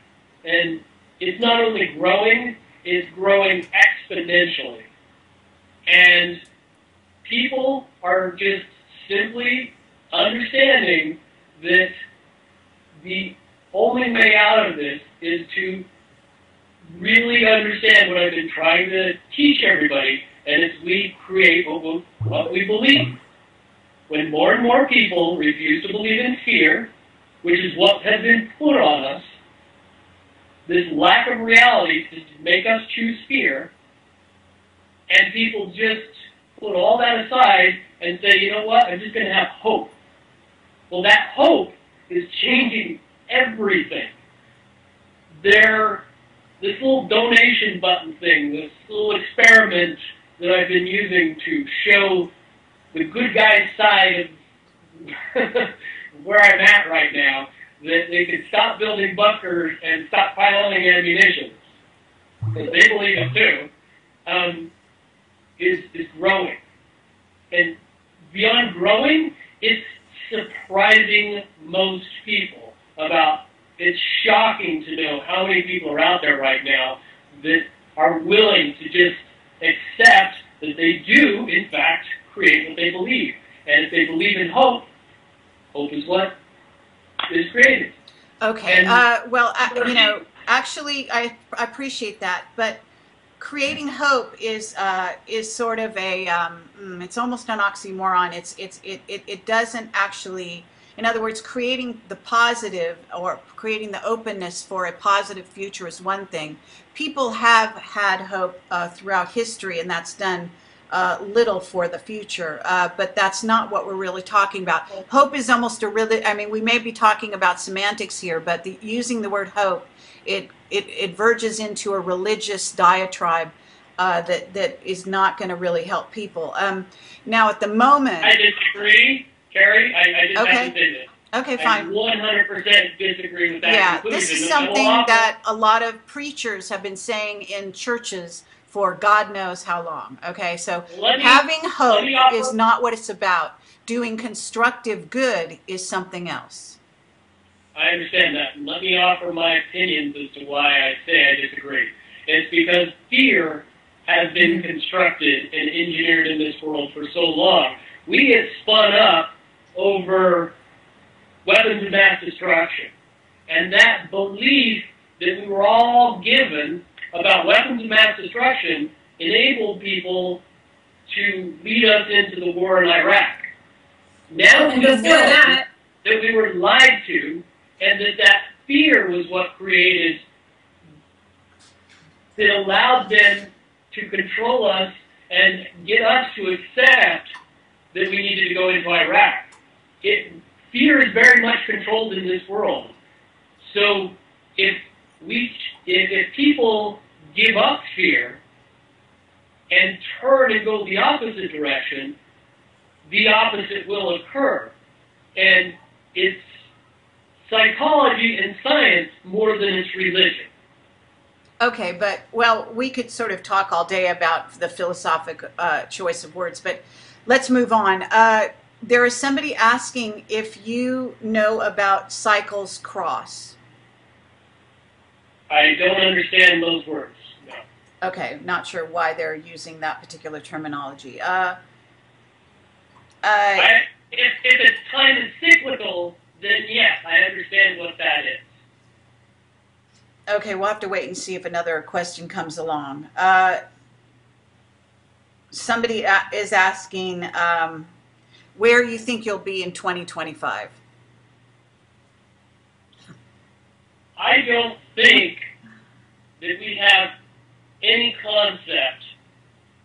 And it's not only growing, it's growing exponentially. And people are just simply understanding that the only way out of this is to really understand what I've been trying to teach everybody, and it's we create what we believe. When more and more people refuse to believe in fear, which is what has been put on us, this lack of reality is to make us choose fear, and people just put all that aside and say, you know what, I'm just going to have hope. Well, that hope is changing everything. The this little donation button thing, this little experiment that I've been using to show the good guy's side of where I'm at right now, that they could stop building bunkers and stop piling ammunition, because they believe it too, is growing. And beyond growing, it's surprising most people about, it's shocking to know how many people are out there right now that are willing to just accept that they do, in fact, create what they believe. And if they believe in hope, hope is what is created. Okay. And, well, you know, actually, I appreciate that, but creating hope is sort of a it's almost an oxymoron. It doesn't actually. In other words, creating the positive or creating the openness for a positive future is one thing. People have had hope throughout history, and that's done little for the future. But that's not what we're really talking about. Hope is almost a really, I mean, we may be talking about semantics here, but using the word hope, it verges into a religious diatribe that is not going to really help people. Now, at the moment... I disagree. Kerry, I just have to say this. Okay, fine. I 100% disagree with that. Yeah, this is something that a lot of preachers have been saying in churches for God knows how long. Okay, so having hope is not what it's about. Doing constructive good is something else. I understand that. Let me offer my opinions as to why I say I disagree. It's because fear has been constructed and engineered in this world for so long. We get spun up over weapons of mass destruction. And that belief that we were all given about weapons of mass destruction enabled people to lead us into the war in Iraq. Now we know that we were lied to, and that fear was what created, that allowed them to control us and get us to accept that we needed to go into Iraq. Fear is very much controlled in this world. So if people give up fear and turn and go the opposite direction, the opposite will occur. And it's psychology and science more than it's religion. Okay, but, well, we could sort of talk all day about the philosophic choice of words, but let's move on. There is somebody asking if you know about Cycles Cross. I don't understand those words. No. Okay, not sure why they're using that particular terminology. If it's time and cyclical, then yes, I understand what that is. Okay, we'll have to wait and see if another question comes along. Somebody is asking where you think you'll be in 2025. I don't think that we have any concept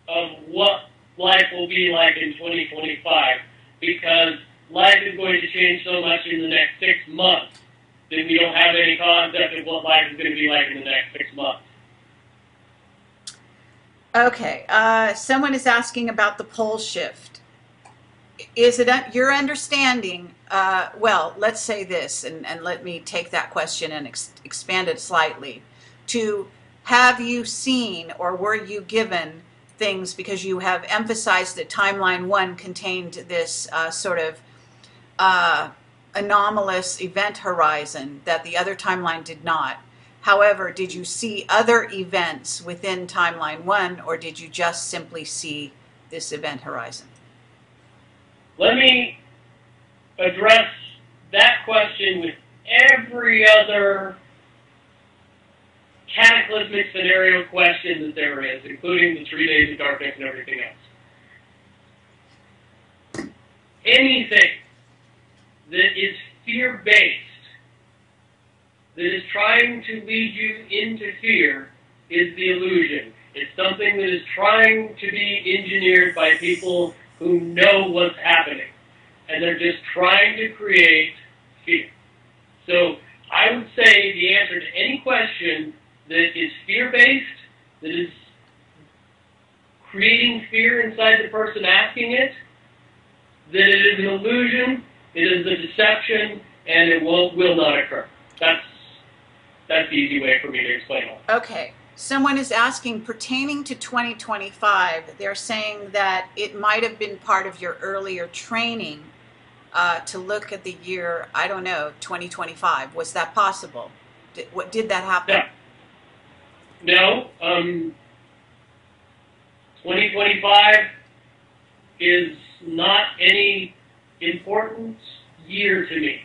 of what life will be like in 2025, because life is going to change so much in the next 6 months that we don't have any concept of what life is going to be like in the next 6 months. Okay, someone is asking about the pole shift. Is it your understanding, well, let's say this, and let me take that question and expand it slightly, to have you seen or were you given things, because you have emphasized that Timeline 1 contained this sort of anomalous event horizon that the other timeline did not. However, did you see other events within Timeline 1, or did you just simply see this event horizon? Let me address that question with every other cataclysmic scenario question that there is, including the 3 days of darkness and everything else. Anything that is fear-based, that is trying to lead you into fear, is the illusion. It's something that is trying to be engineered by people who know what's happening. And they're just trying to create fear. So I would say the answer to any question that is fear-based, that is creating fear inside the person asking it, that it is an illusion, it is a deception, and it will not occur. That's the easy way for me to explain it. Okay. Someone is asking, pertaining to 2025, they're saying that it might have been part of your earlier training to look at the year, I don't know, 2025. Was that possible? Did that happen? No. 2025 is not any important year to me,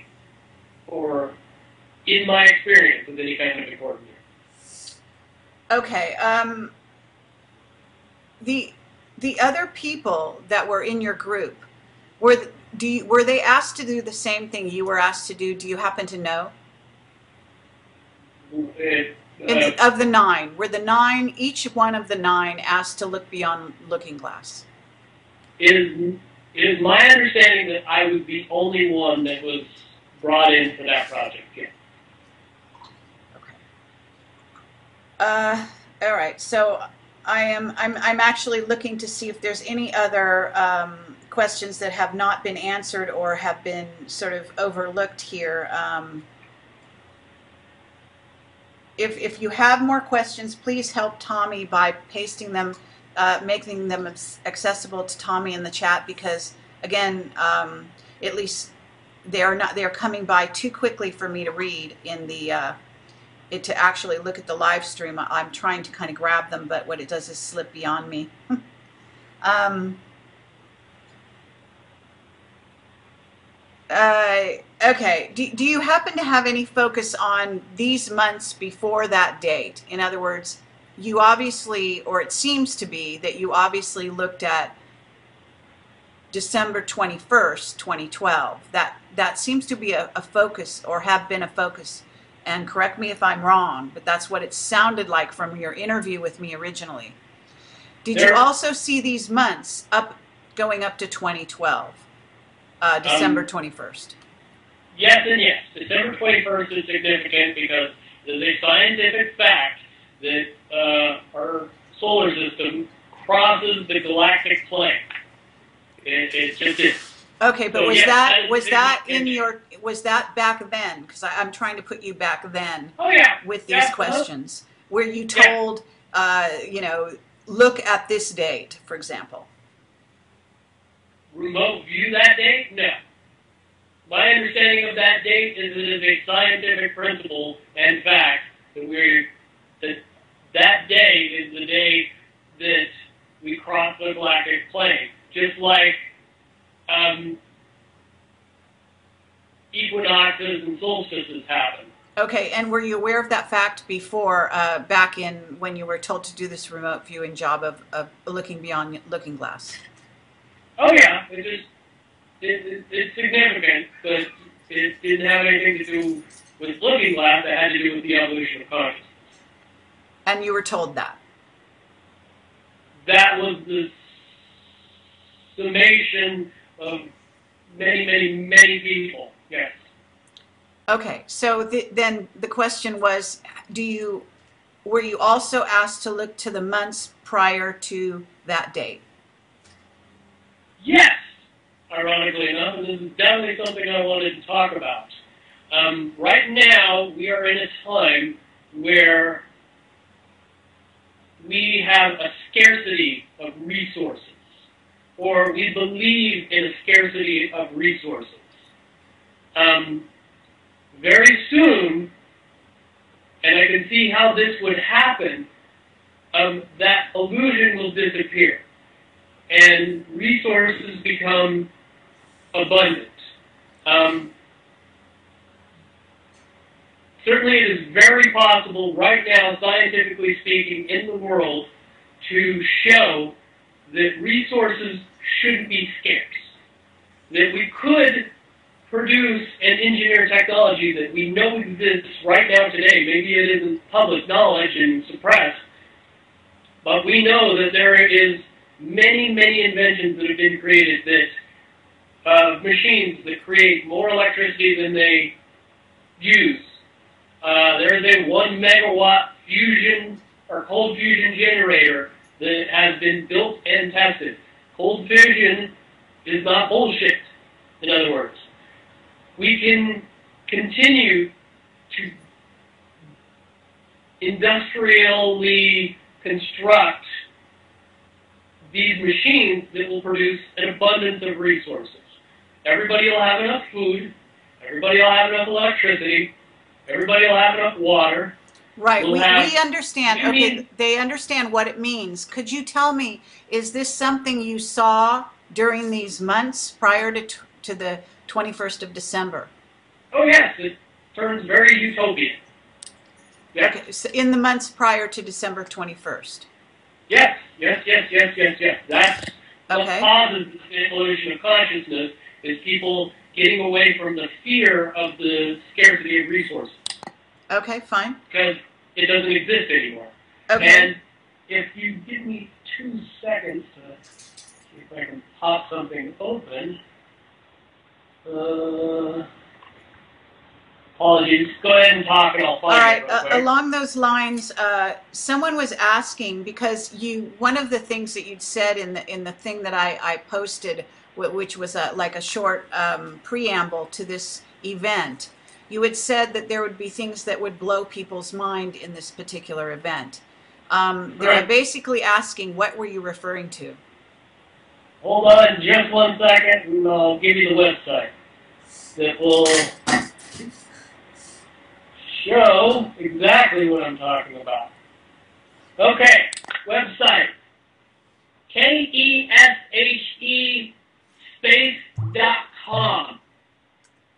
or in my experience with any kind of important year. Okay, the other people that were in your group, were they asked to do the same thing you were asked to do? Do you happen to know? Of the nine, were the nine, each one of the nine asked to look beyond Looking Glass? It is my understanding that I was the only one that was brought in for that project, yeah. All right, so I'm actually looking to see if there's any other questions that have not been answered or have been sort of overlooked here. If you have more questions, please help Tommy by pasting them, making them accessible to Tommy in the chat, because again, at least they are coming by too quickly for me to read in the to actually look at the live stream. I'm trying to kind of grab them, but what it does is slip beyond me. Okay, do you happen to have any focus on these months before that date? In other words, you obviously, or it seems to be, that you obviously looked at December 21st, 2012. That seems to be a focus, or have been a focus. And correct me if I'm wrong, but that's what it sounded like from your interview with me originally. Did you also see these months going up to 2012, December 21st? Yes and yes. December 21st is significant because there's a scientific fact that our solar system crosses the galactic plane. It just is. Okay, but so, was that back then? Because I'm trying to put you back then. Oh, yeah. With these questions, were you told, you know, look at this date, for example? Remote view that date? No. My understanding of that date is it is a scientific principle and fact that that day is the day that we cross the galactic plane, just like. Equinoxes and solstices happen. Okay, and were you aware of that fact before, back in when you were told to do this remote viewing job of looking beyond Looking Glass? Oh yeah, it's significant, but it didn't have anything to do with Looking Glass. It had to do with the evolution of consciousness. And you were told that? That was the summation of many, many, many people, yes. Okay, so then the question was, were you also asked to look to the months prior to that date? Yes, ironically enough, and this is definitely something I wanted to talk about. Right now, we are in a time where we have a scarcity of resources, or we believe in a scarcity of resources. Very soon, and I can see how this would happen, that illusion will disappear, and resources become abundant. Certainly it is very possible right now, scientifically speaking, in the world, to show that resources shouldn't be scarce, that we could produce and engineer technology that we know exists right now today. Maybe it isn't public knowledge and suppressed, but we know that there is many, many inventions that have been created, that machines that create more electricity than they use. There is a 1 megawatt fusion or cold fusion generator that has been built and tested. Cold fusion is not bullshit, in other words. We can continue to industrially construct these machines that will produce an abundance of resources. Everybody will have enough food, everybody will have enough electricity, everybody will have enough water. Right, we understand. Okay, they understand what it means. Could you tell me, is this something you saw during these months prior to the 21st of December? Oh yes, it turns very utopian. Yes. Okay, so in the months prior to December 21st? Yes, yes, yes, yes, yes, yes. That's what causes the evolution of consciousness, is people getting away from the fear of the scarcity of resources. Okay, fine. Because it doesn't exist anymore. Okay. And if you give me 2 seconds to see if I can pop something open. Apologies. Go ahead and talk, and I'll find it. All right. Along those lines, someone was asking, because you, one of the things that you'd said in the thing that I posted, which was a, like a short preamble to this event, you had said that there would be things that would blow people's mind in this particular event. They were basically asking, what were you referring to? Hold on just 1 second, and I'll give you the website that will show exactly what I'm talking about. Okay, website. KESHE.com.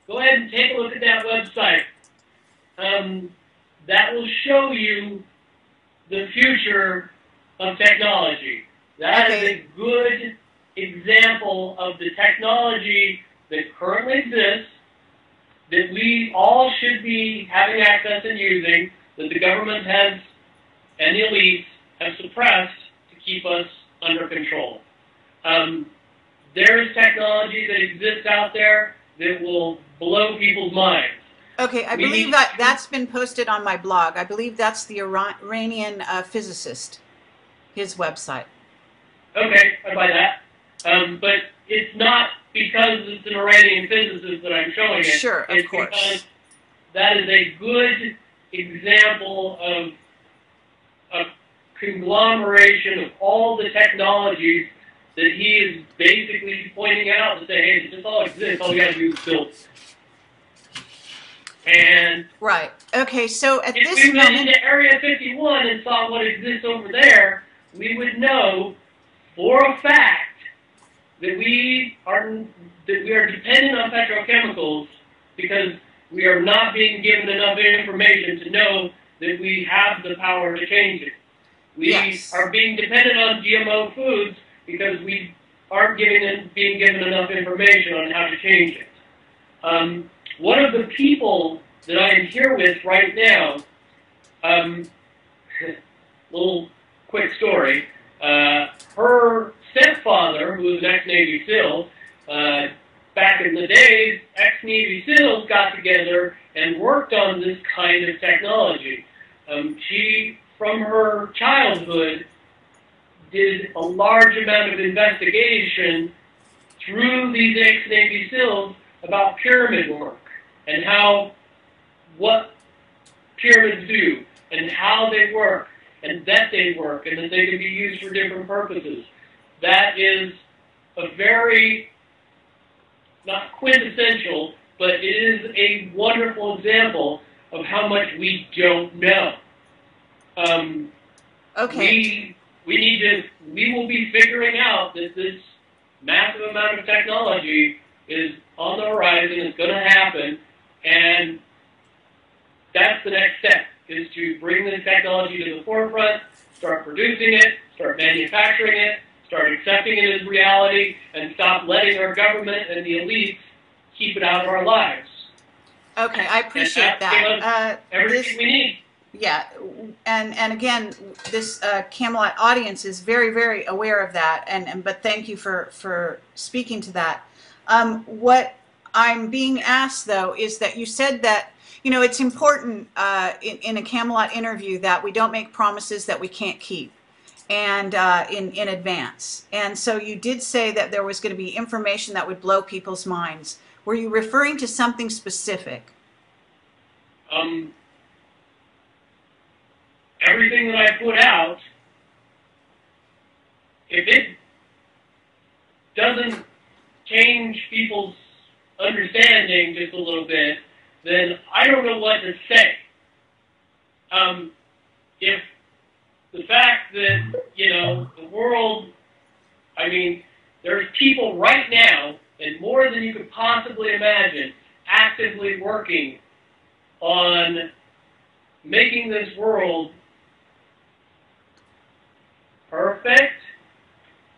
Go ahead and take a look at that website. That will show you the future of technology. That is a good example of the technology that currently exists, that we all should be having access and using, that the government has, and the elites have suppressed to keep us under control. There is technology that exists out there that will blow people's minds. Okay, I believe that that's been posted on my blog. I believe that's the Iranian physicist, his website. Okay, I buy that. But it's not because it's an Iranian physicist that I'm showing it. Sure, of course. Because that is a good example of a conglomeration of all the technologies that he is basically pointing out to say, hey, this all exists, all you gotta do is build. And right. Okay, so at this moment, if we went into Area 51 and saw what exists over there, we would know for a fact that we are dependent on petrochemicals because we are not being given enough information to know that we have the power to change it. We are being dependent on GMO foods because we aren't being given enough information on how to change it. One of the people that I am here with right now, little quick story, her stepfather, who was an ex-Navy SEAL, back in the days, ex-Navy SEALs got together and worked on this kind of technology. She, from her childhood, did a large amount of investigation through these ex-Navy SEALs about pyramid work and how, what pyramids do and how they work and that they work and that they can be used for different purposes. That is a very, not quintessential, but it is a wonderful example of how much we don't know. We need to, we will be figuring out that this massive amount of technology is on the horizon, it's going to happen, and that's the next step, is to bring this technology to the forefront, start producing it, start manufacturing it, start accepting it as reality, and stop letting our government and the elites keep it out of our lives. Okay, I appreciate that. Everything we need. Yeah, and again, this Camelot audience is very, very aware of that, and but thank you for speaking to that. What I'm being asked, though, is that you said that you know, it's important in a Camelot interview that we don't make promises that we can't keep, and in advance. And so you did say that there was going to be information that would blow people's minds. Were you referring to something specific? Everything that I put out, if it doesn't change people's understanding just a little bit, then I don't know what to say. If the fact that, you know, the world, I mean, there's people right now, and more than you could possibly imagine, actively working on making this world perfect,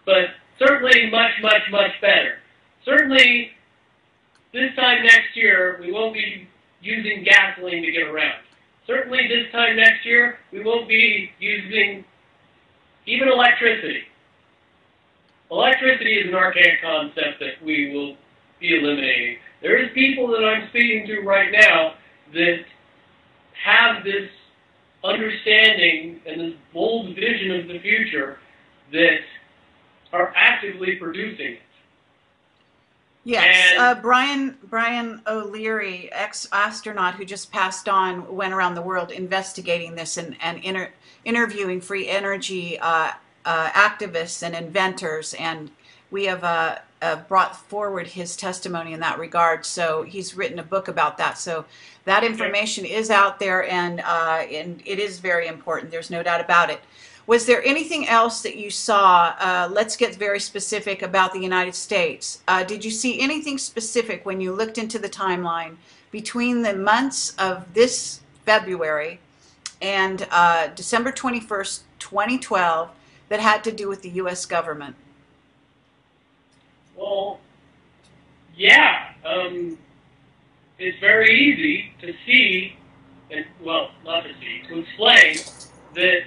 but certainly much, much, much better. Certainly, this time next year, we won't be using gasoline to get around. Certainly, this time next year, we won't be using even electricity. Electricity is an archaic concept that we will be eliminating. There is people that I'm speaking to right now that have this understanding and this bold vision of the future that are actively producing it. Yes, Brian O'Leary, ex-astronaut who just passed on, went around the world investigating this and interviewing free energy activists and inventors, and we have brought forward his testimony in that regard. So he's written a book about that. So that information is out there, and it is very important. There's no doubt about it. Was there anything else that you saw? Let's get very specific about the United States. Did you see anything specific when you looked into the timeline between the months of this February and December 21st, 2012, that had to do with the U.S. government? Well, yeah. It's very easy to see, and, well, not to see, to explain that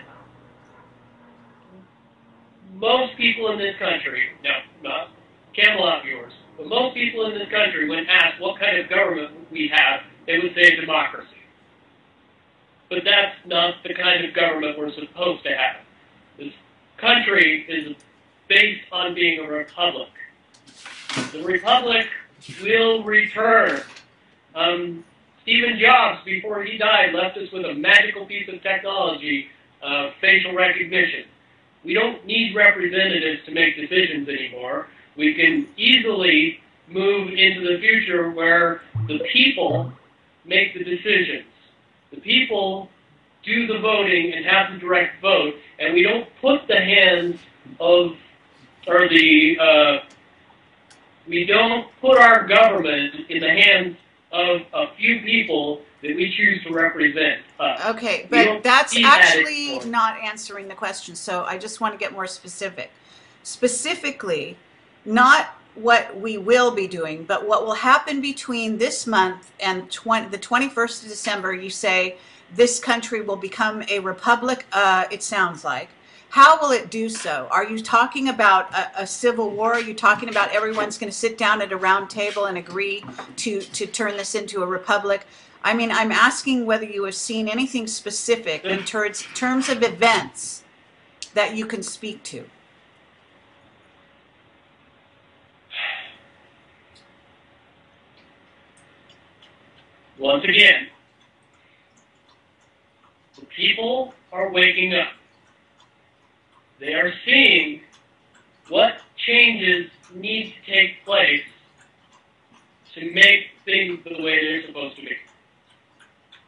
most people in this country, no, not Camelot viewers, but most people in this country, when asked what kind of government we have, they would say democracy. But that's not the kind of government we're supposed to have. This country is based on being a republic. The republic will return. Stephen Jobs, before he died, left us with a magical piece of technology, facial recognition. We don't need representatives to make decisions anymore. We can easily move into the future where the people make the decisions. The people do the voting and have the direct vote, and we don't put the hands of, or the, we don't put our government in the hands of a few people that we choose to represent us. Okay, but that's actually not answering the question, so I just want to get more specific. Specifically, not what we will be doing, but what will happen between this month and the 21st of December, you say this country will become a republic, it sounds like. How will it do so? Are you talking about a civil war? Are you talking about everyone's going to sit down at a round table and agree to turn this into a republic? I mean, I'm asking whether you have seen anything specific in terms of events that you can speak to. Once again, the people are waking up. They are seeing what changes need to take place to make things the way they're supposed to be.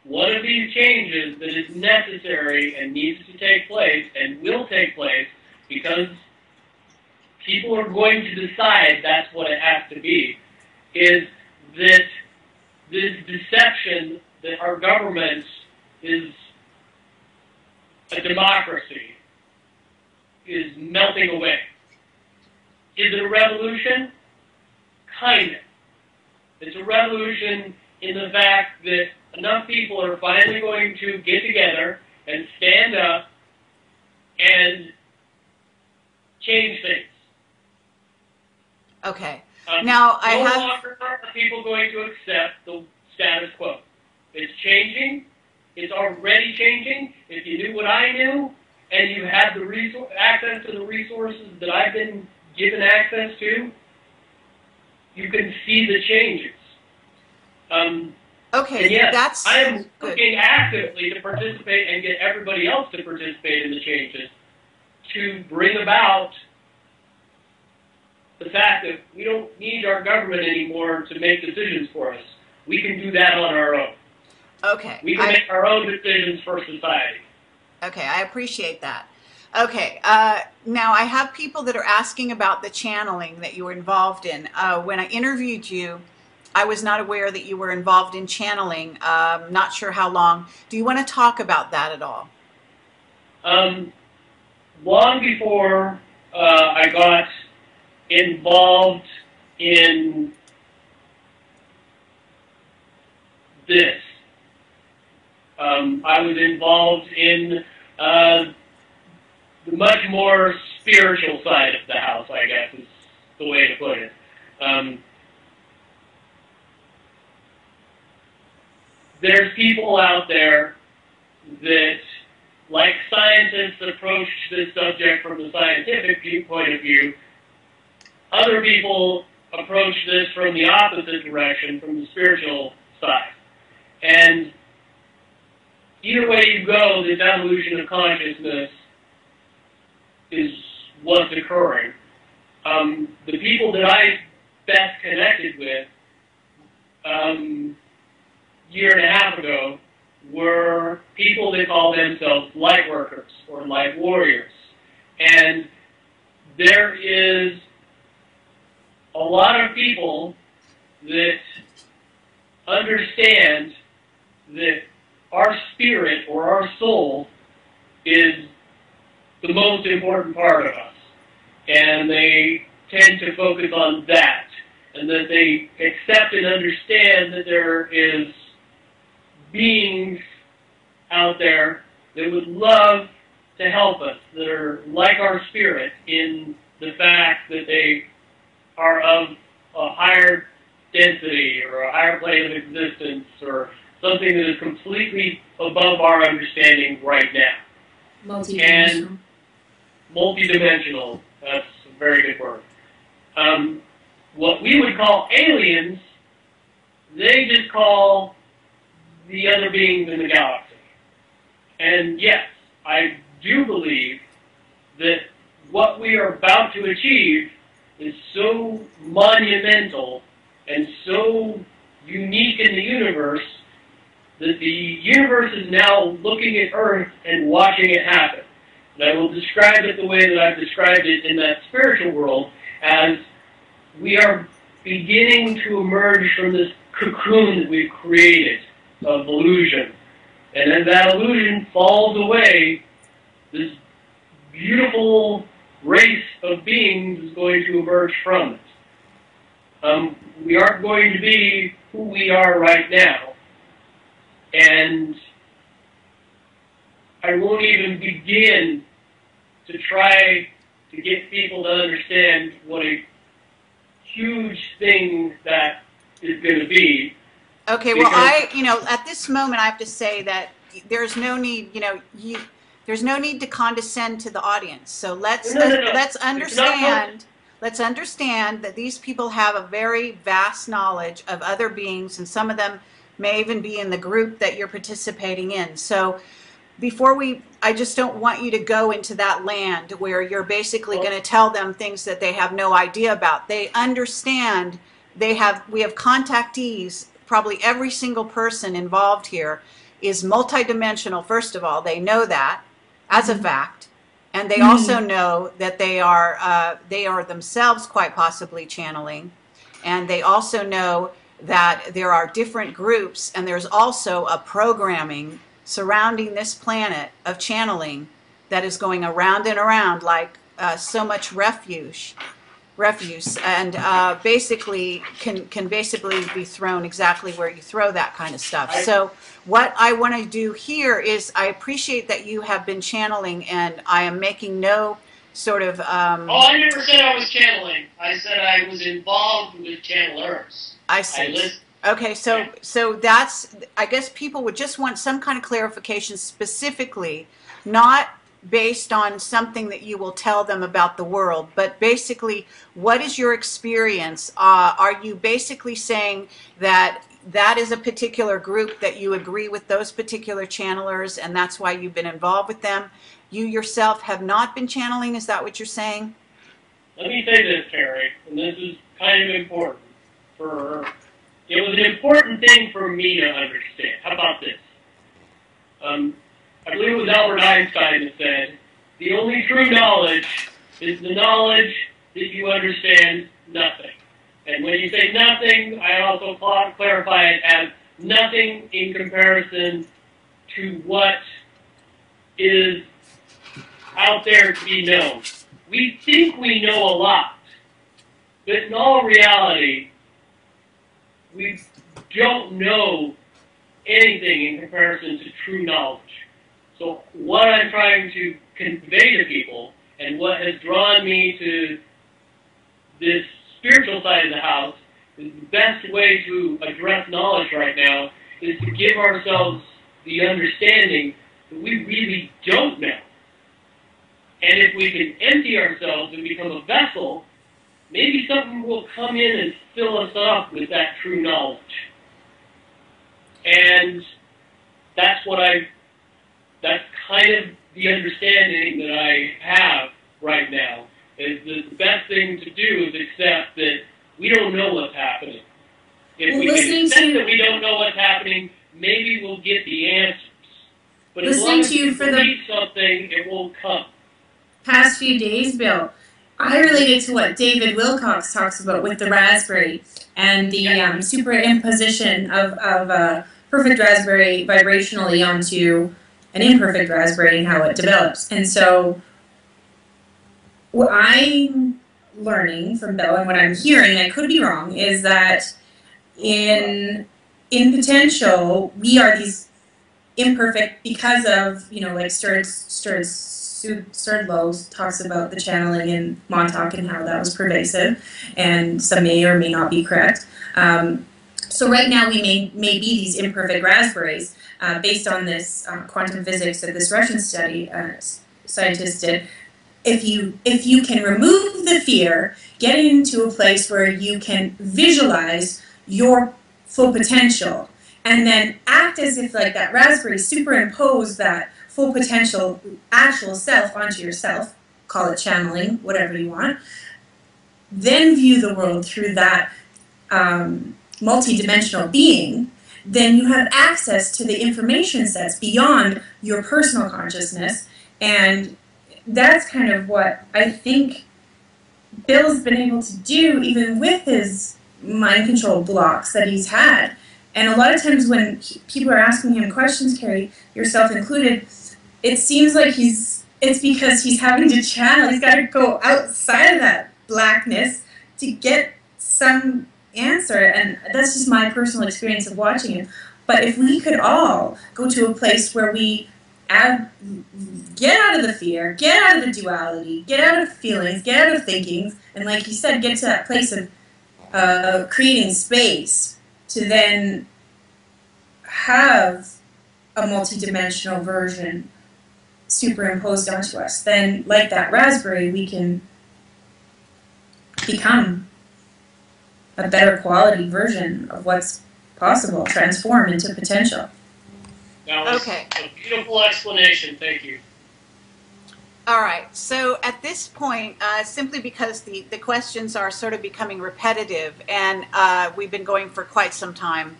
One of these changes that is necessary and needs to take place and will take place because people are going to decide that's what it has to be is that this deception that our government is a democracy is melting away. Is it a revolution? Kind of. It's a revolution in the fact that enough people are finally going to get together and stand up and change things. Okay. Now, I have... No longer are people going to accept the status quo. It's changing. It's already changing. If you knew what I knew and you had the access to the resources that I've been given access to, you can see the changes. Okay, yes, that's I am looking actively to participate and get everybody else to participate in the changes to bring about the fact that we don't need our government anymore to make decisions for us. We can do that on our own. Okay. We can make our own decisions for society. Okay, I appreciate that. Okay, now I have people that are asking about the channeling that you were involved in. When I interviewed you, I was not aware that you were involved in channeling. Not sure how long. Do you want to talk about that at all? Long before I got involved in this, I was involved in the much more spiritual side of the house, I guess is the way to put it. There's people out there that, like scientists, approach this subject from the scientific point of view. Other people approach this from the opposite direction, from the spiritual side. And either way you go, the evolution of consciousness is what's occurring. The people that I best connected with, year and a half ago, were people that call themselves light workers or light warriors. And there is a lot of people that understand that our spirit or our soul is the most important part of us. And they tend to focus on that, and that they accept and understand that there is beings out there that would love to help us, that are like our spirit in the fact that they are of a higher density or a higher plane of existence or something that is completely above our understanding right now. Multidimensional. And multidimensional, that's a very good word. What we would call aliens, they just call the other beings in the galaxy. And yes, I do believe that what we are about to achieve is so monumental and so unique in the universe that the universe is now looking at Earth and watching it happen. And I will describe it the way that I've described it in that spiritual world, as we are beginning to emerge from this cocoon that we've created of illusion. And as that illusion falls away, this beautiful race of beings is going to emerge from it. We aren't going to be who we are right now. And I won't even begin to try to get people to understand what a huge thing that is going to be. Okay, well, I, you know, at this moment, I have to say that there's no need, you know, there's no need to condescend to the audience. So let's understand, that these people have a very vast knowledge of other beings, and some of them may even be in the group that you're participating in. So before we, I just don't want you to go into that land where you're basically going to tell them things that they have no idea about. They understand. They have, we have contactees. Probably every single person involved here is multidimensional. First of all, they know that as a fact, and they also know that they are themselves quite possibly channeling, and they also know that there are different groups, and there's also a programming surrounding this planet of channeling that is going around and around like so much refuse, and basically can basically be thrown exactly where you throw that kind of stuff. So what I want to do here is, I appreciate that you have been channeling, and I am making no sort of... Oh, I never said I was channeling. I said I was involved with channelers. I see. I listened. Okay, so that's, I guess people would just want some kind of clarification specifically, not based on something that you will tell them about the world, but basically, what is your experience? Are you basically saying that that is a particular group that you agree with those particular channelers, and that's why you've been involved with them? You yourself have not been channeling, is that what you're saying? Let me say this, Kerry, and this is kind of important for her. It was an important thing for me to understand. How about this? I believe it was Albert Einstein that said, the only true knowledge is the knowledge that you understand nothing. And when you say nothing, I also clarify it as nothing in comparison to what is out there to be known. We think we know a lot, but in all reality, we don't know anything in comparison to true knowledge. So what I'm trying to convey to people, and what has drawn me to this spiritual side of the house, is the best way to address knowledge right now is to give ourselves the understanding that we really don't know. And if we can empty ourselves and become a vessel, maybe something will come in and fill us up with that true knowledge. And that's what that's kind of the understanding that I have right now, is that the best thing to do is accept that we don't know what's happening. If we can accept that we don't know what's happening, maybe we'll get the answers. But as long as you believe something, it will come. Past few days, Bill, I related to what David Wilcock talks about with the raspberry and the superimposition of a perfect raspberry vibrationally onto an imperfect raspberry and how it develops. And so what I'm learning from Bill and what I'm hearing, I could be wrong, is that in potential, we are these imperfect because of, you know, like Stuart Lowe talks about the channeling in Montauk and how that was pervasive, and some may or may not be correct. So right now we may be these imperfect raspberries based on this quantum physics that this Russian study scientist did. If you can remove the fear, get into a place where you can visualize your full potential, and then act as if like that raspberry superimpose that full potential, actual self onto yourself, call it channeling, whatever you want, then view the world through that multidimensional being, then you have access to the information sets beyond your personal consciousness. And that's kind of what I think Bill's been able to do, even with his mind control blocks that he's had. And a lot of times when people are asking him questions, Kerry, yourself included, it seems like it's because he's having to channel. He's got to go outside of that blackness to get some answer, and that's just my personal experience of watching him. But if we could all go to a place where we get out of the fear, get out of the duality, get out of feelings, get out of thinkings, and like you said, get to that place of creating space to then have a multidimensional version superimposed onto us, then like that raspberry, we can become a better quality version of what's possible, transform into potential. That was a beautiful explanation. Thank you. All right. So at this point, simply because the questions are sort of becoming repetitive, and we've been going for quite some time,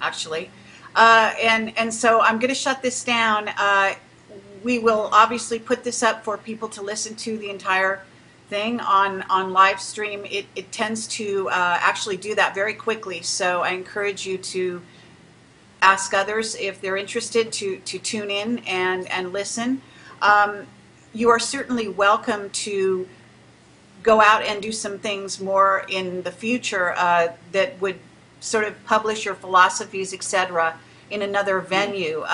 actually, and so I'm going to shut this down. We will obviously put this up for people to listen to the entire thing on live stream. It tends to actually do that very quickly, so I encourage you to ask others if they're interested to tune in and listen. You are certainly welcome to go out and do some things more in the future that would sort of publish your philosophies, etc., in another venue.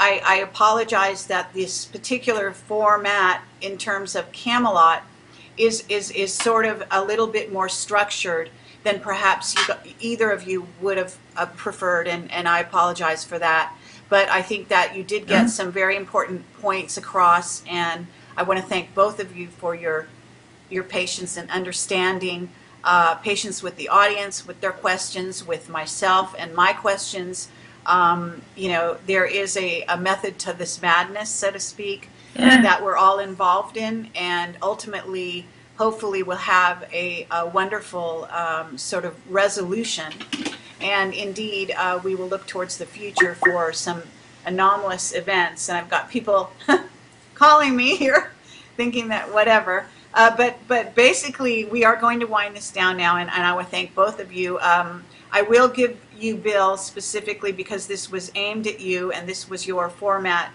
I apologize that this particular format in terms of Camelot is sort of a little bit more structured than perhaps you, either of you would have preferred, and I apologize for that. But I think that you did get some very important points across, and I want to thank both of you for your patience and understanding, patience with the audience, with their questions, with myself and my questions. You know, there is a method to this madness, so to speak, that we're all involved in, and ultimately, hopefully, we'll have a wonderful sort of resolution. And indeed, we will look towards the future for some anomalous events. And I've got people calling me here thinking that whatever. But basically, we are going to wind this down now, and I want to thank both of you. I will give you, Bill, specifically because this was aimed at you and this was your format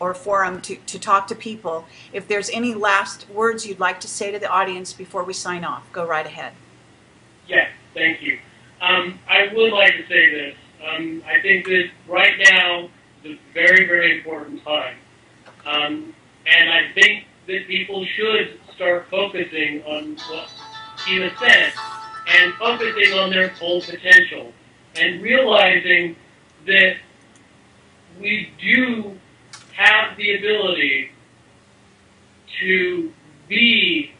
or forum to talk to people. If there's any last words you'd like to say to the audience before we sign off, go right ahead. Yes, thank you. I would like to say this. I think that right now is a very, very important time. And I think that people should start focusing on what Eva said and focusing on their full potential and realizing that we do have the ability to be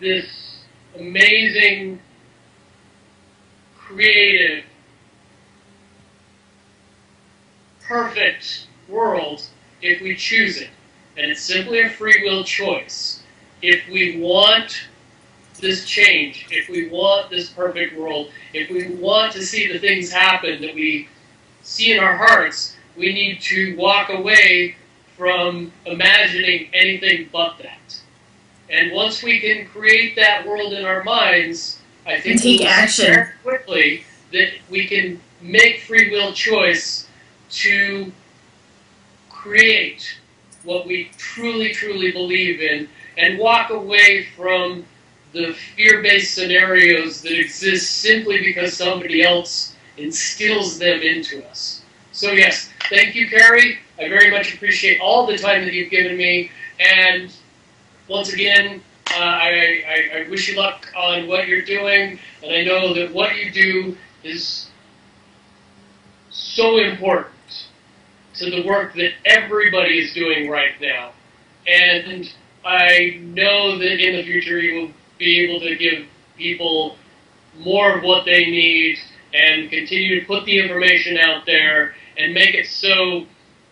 this amazing, creative, perfect world if we choose it. And it's simply a free will choice. If we want this change, if we want this perfect world, if we want to see the things happen that we see in our hearts, we need to walk away from imagining anything but that. And once we can create that world in our minds, I think we can take action quickly, that we can make free will choice to create what we truly, truly believe in and walk away from the fear-based scenarios that exist simply because somebody else instills them into us. So yes, thank you, Kerry. I very much appreciate all the time that you've given me, and once again, I wish you luck on what you're doing, and I know that what you do is so important to the work that everybody is doing right now. And I know that in the future you will be able to give people more of what they need and continue to put the information out there and make it so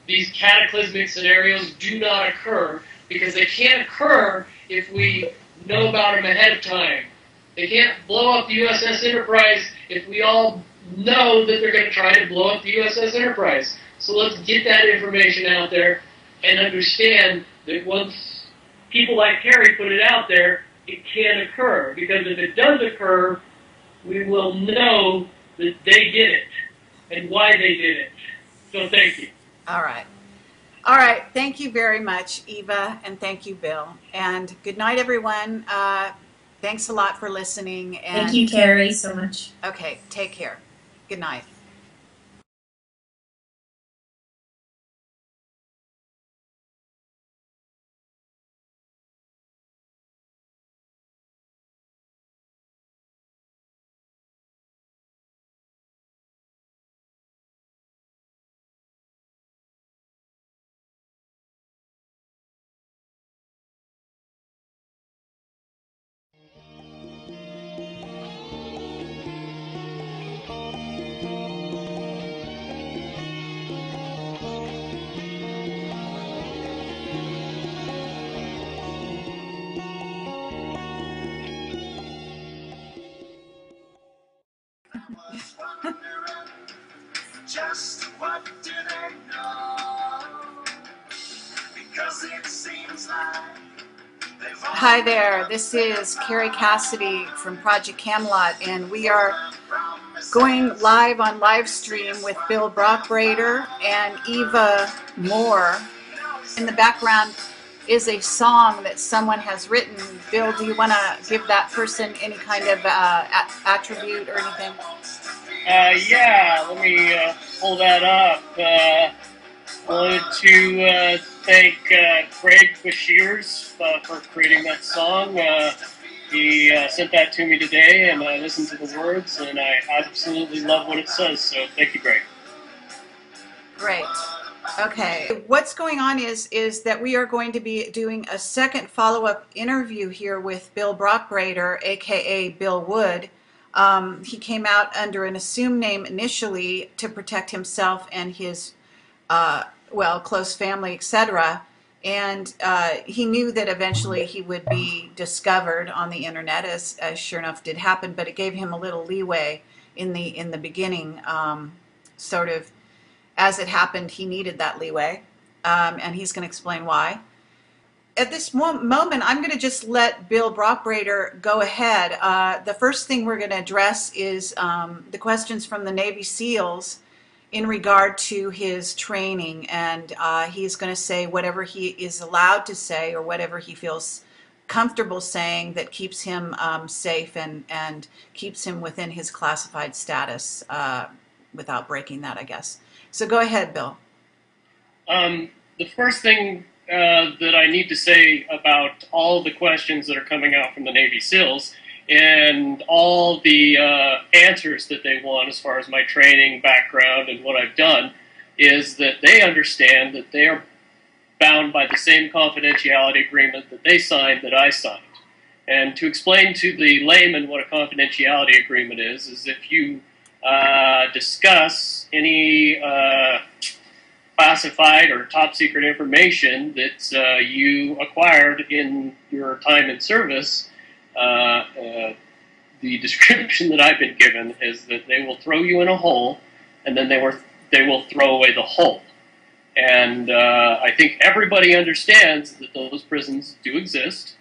these cataclysmic scenarios do not occur, because they can't occur if we know about them ahead of time. They can't blow up the USS Enterprise if we all know that they're going to try to blow up the USS Enterprise. So let's get that information out there and understand that once people like Kerry put it out there, it can occur. Because if it does occur, we will know that they did it and why they did it. So thank you. All right. All right. Thank you very much, Eva, and thank you, Bill. And good night, everyone. Thanks a lot for listening. And thank you, Kerry, so much. Okay. Take care. Good night. Just what do they know? Because it seems like they've... Hi there, this is Kerry Cassidy from Project Camelot, and we are going live on live stream with Bill Brockbrader and Eva Moore. In the background is a song that someone has written. Bill, do you want to give that person any kind of attribute or anything? Yeah, let me pull that up. I wanted to thank Craig Bashirs for creating that song. He sent that to me today, and I listened to the words, and I absolutely love what it says, so thank you, Greg. Great. Okay. What's going on is that we are going to be doing a second follow-up interview here with Bill Brockbrader, a.k.a. Bill Wood. He came out under an assumed name initially to protect himself and his, well, close family, etc. And he knew that eventually he would be discovered on the internet, as sure enough did happen, but it gave him a little leeway in the beginning, sort of. As it happened, he needed that leeway, and he's going to explain why. At this moment, I'm going to just let Bill Brockbrader go ahead. The first thing we're going to address is the questions from the Navy SEALs in regard to his training, and he's going to say whatever he is allowed to say or whatever he feels comfortable saying that keeps him safe and keeps him within his classified status without breaking that, I guess. So go ahead, Bill. The first thing that I need to say about all the questions that are coming out from the Navy SEALs and all the answers that they want as far as my training, background, and what I've done is that they understand that they are bound by the same confidentiality agreement that they signed that I signed. And to explain to the layman what a confidentiality agreement is if you discuss any classified or top secret information that you acquired in your time in service, the description that I've been given is that they will throw you in a hole and then they will throw away the hole. And I think everybody understands that those prisons do exist,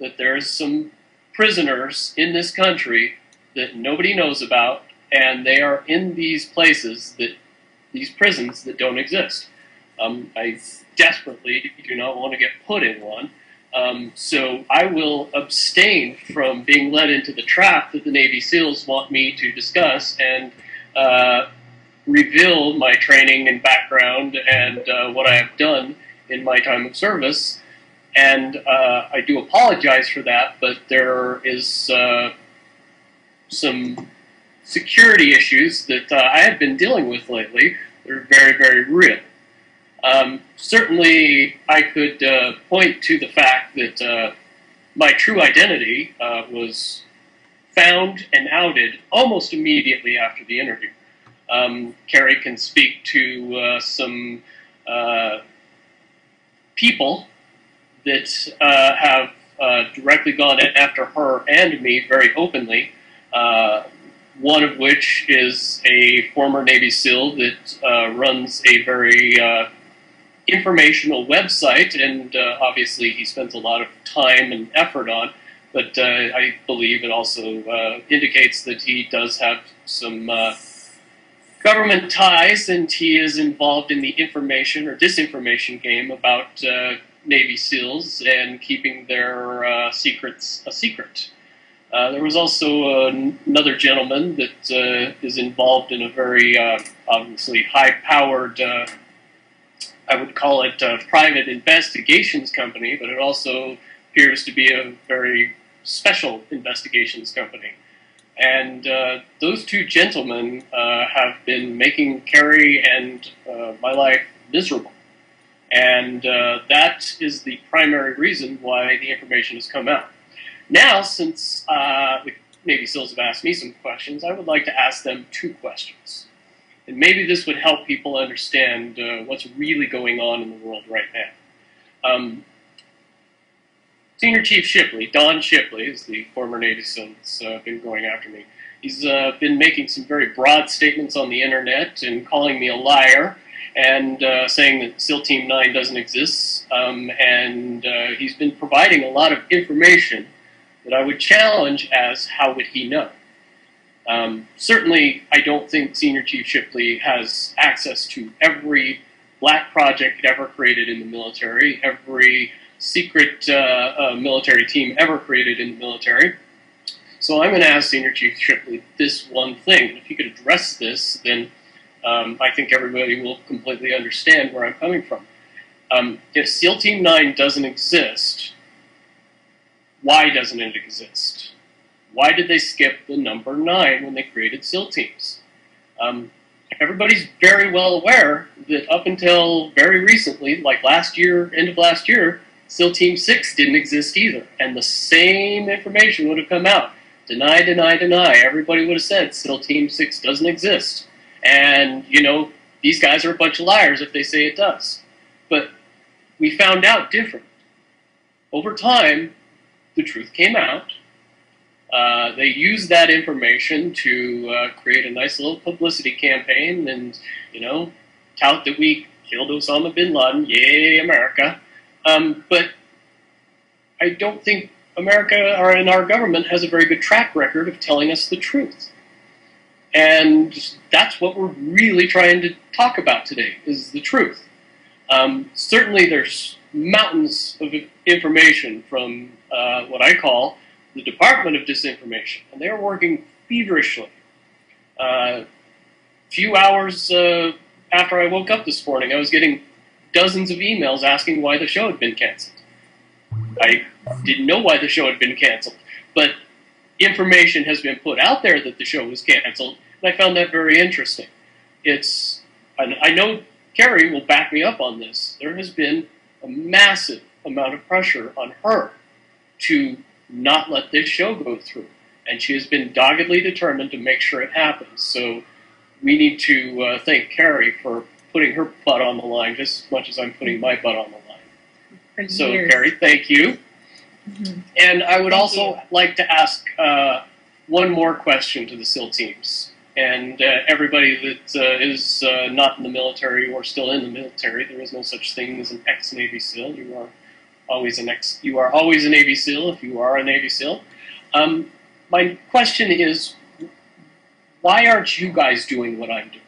that there's some prisoners in this country that nobody knows about, and they are in these places, that these prisons that don't exist. I desperately do not want to get put in one, so I will abstain from being led into the trap that the Navy SEALs want me to discuss and reveal my training and background and what I have done in my time of service. And I do apologize for that, but there is some security issues that I have been dealing with lately. They're very, very real. Certainly, I could point to the fact that my true identity was found and outed almost immediately after the interview. Kerry can speak to some people that have directly gone after her and me very openly. One of which is a former Navy SEAL that runs a very informational website, and obviously he spends a lot of time and effort on, but I believe it also indicates that he does have some government ties, and he is involved in the information or disinformation game about Navy SEALs and keeping their secrets a secret. There was also another gentleman that is involved in a very, obviously, high-powered, I would call it a private investigations company, but it also appears to be a very special investigations company. And those two gentlemen have been making Kerry and my life miserable. And that is the primary reason why the information has come out. Now, since the Navy SEALs have asked me some questions, I would like to ask them two questions. And maybe this would help people understand what's really going on in the world right now. Senior Chief Shipley, Don Shipley, is the former Navy SEAL that's been going after me. He's been making some very broad statements on the internet and calling me a liar and saying that SEAL Team 9 doesn't exist. And he's been providing a lot of information that I would challenge as how would he know? Certainly, I don't think Senior Chief Shipley has access to every black project ever created in the military, every secret military team ever created in the military. So I'm going to ask Senior Chief Shipley this one thing. If he could address this, then I think everybody will completely understand where I'm coming from. If SEAL Team 9 doesn't exist, Why doesn't it exist? Why did they skip the number 9 when they created SEAL teams? Everybody's very well aware that up until very recently, like last year, end of last year, SEAL Team 6 didn't exist either. And the same information would have come out. Deny, deny, deny. Everybody would have said SEAL Team 6 doesn't exist. And, you know, these guys are a bunch of liars if they say it does. But we found out different. Over time, the truth came out. They used that information to create a nice little publicity campaign and, you know, tout that we killed Osama bin Laden. Yay, America. But I don't think America or in our government has a very good track record of telling us the truth. And that's what we're really trying to talk about today, is the truth. Certainly there's mountains of information from what I call the Department of Disinformation, and they're working feverishly. Few hours after I woke up this morning, I was getting dozens of emails asking why the show had been canceled. I didn't know why the show had been canceled, but information has been put out there that the show was canceled, and I found that very interesting. It's, and I know Kerry will back me up on this, there has been a massive amount of pressure on her to not let this show go through. And she has been doggedly determined to make sure it happens. So we need to thank Kerry for putting her butt on the line just as much as I'm putting my butt on the line. So Kerry, thank you. Mm-hmm. And I would also like to ask one more question to the SEAL teams. And everybody that is not in the military or still in the military, there is no such thing as an ex-Navy SEAL. You are always an always a Navy SEAL if you are a Navy SEAL. My question is, why aren't you guys doing what I'm doing?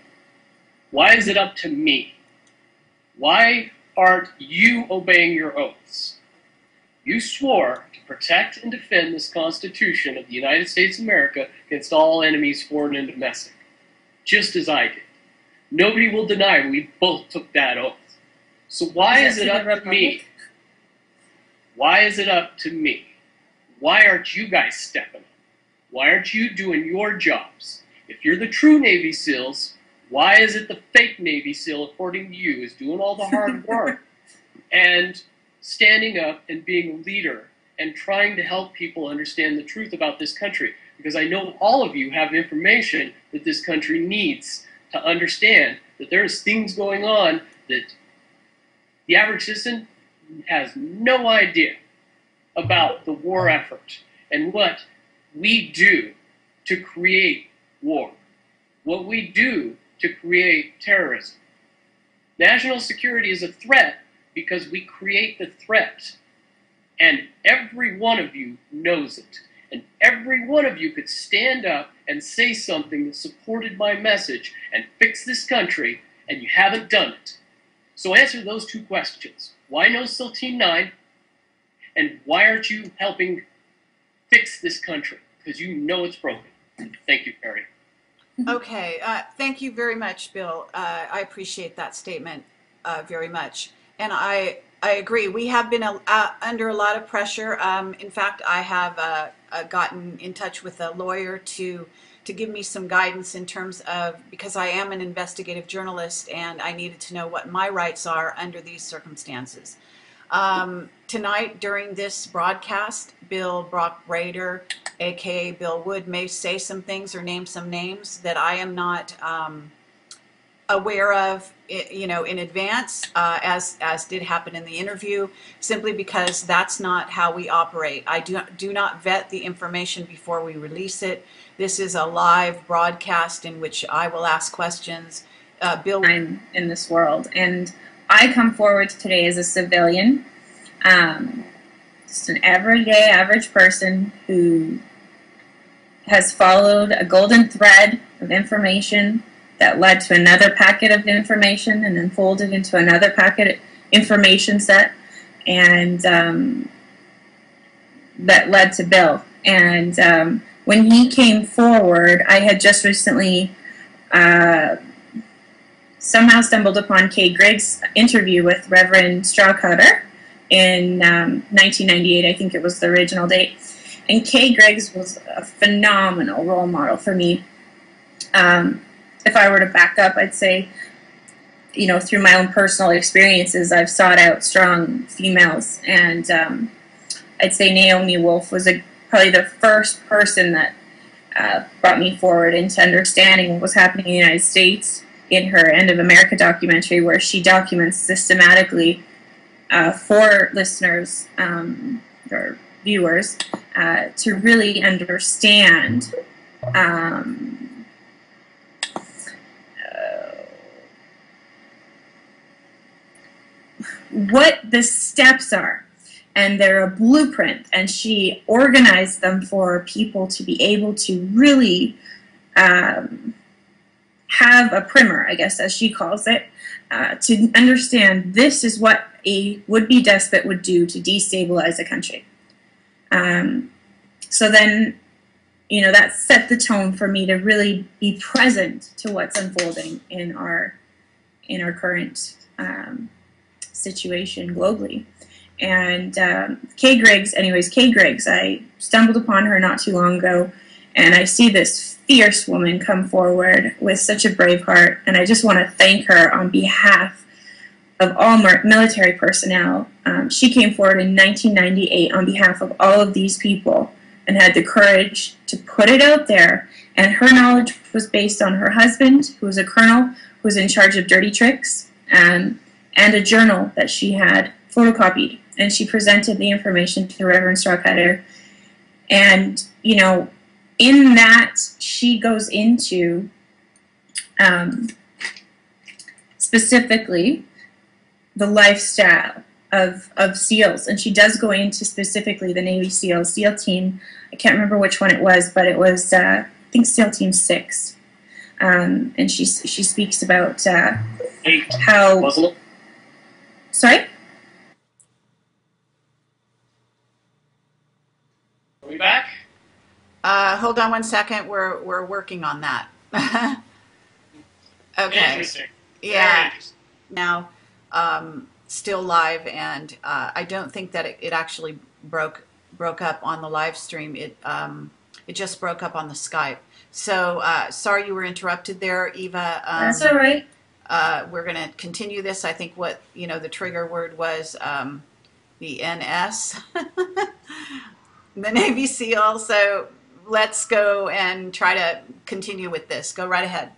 Why is it up to me? Why aren't you obeying your oaths? You swore to protect and defend this Constitution of the United States of America against all enemies, foreign and domestic, just as I did. Nobody will deny we both took that oath. So why is it up to me? Why is it up to me? Why aren't you guys stepping up? Why aren't you doing your jobs? If you're the true Navy SEALs, why is it the fake Navy SEAL, according to you, is doing all the hard work and standing up and being a leader and trying to help people understand the truth about this country? Because I know all of you have information that this country needs to understand that there's things going on that the average citizen has no idea about the war effort and what we do to create war, what we do to create terrorism. National security is a threat because we create the threat, and every one of you knows it, and every one of you could stand up and say something that supported my message and fix this country, and you haven't done it. So answer those two questions. Why no SEAL Team 9, and why aren't you helping fix this country? Because you know it's broken. Thank you, Kerry. Okay, thank you very much, Bill. I appreciate that statement very much. And I agree. We have been under a lot of pressure. In fact, I have gotten in touch with a lawyer to give me some guidance in terms of, because I am an investigative journalist and I needed to know what my rights are under these circumstances. Tonight during this broadcast, Bill Brockbrader, aka Bill Wood, may say some things or name some names that I am not aware of, you know, in advance, as did happen in the interview, simply because that's not how we operate. I do not vet the information before we release it. This is a live broadcast in which I will ask questions. Bill, I'm in this world, and I come forward today as a civilian, just an everyday, average person who has followed a golden thread of information that led to another packet of information and then folded into another packet information set, and that led to Bill. And when he came forward, I had just recently somehow stumbled upon Kay Griggs' interview with Reverend Strawcutter, in 1998, I think it was the original date. And Kay Griggs was a phenomenal role model for me. If I were to back up, I'd say, you know, through my own personal experiences, I've sought out strong females, and I'd say Naomi Wolf was probably the first person that brought me forward into understanding what was happening in the United States in her End of America documentary, where she documents systematically for listeners or viewers to really understand what the steps are, and they're a blueprint, and she organized them for people to be able to really have a primer, I guess, as she calls it, to understand this is what a would-be despot would do to destabilize a country. So then, you know, that set the tone for me to really be present to what's unfolding in our current situation globally. And Kay Griggs, anyways, Kay Griggs, I stumbled upon her not too long ago, and I see this fierce woman come forward with such a brave heart, and I just want to thank her on behalf of all military personnel. She came forward in 1998 on behalf of all of these people and had the courage to put it out there, and her knowledge was based on her husband, who was a colonel, who was in charge of dirty tricks, and a journal that she had photocopied, and she presented the information to Reverend Strawcutter. And, you know, in that she goes into specifically the lifestyle of SEALs, and she does go into specifically the Navy SEALs, SEAL Team, I can't remember which one it was, but it was, I think, SEAL Team 6, and she speaks about how... Muzzle. Sorry? Are we back? Hold on one second. We're working on that. Okay. Interesting. Yeah. Interesting. Now, still live, and I don't think that it actually broke up on the live stream. It just broke up on the Skype. So sorry you were interrupted there, Eva. That's all right. We're going to continue this. I think what, you know, the trigger word was the NS. The Navy SEAL, so let's go and try to continue with this. Go right ahead.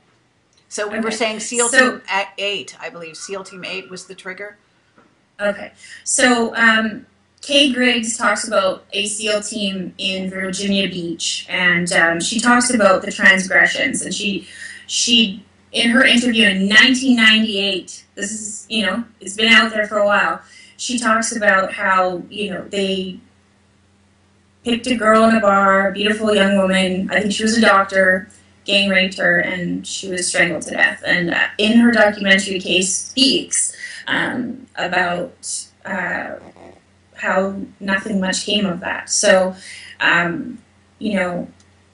So we were saying SEAL Team 8, I believe. SEAL Team 8 was the trigger. Okay. So Kay Griggs talks about a SEAL team in Virginia Beach, and she talks about the transgressions. And she in her interview in 1998, this is, you know, it's been out there for a while, she talks about how, you know, they picked a girl in a bar, beautiful young woman, I think she was a doctor, gang raped her, and she was strangled to death. And in her documentary, Kay speaks about how nothing much came of that. So, you know,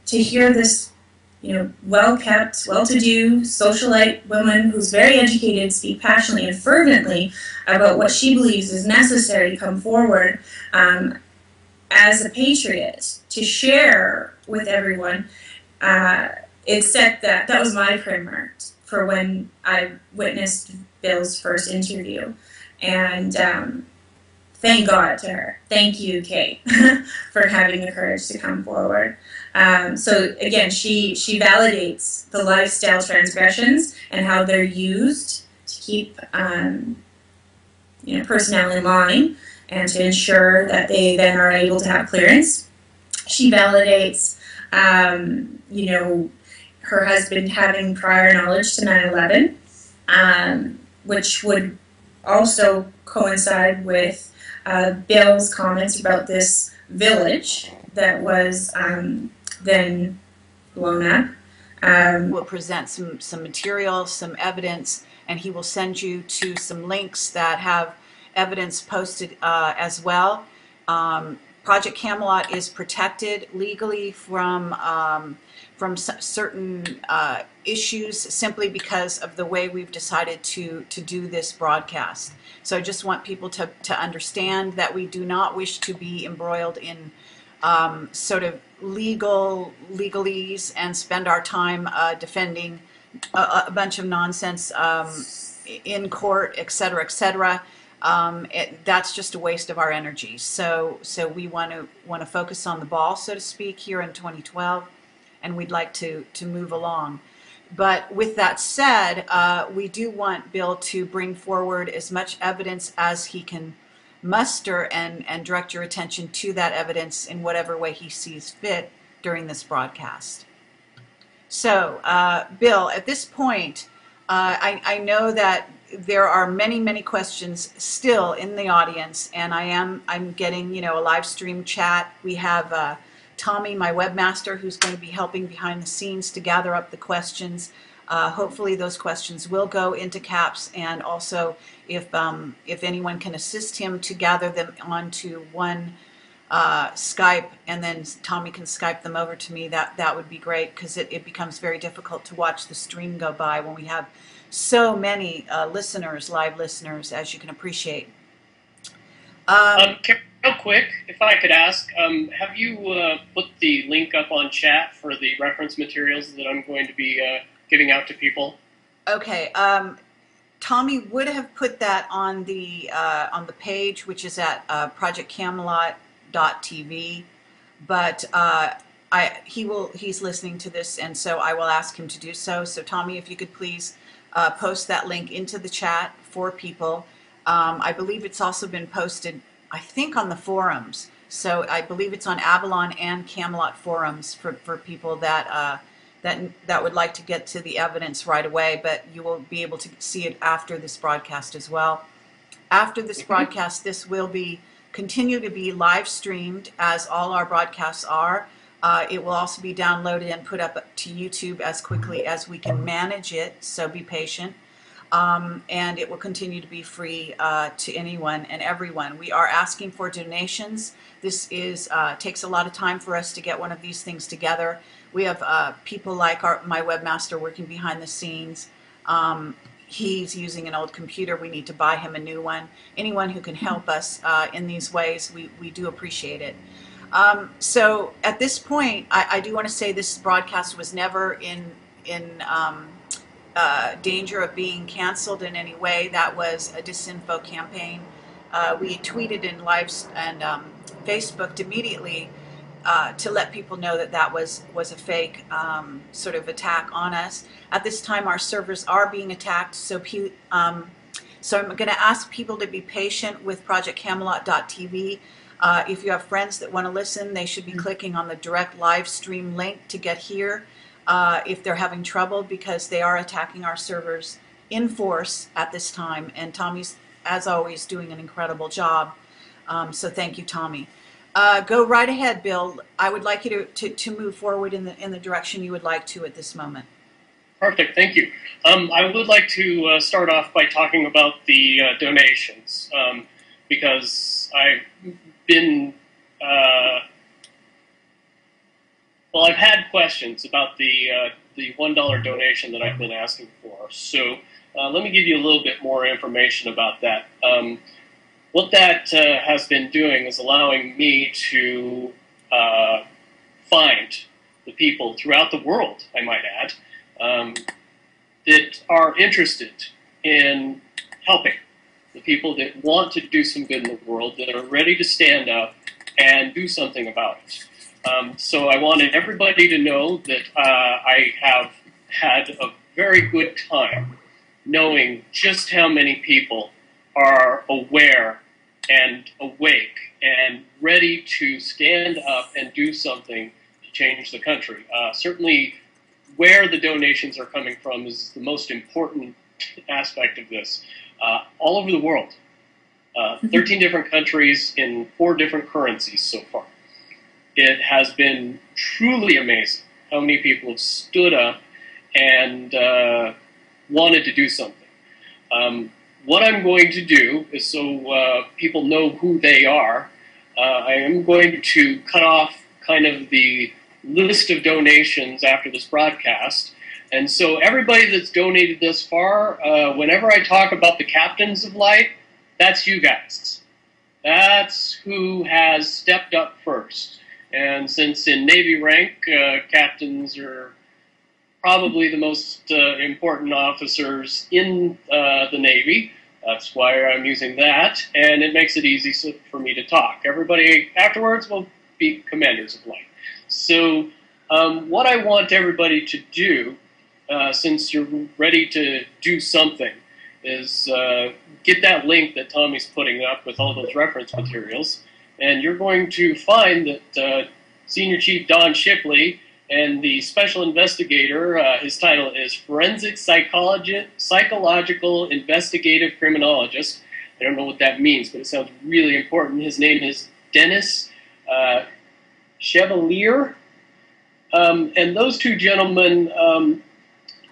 to hear this, you know, well-kept, well-to-do, socialite woman who's very educated speak passionately and fervently about what she believes is necessary to come forward as a patriot to share with everyone, it said that was my primer for when I witnessed Bill's first interview. And thank God to her. Thank you, Kay, for having the courage to come forward. So again, she validates the lifestyle transgressions and how they're used to keep you know, personnel in line, and to ensure that they then are able to have clearance. She validates, you know, her husband having prior knowledge to 9/11, which would also coincide with Bill's comments about this village that was then blown up. We'll present some material, some evidence, and he will send you to some links that have evidence posted as well. Project Camelot is protected legally from certain issues simply because of the way we've decided to do this broadcast. So I just want people to understand that we do not wish to be embroiled in sort of legalese and spend our time defending a bunch of nonsense in court, et cetera, et cetera. That's just a waste of our energy. So we want to focus on the ball, so to speak, here in 2012, and we'd like to move along. But with that said, we do want Bill to bring forward as much evidence as he can muster and direct your attention to that evidence in whatever way he sees fit during this broadcast. So, Bill, at this point, I know that there are many questions still in the audience, and I'm getting, you know, a live stream chat. We have Tommy, my webmaster, who's going to be helping behind the scenes to gather up the questions. Hopefully those questions will go into CAPS, and also if anyone can assist him to gather them onto one Skype, and then Tommy can Skype them over to me, that would be great, because it becomes very difficult to watch the stream go by when we have so many listeners, live listeners, as you can appreciate. Real quick, if I could ask, have you put the link up on chat for the reference materials that I'm going to be giving out to people? Okay, Tommy would have put that on the page, which is at projectcamelot.tv, but he's listening to this, and so I will ask him to do so. So Tommy, if you could please post that link into the chat for people. I believe it's also been posted, I think, on the forums. So I believe it's on Avalon and Camelot forums for people that would like to get to the evidence right away, but you will be able to see it after this broadcast as well. After this broadcast, this will continue to be live streamed, as all our broadcasts are. It will also be downloaded and put up to YouTube as quickly as we can manage it, so be patient. And it will continue to be free to anyone and everyone. We are asking for donations. This takes a lot of time for us to get one of these things together. We have people like my webmaster working behind the scenes. He's using an old computer. We need to buy him a new one. Anyone who can help us in these ways, we do appreciate it. So at this point, I do want to say this broadcast was never in danger of being canceled in any way. That was a disinfo campaign. We tweeted in lives and Facebooked immediately to let people know that was a fake sort of attack on us. At this time, our servers are being attacked, so I'm going to ask people to be patient with projectcamelot.tv. If you have friends that want to listen, they should be clicking on the direct live stream link to get here if they're having trouble, because they are attacking our servers in force at this time. And Tommy's, as always, doing an incredible job. So thank you, Tommy. Go right ahead, Bill. I would like you to move forward in the direction you would like to at this moment. Perfect. Thank you. I would like to start off by talking about the donations, because I've been, well, I've had questions about the $1 donation that I've been asking for. So let me give you a little bit more information about that. What that has been doing is allowing me to find the people throughout the world, I might add, that are interested in helping, the people that want to do some good in the world, that are ready to stand up and do something about it. So I wanted everybody to know that I have had a very good time knowing just how many people are aware and awake and ready to stand up and do something to change the country. Certainly where the donations are coming from is the most important aspect of this. All over the world, 13 different countries in 4 different currencies so far. It has been truly amazing how many people have stood up and wanted to do something. What I'm going to do is, so people know who they are, I am going to cut off kind of the list of donations after this broadcast. And so everybody that's donated this far, whenever I talk about the captains of light, that's you guys. That's who has stepped up first. And since in Navy rank, captains are probably the most important officers in the Navy, that's why I'm using that, and it makes it easy for me to talk. Everybody afterwards will be commanders of light. So what I want everybody to do, since you're ready to do something, is get that link that Tommy's putting up with all those reference materials, and you're going to find that Senior Chief Don Shipley and the special investigator, his title is Forensic Psychological Investigative Criminologist. I don't know what that means, but it sounds really important. His name is Dennis Chevalier. And those two gentlemen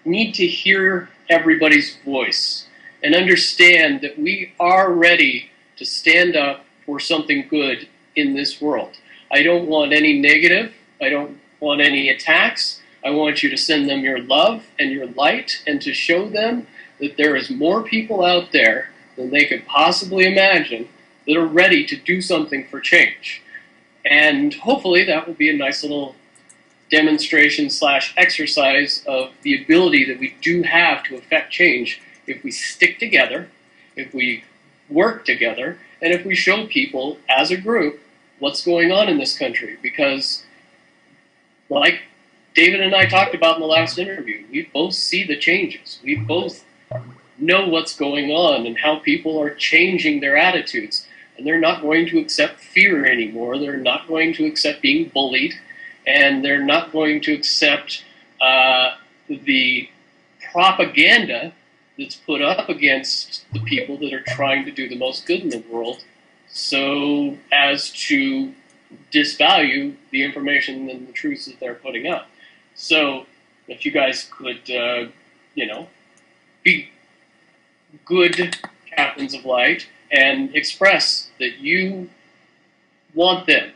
need to hear everybody's voice and understand that we are ready to stand up for something good in this world. I don't want any negative. I don't want any attacks. I want you to send them your love and your light and to show them that there is more people out there than they could possibly imagine that are ready to do something for change. And hopefully that will be a nice little demonstration / exercise of the ability that we do have to affect change if we stick together, if we work together, and if we show people as a group what's going on in this country. Because like David and I talked about in the last interview, we both see the changes. We both know what's going on and how people are changing their attitudes. And they're not going to accept fear anymore. They're not going to accept being bullied. And they're not going to accept the propaganda that's put up against the people that are trying to do the most good in the world, so as to disvalue the information and the truths that they're putting up. So if you guys could, you know, be good captains of light and express that you want them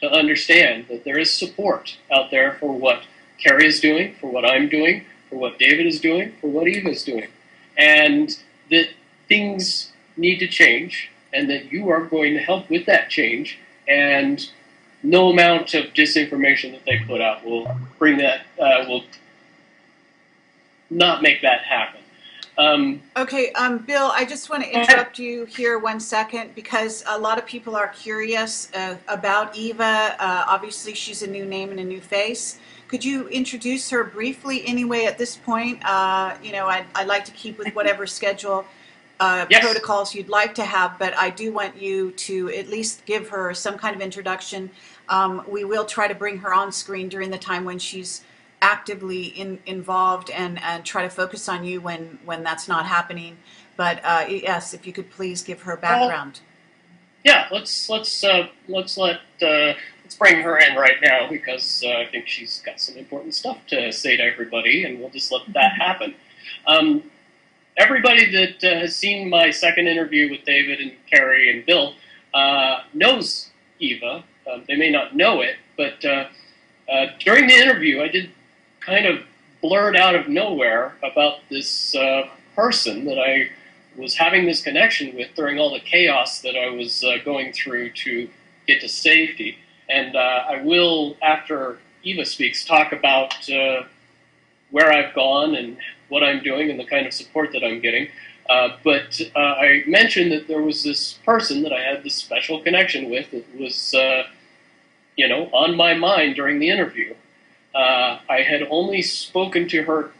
to understand that there is support out there for what Kerry is doing, for what I'm doing, for what David is doing, for what Eva is doing, and that things need to change and that you are going to help with that change. And no amount of disinformation that they put out will bring that, will not make that happen. Okay, Bill, I just want to interrupt you here one second, because a lot of people are curious about Eva. Obviously, she's a new name and a new face. Could you introduce her briefly anyway at this point? You know, I'd like to keep with whatever schedule protocols you'd like to have, but I do want you to at least give her some kind of introduction. We will try to bring her on screen during the time when she's actively involved and try to focus on you when that's not happening. But yes, if you could please give her background. Yeah, let's bring her in right now, because I think she's got some important stuff to say to everybody, and we'll just let that happen. Everybody that has seen my second interview with David and Kerry and Bill knows Eva. They may not know it, but during the interview, I did kind of blurt out of nowhere about this person that I was having this connection with during all the chaos that I was going through to get to safety. And I will, after Eva speaks, talk about where I've gone and what I'm doing and the kind of support that I'm getting. But I mentioned that there was this person that I had this special connection with that was, you know, on my mind during the interview. I had only spoken to her,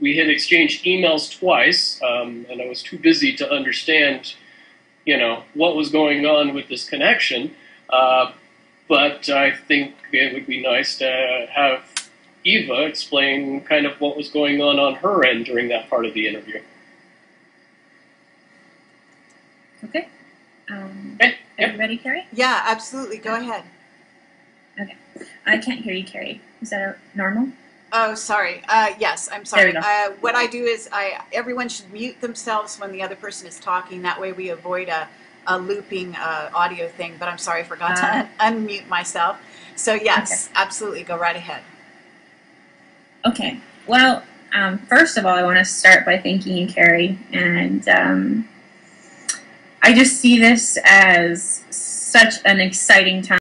we had exchanged emails twice, and I was too busy to understand, you know, what was going on with this connection. But I think it would be nice to have Eva explain kind of what was going on her end during that part of the interview. Okay. Okay. Everybody, Kerry? Yeah, absolutely. Go ahead. Okay. I can't hear you, Kerry. Is that normal? Oh, sorry. Yes, I'm sorry. What I do is everyone should mute themselves when the other person is talking. That way we avoid a a looping audio thing, but I'm sorry, I forgot to unmute myself. So yes, okay. Absolutely, go right ahead. Okay, well, first of all, I want to start by thanking you, Kerry, and I just see this as such an exciting time.